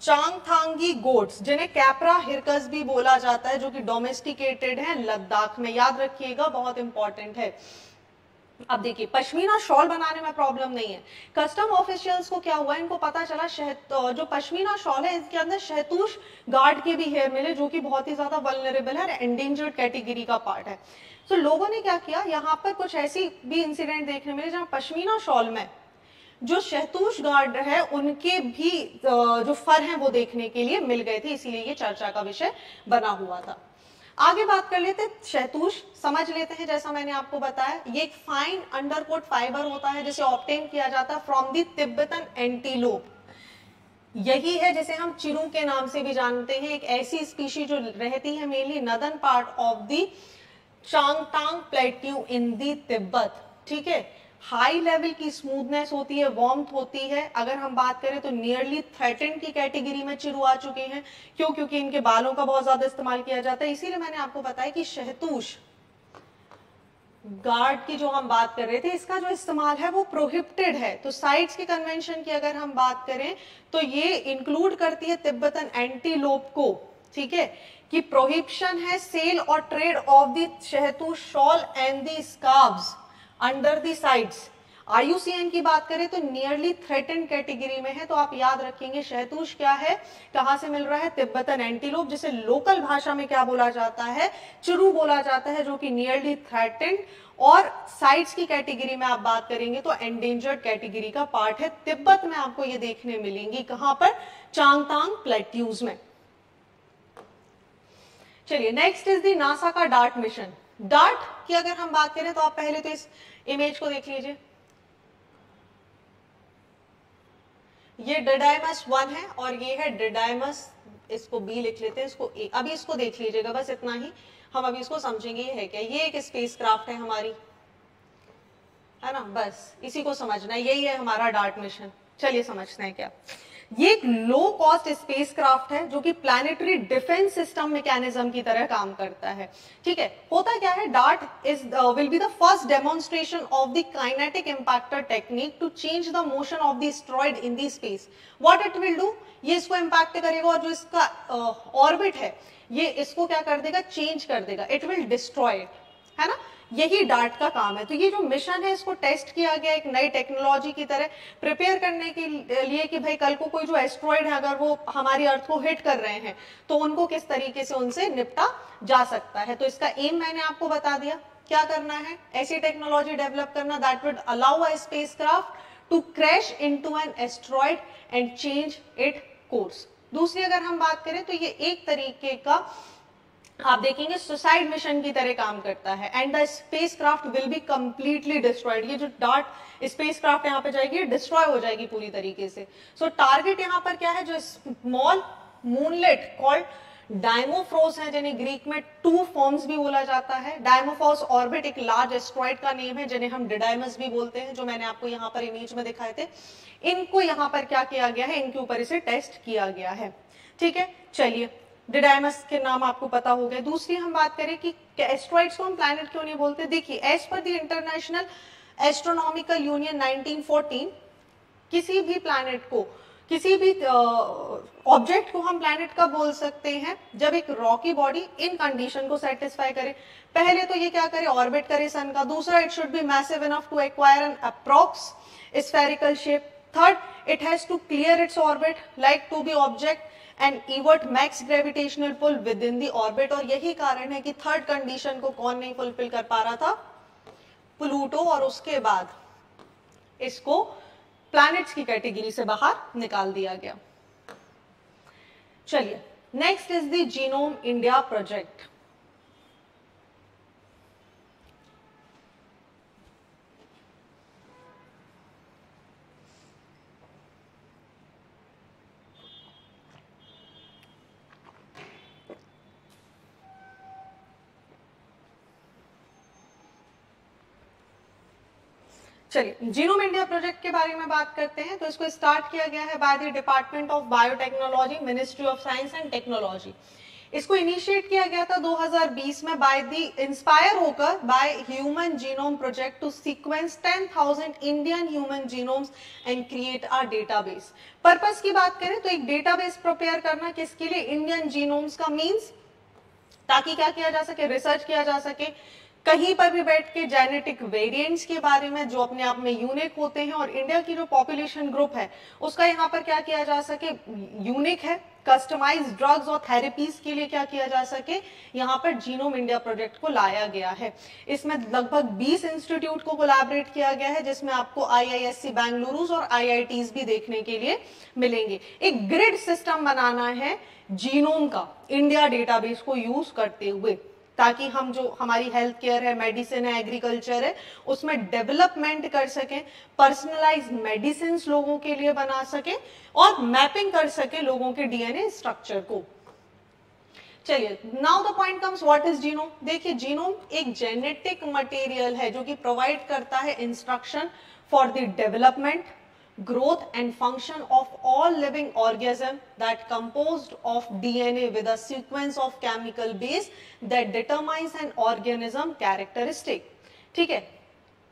चांगथांगी गोट्स, जिन्हें कैपरा हिरकस भी बोला जाता है, जो कि डोमेस्टिकेटेड है लद्दाख में। याद रखिएगा, बहुत इंपॉर्टेंट है। अब देखिए पश्मीना शॉल बनाने में प्रॉब्लम नहीं है। कस्टम ऑफिशियल्स को क्या हुआ, इनको पता चला शहत, जो पश्मीना शॉल है इसके अंदर शहतूश गार्ड के भी हेयर मिले, जो कि बहुत ही ज्यादा वल्नरेबल है और एंडेंजर्ड कैटेगरी का पार्ट है। तो लोगों ने क्या किया, यहाँ पर कुछ ऐसी भी इंसिडेंट देखने मिले जहाँ पश्मीना शॉल में जो शहतूश गार्ड है उनके भी जो फर हैं वो देखने के लिए मिल गए थे, इसीलिए ये चर्चा का विषय बना हुआ था। आगे बात कर लेते हैं शहतूश, समझ लेते हैं। जैसा मैंने आपको बताया ये एक फाइन अंडरकोट फाइबर होता है जिसे ऑब्टेन किया जाता है फ्रॉम दी तिब्बतन एंटीलोप। यही है जिसे हम चिरू के नाम से भी जानते हैं, एक ऐसी स्पीशी जो रहती है mainly northern part of the Changthang plateau in the Tibet, ठीक है। हाई लेवल की स्मूथनेस होती है, वार्मथ होती है। अगर हम बात करें तो नियरली थ्रेटेंड की कैटेगरी में चिरू आ चुके हैं। क्यों? क्योंकि इनके बालों का बहुत ज्यादा इस्तेमाल किया जाता है। इसीलिए मैंने आपको बताया कि शहतूश गार्ड की जो हम बात कर रहे थे इसका जो इस्तेमाल है वो प्रोहिबिटेड है। तो साइट्स के कन्वेंशन की अगर हम बात करें तो ये इंक्लूड करती है तिब्बतन एंटीलोप को, ठीक है, कि प्रोहिबिशन है सेल और trade of the shahtoosh shawl and the scarves under the sides. I U C N की बात करें तो नियरली थ्रेटेंड कैटेगरी में है। तो आप याद रखेंगे शहतूश क्या है, कहाँ से मिल रहा है, तिब्बतन एंटीलोप, जिसे लोकल भाषा में क्या बोला जाता है, चिरू बोला जाता है, जो कि नियरली थ्रेटेंड और साइड्स की कैटेगरी में आप बात करेंगे तो एंडेंजर्ड कैटेगरी का पार्ट है। तिब्बत में आपको ये देखने मिलेंगी, कहाँ पर, चांगथांग प्लेट्यूज में। चलिए नेक्स्ट इज दी नासा का डार्ट मिशन। डार्ट की अगर हम बात करें तो आप पहले तो इस इमेज को देख लीजिए, ये डिडाइमस वन है और ये है डिडाइमस, इसको बी लिख लेते हैं, इसको ए, अभी इसको देख लीजिएगा, बस इतना ही हम अभी इसको समझेंगे ये है क्या। ये एक स्पेसक्राफ्ट है हमारी, है ना, बस इसी को समझना है, यही है हमारा डार्ट मिशन। चलिए समझते हैं क्या। ये एक लो कॉस्ट स्पेसक्राफ्ट है जो कि प्लैनेटरी डिफेंस सिस्टम मैकेनिज्म की तरह काम करता है, ठीक है। होता क्या है, DART is will be the first demonstration of the kinetic impactor technique to change the motion of the asteroid in the space. What it will do, ये इसको इम्पैक्ट करेगा और जो इसका ऑर्बिट uh, है ये इसको क्या कर देगा, चेंज कर देगा, इट विल डिस्ट्रॉय, है ना, यही डार्ट का काम है। तो ये जो मिशन है इसको टेस्ट किया गया एक नई टेक्नोलॉजी की तरह प्रिपेयर करने के लिए कि भाई कल को कोई जो एस्ट्रॉइड है अगर वो हमारी अर्थ को हिट कर रहे हैं तो उनको किस तरीके से उनसे निपटा जा सकता है। तो इसका एम मैंने आपको बता दिया, क्या करना है, ऐसी टेक्नोलॉजी डेवलप करना that would allow a spacecraft to crash into an asteroid and change it course. दूसरी अगर हम बात करें तो ये एक तरीके का आप देखेंगे सुसाइड मिशन की तरह काम करता है and the spacecraft will be completely destroyed. ये जो डार्ट स्पेसक्राफ्ट यहाँ पे जाएगी डिस्ट्रॉय हो जाएगी पूरी तरीके से। सो टारगेट यहाँ पर क्या है, जो स्मॉल मूनलेट कॉल्ड डायमोफोस है, जिन्हें ग्रीक में टू फॉर्म्स भी बोला जाता है। डायमोफोस ऑर्बिट एक लार्ज एस्ट्रॉइड का नेम है जिन्हें हम डिडाइमस भी बोलते हैं, जो मैंने आपको यहाँ पर इमेज में दिखाए थे। इनको यहाँ पर क्या किया गया है, इनके ऊपर इसे टेस्ट किया गया है, ठीक है। चलिए डिडाइमस के नाम आपको पता हो गया। दूसरी हम बात करें कि एस्ट्रॉइड्स को हम प्लैनेट क्यों नहीं बोलते। देखिए as per the international astronomical union nineteen fourteen किसी भी प्लैनेट को किसी भी ऑब्जेक्ट को हम प्लैनेट का बोल सकते हैं जब एक रॉकी बॉडी इन कंडीशन को सेटिस्फाई करे. पहले तो ये क्या करे, ऑर्बिट करे सन का. दूसरा, it should be massive enough to acquire an approx spherical shape. Third, it has to clear its orbit like to be object and exert max gravitational pull within the orbit. और यही कारण है कि third condition को कौन नहीं fulfil कर पा रहा था, प्लूटो, और उसके बाद इसको प्लैनेट्स की कैटेगरी से बाहर निकाल दिया गया. चलिए, next is the genome India project. चलिए, जीनोम इंडिया प्रोजेक्ट के बारे में बात करते हैं. तो इसको स्टार्ट किया गया है by the department of biotechnology, ministry of science and technology. इसको इनिशिएट किया गया था दो हज़ार बीस में बाय द इंस्पायर होकर by human genome project to sequence ten thousand Indian human genomes and create a database. Purpose की बात करें तो एक डेटाबेस प्रिपेयर करना किसके लिए, इंडियन जीनोम्स का, मींस ताकि क्या किया जा सके, रिसर्च किया जा सके कहीं पर भी बैठ के जेनेटिक वेरिएंट्स के बारे में जो अपने आप में यूनिक होते हैं. और इंडिया की जो पॉपुलेशन ग्रुप है उसका यहाँ पर क्या किया जा सके, यूनिक है, कस्टमाइज्ड ड्रग्स और थेरेपीज के लिए क्या किया जा सके, यहाँ पर जीनोम इंडिया प्रोजेक्ट को लाया गया है. इसमें लगभग बीस इंस्टीट्यूट को कोलैबोरेट किया गया है जिसमें आपको आईआईएससी बेंगलुरुस और आईआईटीज भी देखने के लिए मिलेंगे. एक ग्रिड सिस्टम बनाना है जीनोम का इंडिया डेटाबेस को यूज करते हुए, ताकि हम जो हमारी हेल्थ केयर है, मेडिसिन है, एग्रीकल्चर है, उसमें डेवलपमेंट कर सकें, पर्सनलाइज्ड मेडिसिन लोगों के लिए बना सकें और मैपिंग कर सकें लोगों के डीएनए स्ट्रक्चर को. चलिए, now the point comes, what is genome. देखिए, जीनोम एक जेनेटिक मटेरियल है जो कि प्रोवाइड करता है instruction for the development, growth and function of all living organism that composed of D N A with a sequence of chemical base that determines an organism characteristic. ठीक है,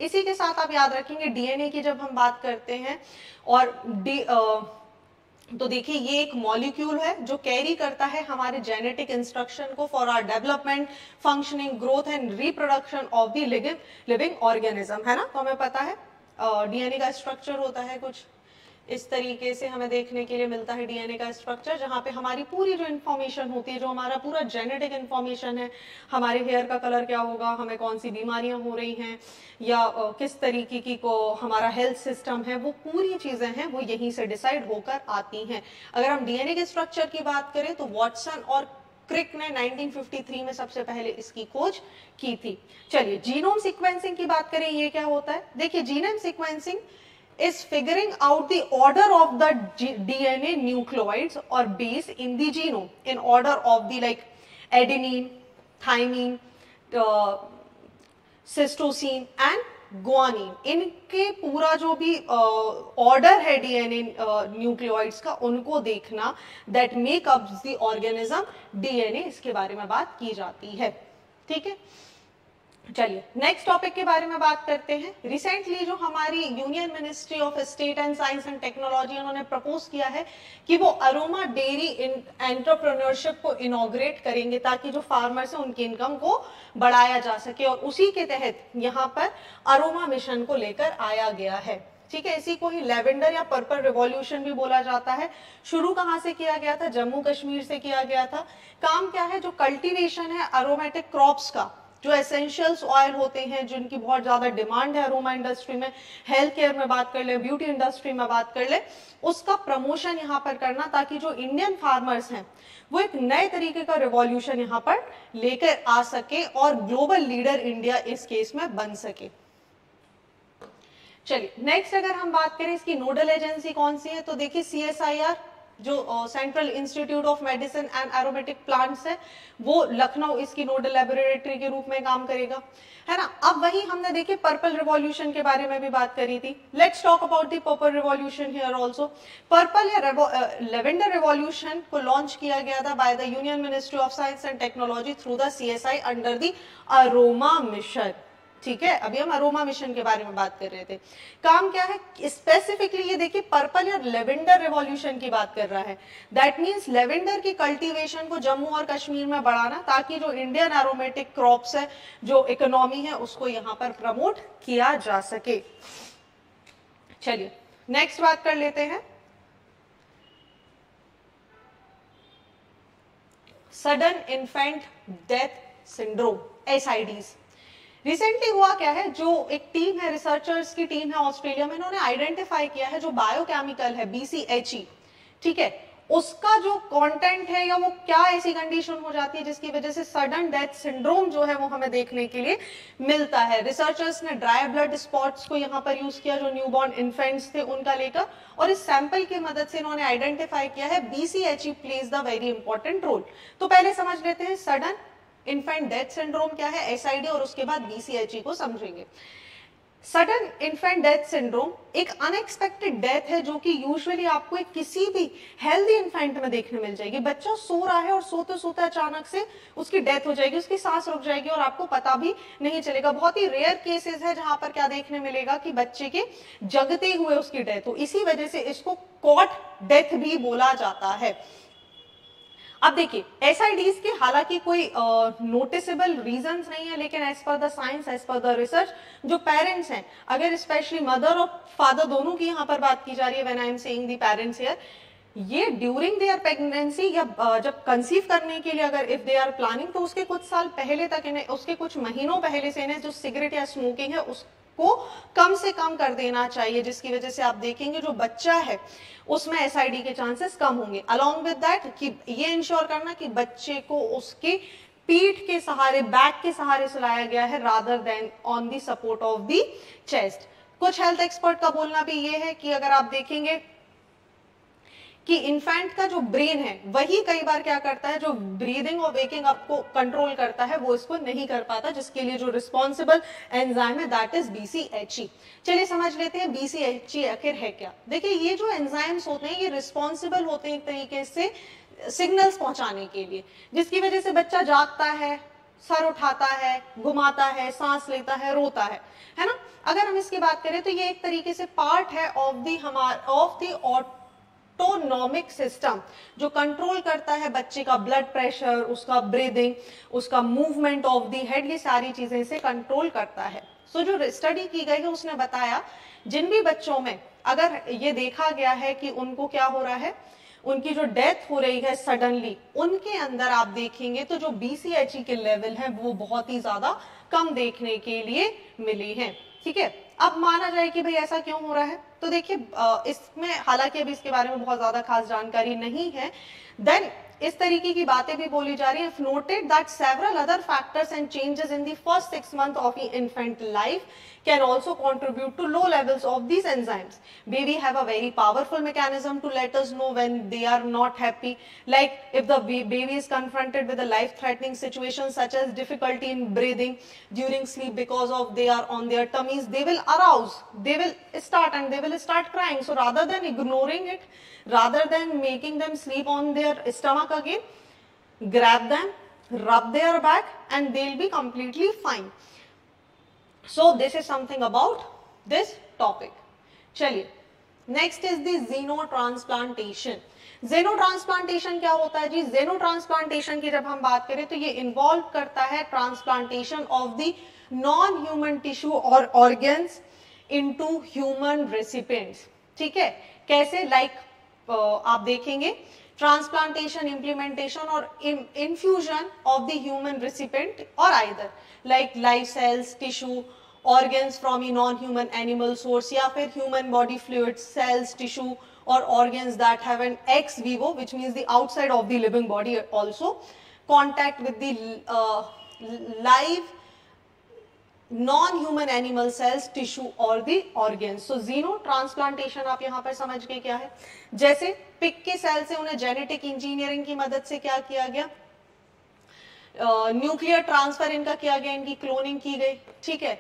इसी के साथ आप याद रखेंगे D N A की जब हम बात करते हैं और डी तो देखिए ये एक मॉलिक्यूल है जो कैरी करता है हमारे जेनेटिक इंस्ट्रक्शन को for our development, functioning, growth and reproduction of the living organism, है ना. तो हमें पता है डीएनए uh, का स्ट्रक्चर होता है कुछ इस तरीके से, हमें देखने के लिए मिलता है डीएनए का स्ट्रक्चर, जहाँ पे हमारी पूरी जो इन्फॉर्मेशन होती है, जो हमारा पूरा जेनेटिक इन्फॉर्मेशन है, हमारे हेयर का कलर क्या होगा, हमें कौन सी बीमारियां हो रही हैं या uh, किस तरीके की को हमारा हेल्थ सिस्टम है, वो पूरी चीज़ें हैं वो यहीं से डिसाइड होकर आती हैं. अगर हम डीएनए के स्ट्रक्चर की बात करें तो वॉटसन और क्रिक ने नाइनटीन फिफ्टी थ्री में सबसे पहले इसकी खोज की थी. चलिए, जीनोम सीक्वेंसिंग की बात करें, ये क्या होता है. देखिए, genome sequencing is figuring out the order of the DNA nucleoids और base in the genome in order of the like adenine, thymine, cytosine and guanine. इनके पूरा जो भी ऑर्डर uh, है डीएनए न्यूक्लियोइड्स uh, का, उनको देखना, that make up the organism DNA, इसके बारे में बात की जाती है. ठीक है, चलिए नेक्स्ट टॉपिक के बारे में बात करते हैं. रिसेंटली जो हमारी union ministry of state and science and technology, उन्होंने प्रपोज किया है कि वो अरोमा डेयरी एंटरप्रेन्योरशिप को इनॉग्रेट करेंगे ताकि जो फार्मर्स हैं उनकी इनकम को बढ़ाया जा सके. और उसी के तहत यहाँ पर अरोमा मिशन को लेकर आया गया है. ठीक है, इसी को ही लैवेंडर या पर्पल रिवॉल्यूशन भी बोला जाता है. शुरू कहाँ से किया गया था, जम्मू कश्मीर से किया गया था. काम क्या है, जो कल्टिवेशन है अरोमेटिक क्रॉप्स का, जो एसेंशियल्स ऑयल होते हैं जिनकी बहुत ज्यादा डिमांड है अरोमा इंडस्ट्री में, हेल्थ केयर में बात कर ले, ब्यूटी इंडस्ट्री में बात कर ले, उसका प्रमोशन यहाँ पर करना ताकि जो इंडियन फार्मर्स हैं वो एक नए तरीके का रिवॉल्यूशन यहाँ पर लेकर आ सके और ग्लोबल लीडर इंडिया इस केस में बन सके. चलिए, नेक्स्ट अगर हम बात करें इसकी नोडल एजेंसी कौन सी है, तो देखिए सी एस आई आर जो central institute of medicine and aromatic plants है वो लखनऊ इसकी नोडल लेबोरेटरी के रूप में काम करेगा, है ना. अब वही हमने देखे पर्पल रिवॉल्यूशन के बारे में भी बात करी थी. Let's talk about the purple revolution here also. Purple या लेवेंडर रिवॉल्यूशन को लॉन्च किया गया था by the union ministry of science and technology through the C S I under the aroma mission. ठीक है, अभी हम अरोमा मिशन के बारे में बात कर रहे थे। काम क्या है स्पेसिफिकली, ये देखिए पर्पल या लेवेंडर रेवोल्यूशन की बात कर रहा है। दैट मींस लेवेंडर की कल्टीवेशन को जम्मू और कश्मीर में बढ़ाना, ताकि जो इंडियन एरोमेटिक क्रॉप्स है, जो इकोनॉमी है, उसको यहाँ पर प्रमोट किया जा सके। चलिए नेक्स्ट बात कर लेते हैं। Sudden infant death syndrome, S I Ds. Recently हुआ क्या है, जो एक टीम है, रिसर्चर्स की टीम है ऑस्ट्रेलिया में, इन्होंने आइडेंटिफाई किया है जो बायोकेमिकल है बी सी एच ई, ठीक है, उसका जो कंटेंट है या वो क्या ऐसी कंडीशन हो जाती है जिसकी वजह से सडन डेथ सिंड्रोम जो है वो हमें देखने के लिए मिलता है। रिसर्चर्स ने ड्राई ब्लड स्पॉट्स को यहाँ पर यूज किया जो न्यूबॉर्न इन्फेंट्स थे उनका लेकर, और इस सैंपल की मदद से इन्होंने आइडेंटिफाई किया है B C H E plays the very important role. तो पहले समझ लेते हैं सडन इन्फेंट डेथ सिंड्रोम क्या है, एस आई डी, और उसके बाद बी सी एच ई को समझेंगे। सडन इन्फेंट डेथ सिंड्रोम एक अनएक्सपेक्टेड डेथ है जो कि यूजुअली आपको एक किसी भी हेल्दी इन्फेंट में देखने मिल जाएगी। बच्चा सो रहा है और सोते सोते अचानक से उसकी डेथ हो जाएगी, उसकी सांस रुक जाएगी और आपको पता भी नहीं चलेगा। बहुत ही रेयर केसेस है जहां पर क्या देखने मिलेगा कि बच्चे के जगते हुए उसकी डेथ हो। इसी वजह से इसको कॉट डेथ भी बोला जाता है। अब देखिए एस आई डीज़ के हालांकि कोई नोटिसेबल uh, रीजंस नहीं है, लेकिन as per the science, as per the research, जो पेरेंट्स हैं, अगर स्पेशली मदर और फादर दोनों की यहाँ पर बात की जा रही है when I am saying the parents here, ये ड्यूरिंग देयर प्रेगनेंसी या uh, जब कंसीव करने के लिए अगर इफ दे आर प्लानिंग, तो उसके कुछ साल पहले तक इन्हें, उसके कुछ महीनों पहले से इन्हें जो सिगरेट या स्मोकिंग है उस को कम से कम कर देना चाहिए, जिसकी वजह से आप देखेंगे जो बच्चा है उसमें एस आई डी के चांसेस कम होंगे। अलॉन्ग विद दैट कि ये इंश्योर करना कि बच्चे को उसके पीठ के सहारे, बैक के सहारे सुलाया गया है rather than on the support of the chest. कुछ हेल्थ एक्सपर्ट का बोलना भी ये है कि अगर आप देखेंगे कि इन्फेंट का जो ब्रेन है वही कई बार क्या करता है, जो ब्रीदिंग और वेकिंग अप को कंट्रोल करता है वो इसको नहीं कर पाता, जिसके लिए जो रिस्पॉन्सिबल एंजाइम है that is B C H E. चलिए समझ लेते हैं बी सी एच ई आखिर है क्या। देखिए ये जो एंजाइम्स होते हैं ये रिस्पॉन्सिबल होते हैं एक तरीके से सिग्नल्स पहुंचाने के लिए, जिसकी वजह से बच्चा जागता है, सर उठाता है, घुमाता है, सांस लेता है, रोता है, है ना। अगर हम इसकी बात करें तो ये एक तरीके से पार्ट है ऑफ दी हमार ऑफ दी ऑटोनॉमिक सिस्टम, जो कंट्रोल करता है बच्चे का ब्लड प्रेशर, उसका ब्रीदिंग, उसका मूवमेंट ऑफ दी हेड, ये सारी चीजें इसे कंट्रोल करता है। सो so, जो स्टडी की गई है उसने बताया जिन भी बच्चों में अगर ये देखा गया है कि उनको क्या हो रहा है, उनकी जो डेथ हो रही है सडनली, उनके अंदर आप देखेंगे तो जो बी सी एच ई के लेवल है वो बहुत ही ज्यादा कम देखने के लिए मिली है, ठीक है। अब माना जाए कि भाई ऐसा क्यों हो रहा है, तो देखिए इसमें हालांकि अभी इसके बारे में बहुत ज्यादा खास जानकारी नहीं है, देन इस तरीके की बातें भी बोली जा रही है। If noted that several other factors and changes in the first six month of infant life can also contribute to low levels of these enzymes. Baby have a very powerful mechanism to let us know when they are not happy, like if the baby is confronted with a life threatening situation such as difficulty in breathing during sleep because of they are on their tummies, they will arouse, they will start and they will start crying. So rather than ignoring it, rather than making them sleep on their stomach again, grab them, rub their back and they'll be completely fine. So this is something about this topic. Chaliye. Next is the xenotransplantation. xenotransplantation क्या होता है जी? xenotransplantation की जब हम बात करें तो ये involve करता है transplantation of the non human tissue और ऑर्गन्स इनटू ह्यूमन रेसिपिएंट्स, ठीक है। कैसे? लाइक like, आप देखेंगे ट्रांसप्लांटेशन, इम्प्लीमेंटेशन और infusion of the human recipient और either like live cells, tissue, organs from a non human animal source, या फिर human body fluids, cells, tissue और organs that have an ex vivo which means the outside of the living body, also contact with the live non-human animal cells, tissue or the organs. So xenotransplantation आप यहाँ पर समझ के क्या है, जैसे pig के सेल से उन्हें जेनेटिक इंजीनियरिंग की मदद से क्या किया गया, न्यूक्लियर uh, ट्रांसफर इनका किया गया, इनकी क्लोनिंग की गई, ठीक है।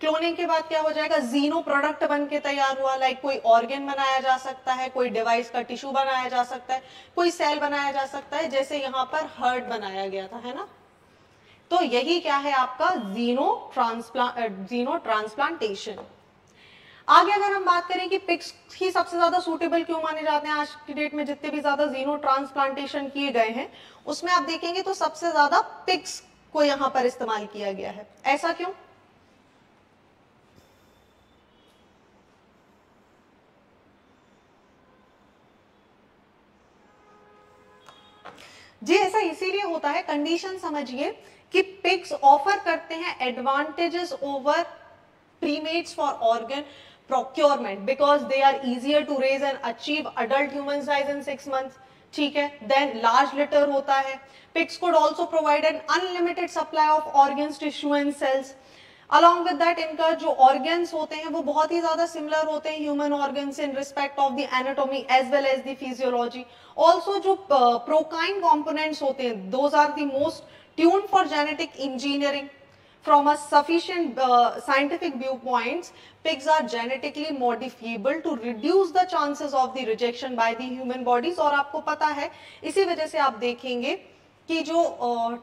क्लोनिंग के बाद क्या हो जाएगा, जीनो प्रोडक्ट बन के तैयार हुआ, लाइक कोई ऑर्गन बनाया जा सकता है, कोई डिवाइस का टिश्यू बनाया जा सकता है, कोई सेल बनाया जा सकता है, जैसे यहाँ पर हर्ट बनाया गया था, है ना। तो यही क्या है आपका जीनो ट्रांसप्लांट जीनो ट्रांसप्लांटेशन। आगे अगर हम बात करें कि पिग्स ही सबसे ज्यादा सूटेबल क्यों माने जाते हैं, आज की डेट में जितने भी ज्यादा जीनो ट्रांसप्लांटेशन किए गए हैं उसमें आप देखेंगे तो सबसे ज्यादा पिग्स को यहां पर इस्तेमाल किया गया है। ऐसा क्यों? जी ऐसा इसीलिए होता है, कंडीशन समझिए कि पिग्स ऑफर करते हैं advantages over primates for organ procurement because they are easier to raise and achieve adult human size in six months. ठीक है, then large litter होता है. Pigs could also provide an unlimited supply of organs, tissue and cells. Along with that, इनका जो organs होते हैं वो बहुत ही ज़्यादा similar होते हैं human organs in respect of the anatomy as well as the physiology. Also जो procine components होते हैं, those are the most tuned for genetic engineering. From a sufficient uh, scientific viewpoints, pigs are genetically modifiable to reduce the chances of the rejection by the human bodies. और आपको पता है इसी वजह से आप देखेंगे कि जो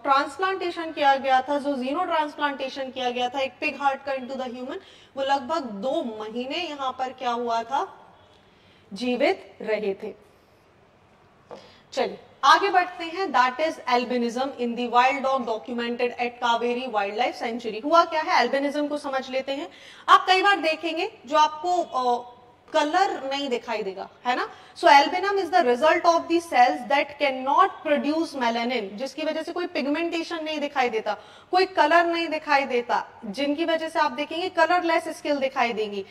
ट्रांसप्लांटेशन uh, किया गया था, जो जीनो ट्रांसप्लांटेशन किया गया था एक पिग हार्ट का इनटू द ह्यूमन, वो लगभग दो महीने यहाँ पर क्या हुआ था, जीवित रहे थे। चलिए आगे बढ़ते हैं, that is albinism in the wild dog documented at Kaveri wild life sanctuary. हुआ क्या है, एल्बिनिज्म को समझ लेते हैं। आप कई बार देखेंगे जो आपको कलर uh, नहीं दिखाई देगा, है ना। So albinism is the result of the cells that can not produce melanin, जिसकी वजह से कोई पिगमेंटेशन नहीं दिखाई देता, कोई कलर नहीं दिखाई देता, जिनकी वजह से आप देखेंगे कलरलेस स्किन दिखाई देंगी,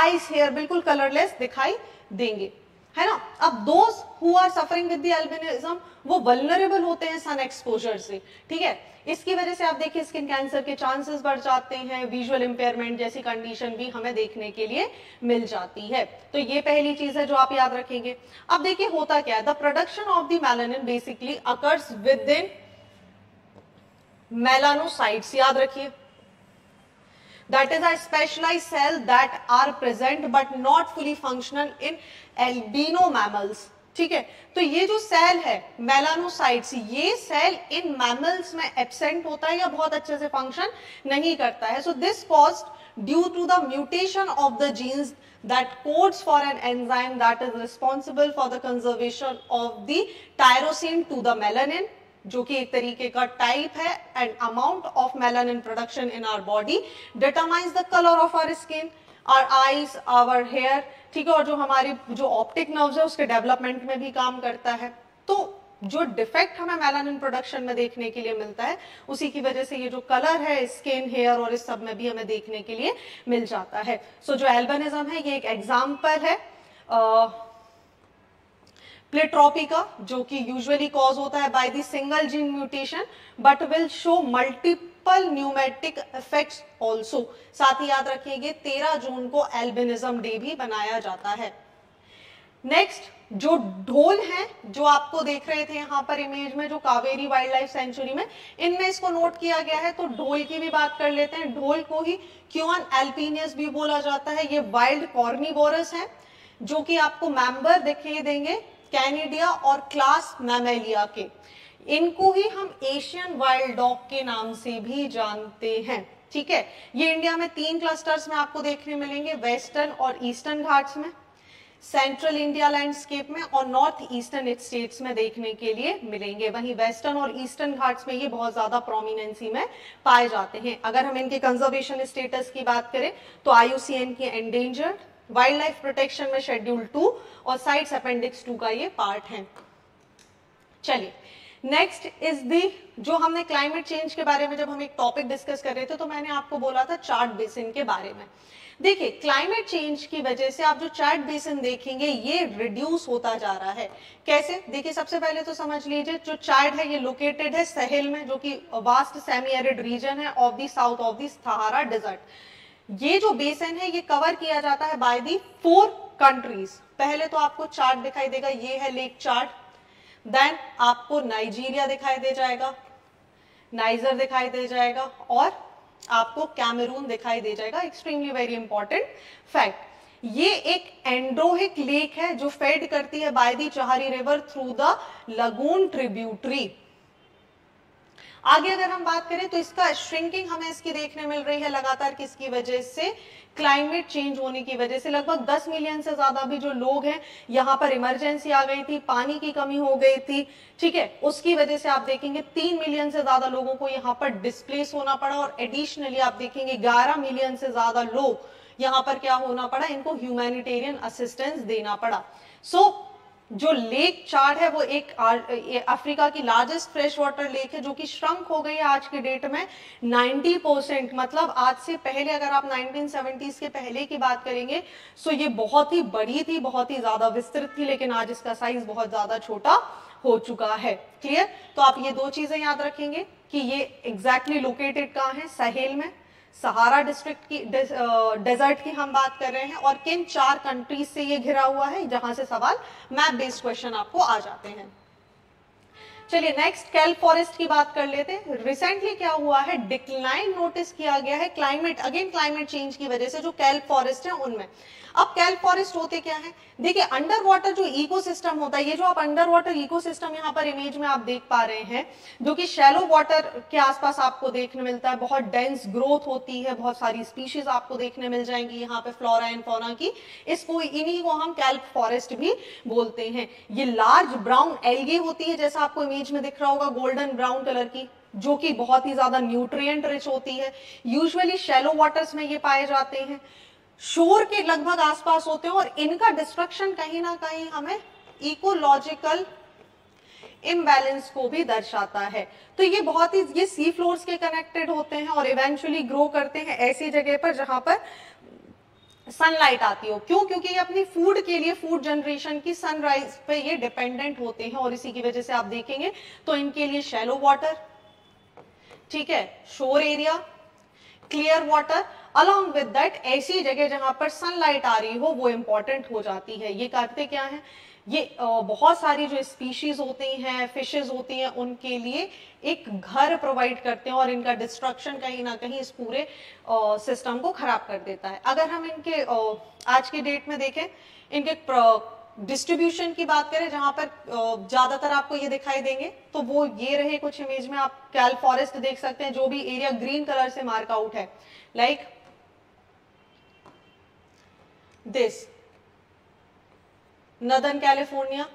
आईज हेयर बिल्कुल कलरलेस दिखाई देंगे, है ना। अब those who are suffering with the albinism वो vulnerable होते हैं सन एक्सपोजर से, ठीक है। इसकी वजह से आप देखिए स्किन कैंसर के चांसेस बढ़ जाते हैं, विजुअल इम्पेयरमेंट जैसी कंडीशन भी हमें देखने के लिए मिल जाती है। तो ये पहली चीज है जो आप याद रखेंगे। अब देखिए होता क्या है, the production of the melanin basically occurs within melanocytes, याद रखिए, that is a specialized cell that are present but not fully functional in albino mammals, ठीक है। तो ये जो सेल है मेलानोसाइट्स, ये सेल इन मैमल्स में एब्सेंट होता है या बहुत अच्छे से फंक्शन नहीं करता है। So this caused due to the mutation of the genes that codes for an enzyme that is responsible for the conservation of the tyrosine to the melanin, जो कि एक तरीके का टाइप है, and amount of melanin production in our body determines the colour of our skin, our eyes, our hair, ठीक है। और जो हमारे जो ऑप्टिक नर्व्स है उसके डेवलपमेंट में भी काम करता है। तो जो डिफेक्ट हमें मेलानिन प्रोडक्शन में देखने के लिए मिलता है उसी की वजह से ये जो कलर है स्किन, हेयर और इस सब में भी हमें देखने के लिए मिल जाता है। सो so, जो एल्बिनिज्म है ये एक एग्जाम्पल है uh, प्लेट्रोपी का, जो कि यूजुअली कॉज होता है by the single gene mutation but will show multiple pneumatic effects also. साथ ही याद रखिएगा तेरह जून को एल्बिनिज्म डे भी बनाया जाता है। नेक्स्ट जो ढोल हैं जो आपको देख रहे थे यहाँ पर इमेज में, जो कावेरी वाइल्ड लाइफ सेंचुरी में, इनमें इसको नोट किया गया है। तो ढोल की भी बात कर लेते हैं। ढोल को ही क्यून एल्पिनियस भी बोला जाता है। ये वाइल्ड कॉर्निवोरस है जो कि आपको मेंबर दिखाई देंगे कैनेडिया और क्लास मैमेलिया के। इनको ही हम एशियन वाइल्ड डॉग के नाम से भी जानते हैं, ठीक है। ये इंडिया में तीन क्लस्टर्स में आपको देखने मिलेंगे, वेस्टर्न और ईस्टर्न घाट्स में, सेंट्रल इंडिया लैंडस्केप में और नॉर्थ ईस्टर्न स्टेट्स में देखने के लिए मिलेंगे। वहीं वेस्टर्न और ईस्टर्न घाट्स में ये बहुत ज्यादा प्रोमिनेंसी में पाए जाते हैं। अगर हम इनके कंजर्वेशन स्टेटस की बात करें तो आई यू सी एन की एंडेंजर्ड, वाइल्ड लाइफ प्रोटेक्शन में शेड्यूल टू और साइट्स अपेंडिक्स टू का ये पार्ट है। चलिए नेक्स्ट इज दी, जो हमने क्लाइमेट चेंज के बारे में जब हम एक टॉपिक डिस्कस कर रहे थे तो मैंने आपको बोला था चार्ट बेसिन के बारे में। देखिए क्लाइमेट चेंज की वजह से आप जो चार्ट बेसिन देखेंगे ये रिड्यूस होता जा रहा है। कैसे, देखिए सबसे पहले तो समझ लीजिए जो चार्ट है ये लोकेटेड है सहेल में, जो कि वास्ट सेमी एरिड रीजन है of the south of the Sahara desert. ये जो बेसिन है ये कवर किया जाता है बाय दी फोर कंट्रीज। पहले तो आपको चार्ट दिखाई देगा, ये है लेक चार्ट, देन आपको नाइजीरिया दिखाई दे जाएगा, नाइजर दिखाई दे जाएगा और आपको कैमरून दिखाई दे जाएगा। एक्सट्रीमली वेरी इंपॉर्टेंट फैक्ट, ये एक एंड्रोहिक लेक है जो फेड करती है by the Chari river through the lagoon tributary. आगे अगर हम बात करें तो इसका श्रिंकिंग हमें इसकी देखने मिल रही है लगातार, किसकी वजह से, क्लाइमेट चेंज होने की वजह से। लगभग दस मिलियन से ज्यादा भी जो लोग हैं यहाँ पर इमरजेंसी आ गई थी, पानी की कमी हो गई थी, ठीक है, उसकी वजह से आप देखेंगे तीन मिलियन से ज्यादा लोगों को यहाँ पर डिस्प्लेस होना पड़ा और एडिशनली आप देखेंगे ग्यारह मिलियन से ज्यादा लोग यहाँ पर क्या होना पड़ा, इनको ह्यूमैनिटेरियन असिस्टेंस देना पड़ा। सो so, जो लेक चाड है वो एक अफ्रीका की लार्जेस्ट फ्रेश वाटर लेक है जो कि श्रंक हो गई है आज के डेट में नब्बे परसेंट। मतलब आज से पहले अगर आप नाइनटीन सेवेंटीज़ के पहले की बात करेंगे सो ये बहुत ही बड़ी थी, बहुत ही ज्यादा विस्तृत थी, लेकिन आज इसका साइज बहुत ज्यादा छोटा हो चुका है। क्लियर? तो आप ये दो चीजें याद रखेंगे कि ये एग्जैक्टली लोकेटेड कहाँ है, सहेल में, सहारा डिस्ट्रिक्ट की डेजर्ट की हम बात कर रहे हैं, और किन चार कंट्रीज से ये घिरा हुआ है, जहां से सवाल मैप बेस्ड क्वेश्चन आपको आ जाते हैं। चलिए नेक्स्ट कैल फॉरेस्ट की बात कर लेते हैं। रिसेंटली क्या हुआ है, डिक्लाइन नोटिस किया गया है क्लाइमेट, अगेन क्लाइमेट चेंज की वजह से जो कैल फॉरेस्ट है उनमें। अब कैल फॉरेस्ट होते क्या है, देखिए अंडर वाटर जो इकोसिस्टम होता है, ये जो आप अंडर वाटर इकोसिस्टम यहाँ पर इमेज में आप देख पा रहे हैं जो कि शैलो वाटर के आसपास आपको देखने मिलता है, बहुत डेंस ग्रोथ होती है, बहुत सारी स्पीशीज आपको देखने मिल जाएंगी यहाँ पे फ्लोरा एंड फौना की, इसको इन्हीं को हम कैल फॉरेस्ट भी बोलते हैं। ये लार्ज ब्राउन एल्गे होती है, जैसा आपको इमेज में दिख रहा होगा गोल्डन ब्राउन कलर की, जो कि बहुत ही ज्यादा न्यूट्रिएंट रिच होती है, यूजुअली शैलो वाटर्स में ये पाए जाते हैं, शोर के लगभग आसपास होते हैं, और इनका डिस्ट्रक्शन कहीं ना कहीं हमें इकोलॉजिकल इम्बैलेंस को भी दर्शाता है। तो ये बहुत ही, ये सी फ्लोर्स के कनेक्टेड होते हैं और इवेंचुअली ग्रो करते हैं ऐसी जगह पर जहां पर सनलाइट आती हो। क्यों? क्योंकि ये अपनी फूड के लिए, फूड जनरेशन की सनराइज पे ये डिपेंडेंट होते हैं, और इसी की वजह से आप देखेंगे तो इनके लिए शैलो वाटर, ठीक है, shore area, clear water, along with that ऐसी जगह जहां पर सनलाइट आ रही हो वो इम्पोर्टेंट हो जाती है। ये करते क्या है, ये बहुत सारी जो स्पीशीज होती हैं, फिशेज होती हैं, उनके लिए एक घर प्रोवाइड करते हैं, और इनका डिस्ट्रक्शन कहीं ना कहीं इस पूरे सिस्टम को खराब कर देता है। अगर हम इनके आज के डेट में देखें, इनके डिस्ट्रीब्यूशन की बात करें, जहां पर ज्यादातर आपको ये दिखाई देंगे तो वो ये रहे कुछ इमेज में, आप कैल फॉरेस्ट देख सकते हैं, जो भी एरिया ग्रीन कलर से मार्क आउट है, लाइक दिस नॉर्दर्न कैलिफोर्निया,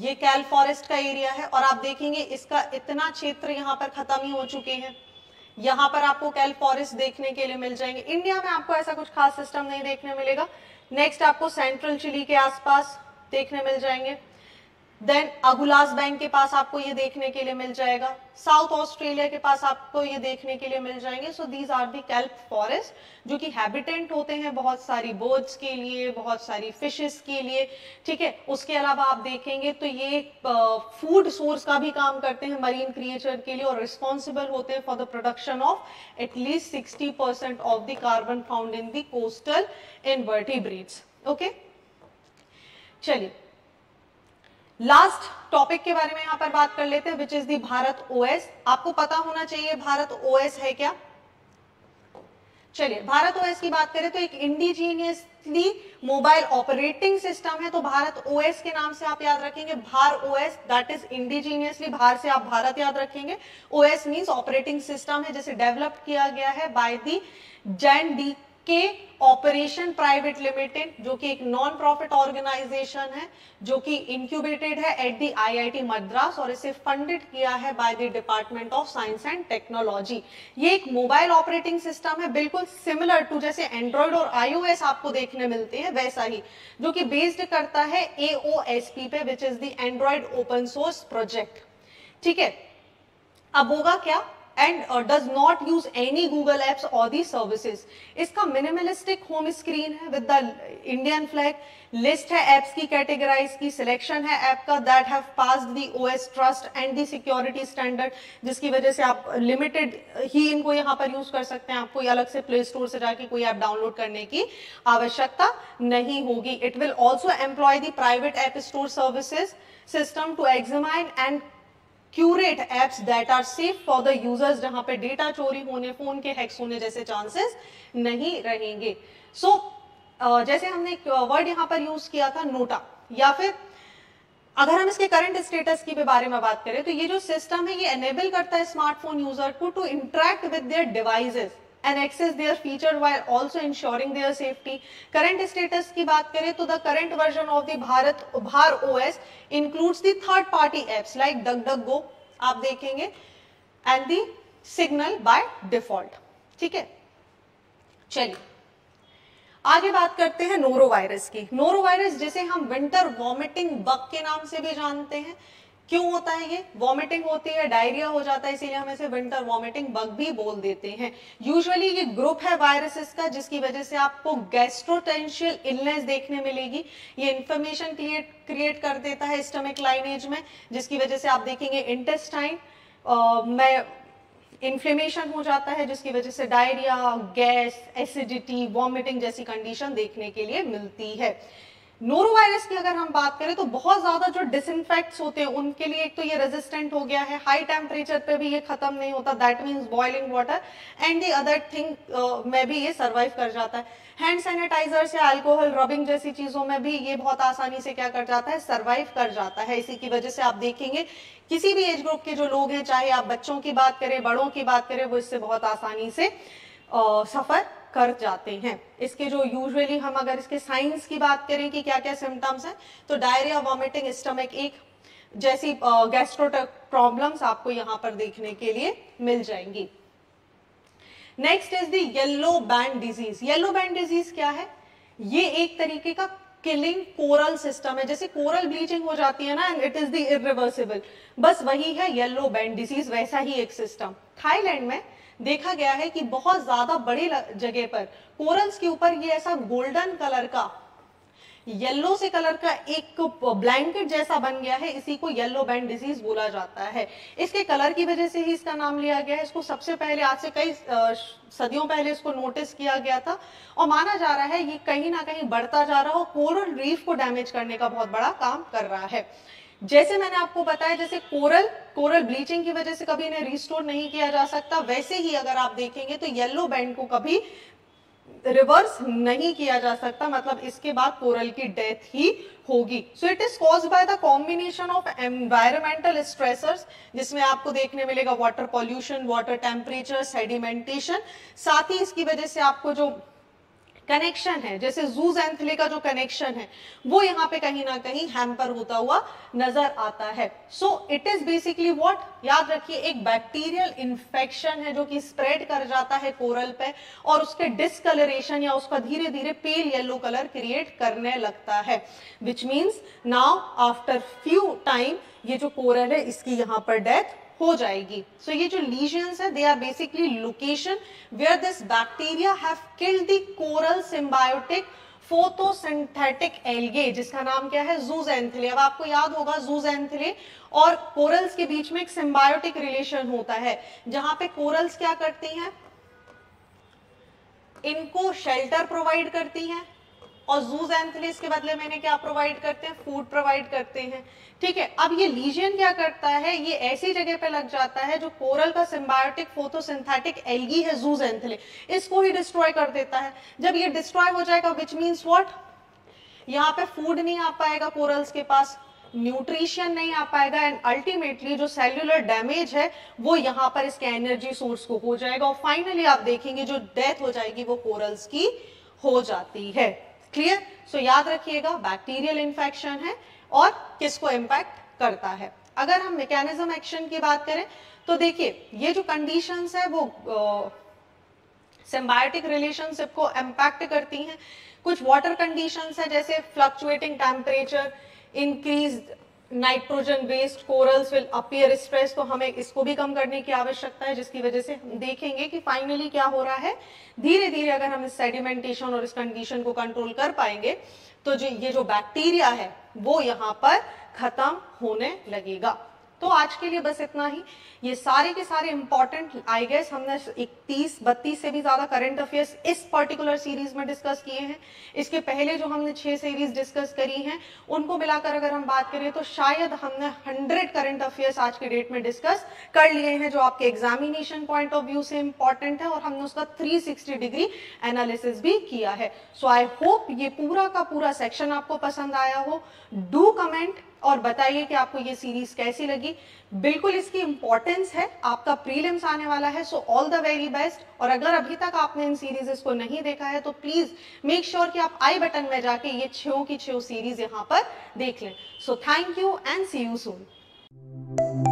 ये कैल फॉरेस्ट का एरिया है, और आप देखेंगे इसका इतना क्षेत्र यहाँ पर खत्म ही हो चुके हैं। यहाँ पर आपको कैल फॉरेस्ट देखने के लिए मिल जाएंगे। इंडिया में आपको ऐसा कुछ खास सिस्टम नहीं देखने मिलेगा। नेक्स्ट आपको सेंट्रल चिली के आसपास देखने मिल जाएंगे, देन अगुलास बैंक के पास आपको ये देखने के लिए मिल जाएगा, साउथ ऑस्ट्रेलिया के पास आपको ये देखने के लिए मिल जाएंगे। So these are the kelp forest, जो कि हैबिटेंट होते हैं बहुत सारी बर्ड्स के लिए, बहुत सारी फिशेस के लिए, ठीक है। उसके अलावा आप देखेंगे तो ये फूड सोर्स का भी काम करते हैं मरीन क्रिएचर के लिए, और रिस्पॉन्सिबल होते हैं for the production of at least sixty percent of the carbon found in the coastal invertebrates. Okay, चलिए लास्ट टॉपिक के बारे में यहाँ पर बात कर लेते हैं, which is the Bharat OS. आपको पता होना चाहिए भारत ओएस है क्या। चलिए भारत ओएस की बात करें तो एक इंडिजीनियसली मोबाइल ऑपरेटिंग सिस्टम है, तो भारत ओएस के नाम से आप याद रखेंगे भार ओएस, दैट इज इंडिजीनियसली, भार से आप भारत याद रखेंगे, ओएस मींस ऑपरेटिंग सिस्टम है, जिसे डेवलप किया गया है by the Jain D K operation private limited, जो कि एक नॉन प्रॉफिट ऑर्गेनाइजेशन है, जो कि इंक्यूबेटेड है एट दी आईआईटी मद्रास, और इसे फंडेड किया है by the department of science and technology. ये एक मोबाइल ऑपरेटिंग सिस्टम है, बिल्कुल सिमिलर टू जैसे एंड्रॉइड और आईओएस आपको देखने मिलते हैं वैसा ही, जो कि बेस्ड करता है एओएसपी पे, which is the Android open source project, ठीक है। अब होगा क्या, and uh, does not use any Google apps or the services. इसका minimalistic home screen है with the Indian flag, list है apps की categorize की, selection है app का that have passed the O S trust and the security standard, जिसकी वजह से आप limited ही इनको यहाँ पर use कर सकते हैं, आपको अलग से Play Store से जाके कोई app download करने की आवश्यकता नहीं होगी। It will also employ the private app store services system to examine and curate apps that are safe for the users, जहां पे डेटा चोरी होने, फोन के हैक्स होने जैसे चांसेस नहीं रहेंगे। सो so, जैसे हमने एक वर्ड यहाँ पर यूज किया था नोटा, या फिर अगर हम इसके करंट स्टेटस की बारे में बात करें तो ये जो सिस्टम है ये एनेबल करता है स्मार्टफोन यूजर को to interact with their devices and access their feature while also ensuring their safety. Current status की बात करें तो the current version of the Bharat Bhar O S includes the third-party apps like DuckDuckGo आप देखेंगे and the Signal by default. ठीक है, चलिए आगे बात करते हैं नोरोवायरस की। नोरोवायरस जिसे हम विंटर वॉमिटिंग बग के नाम से भी जानते हैं, क्यों होता है ये? वॉमिटिंग होती है, डायरिया हो जाता है, इसीलिए हम इसे विंटर वॉमिटिंग बग भी बोल देते हैं। यूजुअली ये ग्रुप है वायरसेस का जिसकी वजह से आपको गैस्ट्रोटेंशियल इलनेस देखने मिलेगी। ये इंफॉर्मेशन क्रिएट क्रिएट कर देता है स्टमक लाइनेज में, जिसकी वजह से आप देखेंगे इंटेस्टाइन में इन्फ्लेमेशन हो जाता है, जिसकी वजह से डायरिया, गैस, एसिडिटी, वॉमिटिंग जैसी कंडीशन देखने के लिए मिलती है। नोरोवायरस की अगर हम बात करें तो बहुत ज्यादा जो डिसइंफेक्ट्स होते हैं उनके लिए एक तो ये रेजिस्टेंट हो गया है, हाई टेम्परेचर पे भी ये खत्म नहीं होता, that means boiling water and the other thing में भी ये सर्वाइव कर जाता है। हैंड सैनिटाइजर्स या अल्कोहल रबिंग जैसी चीजों में भी ये बहुत आसानी से क्या कर जाता है, सर्वाइव कर जाता है। इसी की वजह से आप देखेंगे किसी भी एज ग्रुप के जो लोग हैं, चाहे आप बच्चों की बात करें, बड़ों की बात करें, वो इससे बहुत आसानी से uh, सफर कर जाते हैं। इसके जो यूजुअली हम अगर इसके साइंस की बात करें कि क्या क्या सिम्टम्स हैं तो डायरिया, वॉमिटिंग, स्टमक एक जैसी गैस्ट्रोटक प्रॉब्लम्स आपको यहां पर देखने के लिए मिल जाएंगी। Next is the yellow band disease. Yellow band disease क्या है? ये एक तरीके का किलिंग कोरल सिस्टम है, जैसे कोरल ब्लीचिंग हो जाती है ना, and it is the irreversible, बस वही है येलो बैंड डिजीज, वैसा ही एक सिस्टम। थाईलैंड में देखा गया है कि बहुत ज्यादा बड़े जगह पर कोरल्स के ऊपर ये ऐसा गोल्डन कलर का, येलो से कलर का एक ब्लैंकेट जैसा बन गया है, इसी को येलो बैंड डिजीज बोला जाता है। इसके कलर की वजह से ही इसका नाम लिया गया है। इसको सबसे पहले आज से कई सदियों पहले इसको नोटिस किया गया था और माना जा रहा है ये कहीं ना कहीं बढ़ता जा रहा है और कोरल रीफ को डैमेज करने का बहुत बड़ा काम कर रहा है। जैसे मैंने आपको बताया, जैसे कोरल कोरल ब्लीचिंग की वजह से कभी इन्हें रिस्टोर नहीं किया जा सकता, वैसे ही अगर आप देखेंगे तो येलो बैंड को कभी रिवर्स नहीं किया जा सकता, मतलब इसके बाद कोरल की डेथ ही होगी। So it is cause by the combination of environmental stressors, जिसमें आपको देखने मिलेगा water pollution, water temperature, sedimentation, साथ ही इसकी वजह से आपको जो कनेक्शन है जैसे जूज एंथले का जो कनेक्शन है वो यहाँ पे कहीं ना कहीं हैम्पर होता हुआ नजर आता है। So it is basically what, याद रखिए एक बैक्टीरियल इन्फेक्शन है जो कि स्प्रेड कर जाता है कोरल पे और उसके डिसकलरेशन या उसका धीरे धीरे पेल येलो कलर क्रिएट करने लगता है, which means now after few time ये जो कोरल है इसकी यहाँ पर डेथ हो जाएगी। सो so, ये जो लीजन्स है they are basically location where this bacteria have killed the coral symbiotic photosynthetic algae, जिसका नाम क्या है, जूज़ैंथले। अब आपको याद होगा जूज़ैंथले और कोरल्स के बीच में एक सिम्बायोटिक रिलेशन होता है, जहां पे कोरल्स क्या करती हैं, इनको शेल्टर प्रोवाइड करती हैं और जूज एंथले के बदले में क्या प्रोवाइड करते हैं, फूड प्रोवाइड करते हैं। ठीक है, अब ये लीजन क्या करता है, ये ऐसी जगह पे लग जाता है जो कोरल का सिम्बायोटिक फोटोसिंथेटिक एल्गी है जूज एंथले, इसको ही डिस्ट्रॉय कर देता है। जब ये डिस्ट्रॉय हो जाएगा विच मीन्स व्हाट, यहाँ पे फूड नहीं आ पाएगा कोरल्स के पास, न्यूट्रिशन नहीं आ पाएगा एंड अल्टीमेटली जो सेल्यूलर डैमेज है वो यहाँ पर इसके एनर्जी सोर्स को हो जाएगा और फाइनली आप देखेंगे जो डेथ हो जाएगी वो कोरल्स की हो जाती है। क्लियर? सो याद रखिएगा बैक्टीरियल इन्फेक्शन है और किसको इम्पैक्ट करता है। अगर हम मैकेनिज्म एक्शन की बात करें तो देखिए ये जो कंडीशंस है वो सिम्बायोटिक रिलेशनशिप को इम्पैक्ट करती हैं। कुछ वाटर कंडीशंस है जैसे fluctuating temperature, increased nitrogen based corals will appear stress, तो हमें इसको भी कम करने की आवश्यकता है, जिसकी वजह से हम देखेंगे कि फाइनली क्या हो रहा है, धीरे धीरे अगर हम इस सेडिमेंटेशन और इस कंडीशन को कंट्रोल कर पाएंगे तो जो ये जो बैक्टीरिया है वो यहाँ पर खत्म होने लगेगा। तो आज के लिए बस इतना ही। ये सारे के सारे इंपॉर्टेंट आई गेस हमने इकतीस बत्तीस से भी ज्यादा करंट अफेयर्स इस पर्टिकुलर सीरीज में डिस्कस किए हैं। इसके पहले जो हमने छह सीरीज डिस्कस करी हैं उनको मिलाकर अगर हम बात करें तो शायद हमने सौ करंट अफेयर्स आज के डेट में डिस्कस कर लिए हैं, जो आपके एग्जामिनेशन पॉइंट ऑफ व्यू से इंपॉर्टेंट है और हमने उसका थ्री सिक्सटी डिग्री एनालिसिस भी किया है। सो आई होप ये पूरा का पूरा सेक्शन आपको पसंद आया हो। डू कमेंट और बताइए कि आपको ये सीरीज कैसी लगी। बिल्कुल इसकी इंपॉर्टेंस है, आपका प्रीलिम्स आने वाला है, so all the very best. और अगर अभी तक आपने इन सीरीज को नहीं देखा है तो प्लीज मेक श्योर कि आप आई बटन में जाके ये छो की छो सीरीज यहाँ पर देख लें। So thank you and see you soon.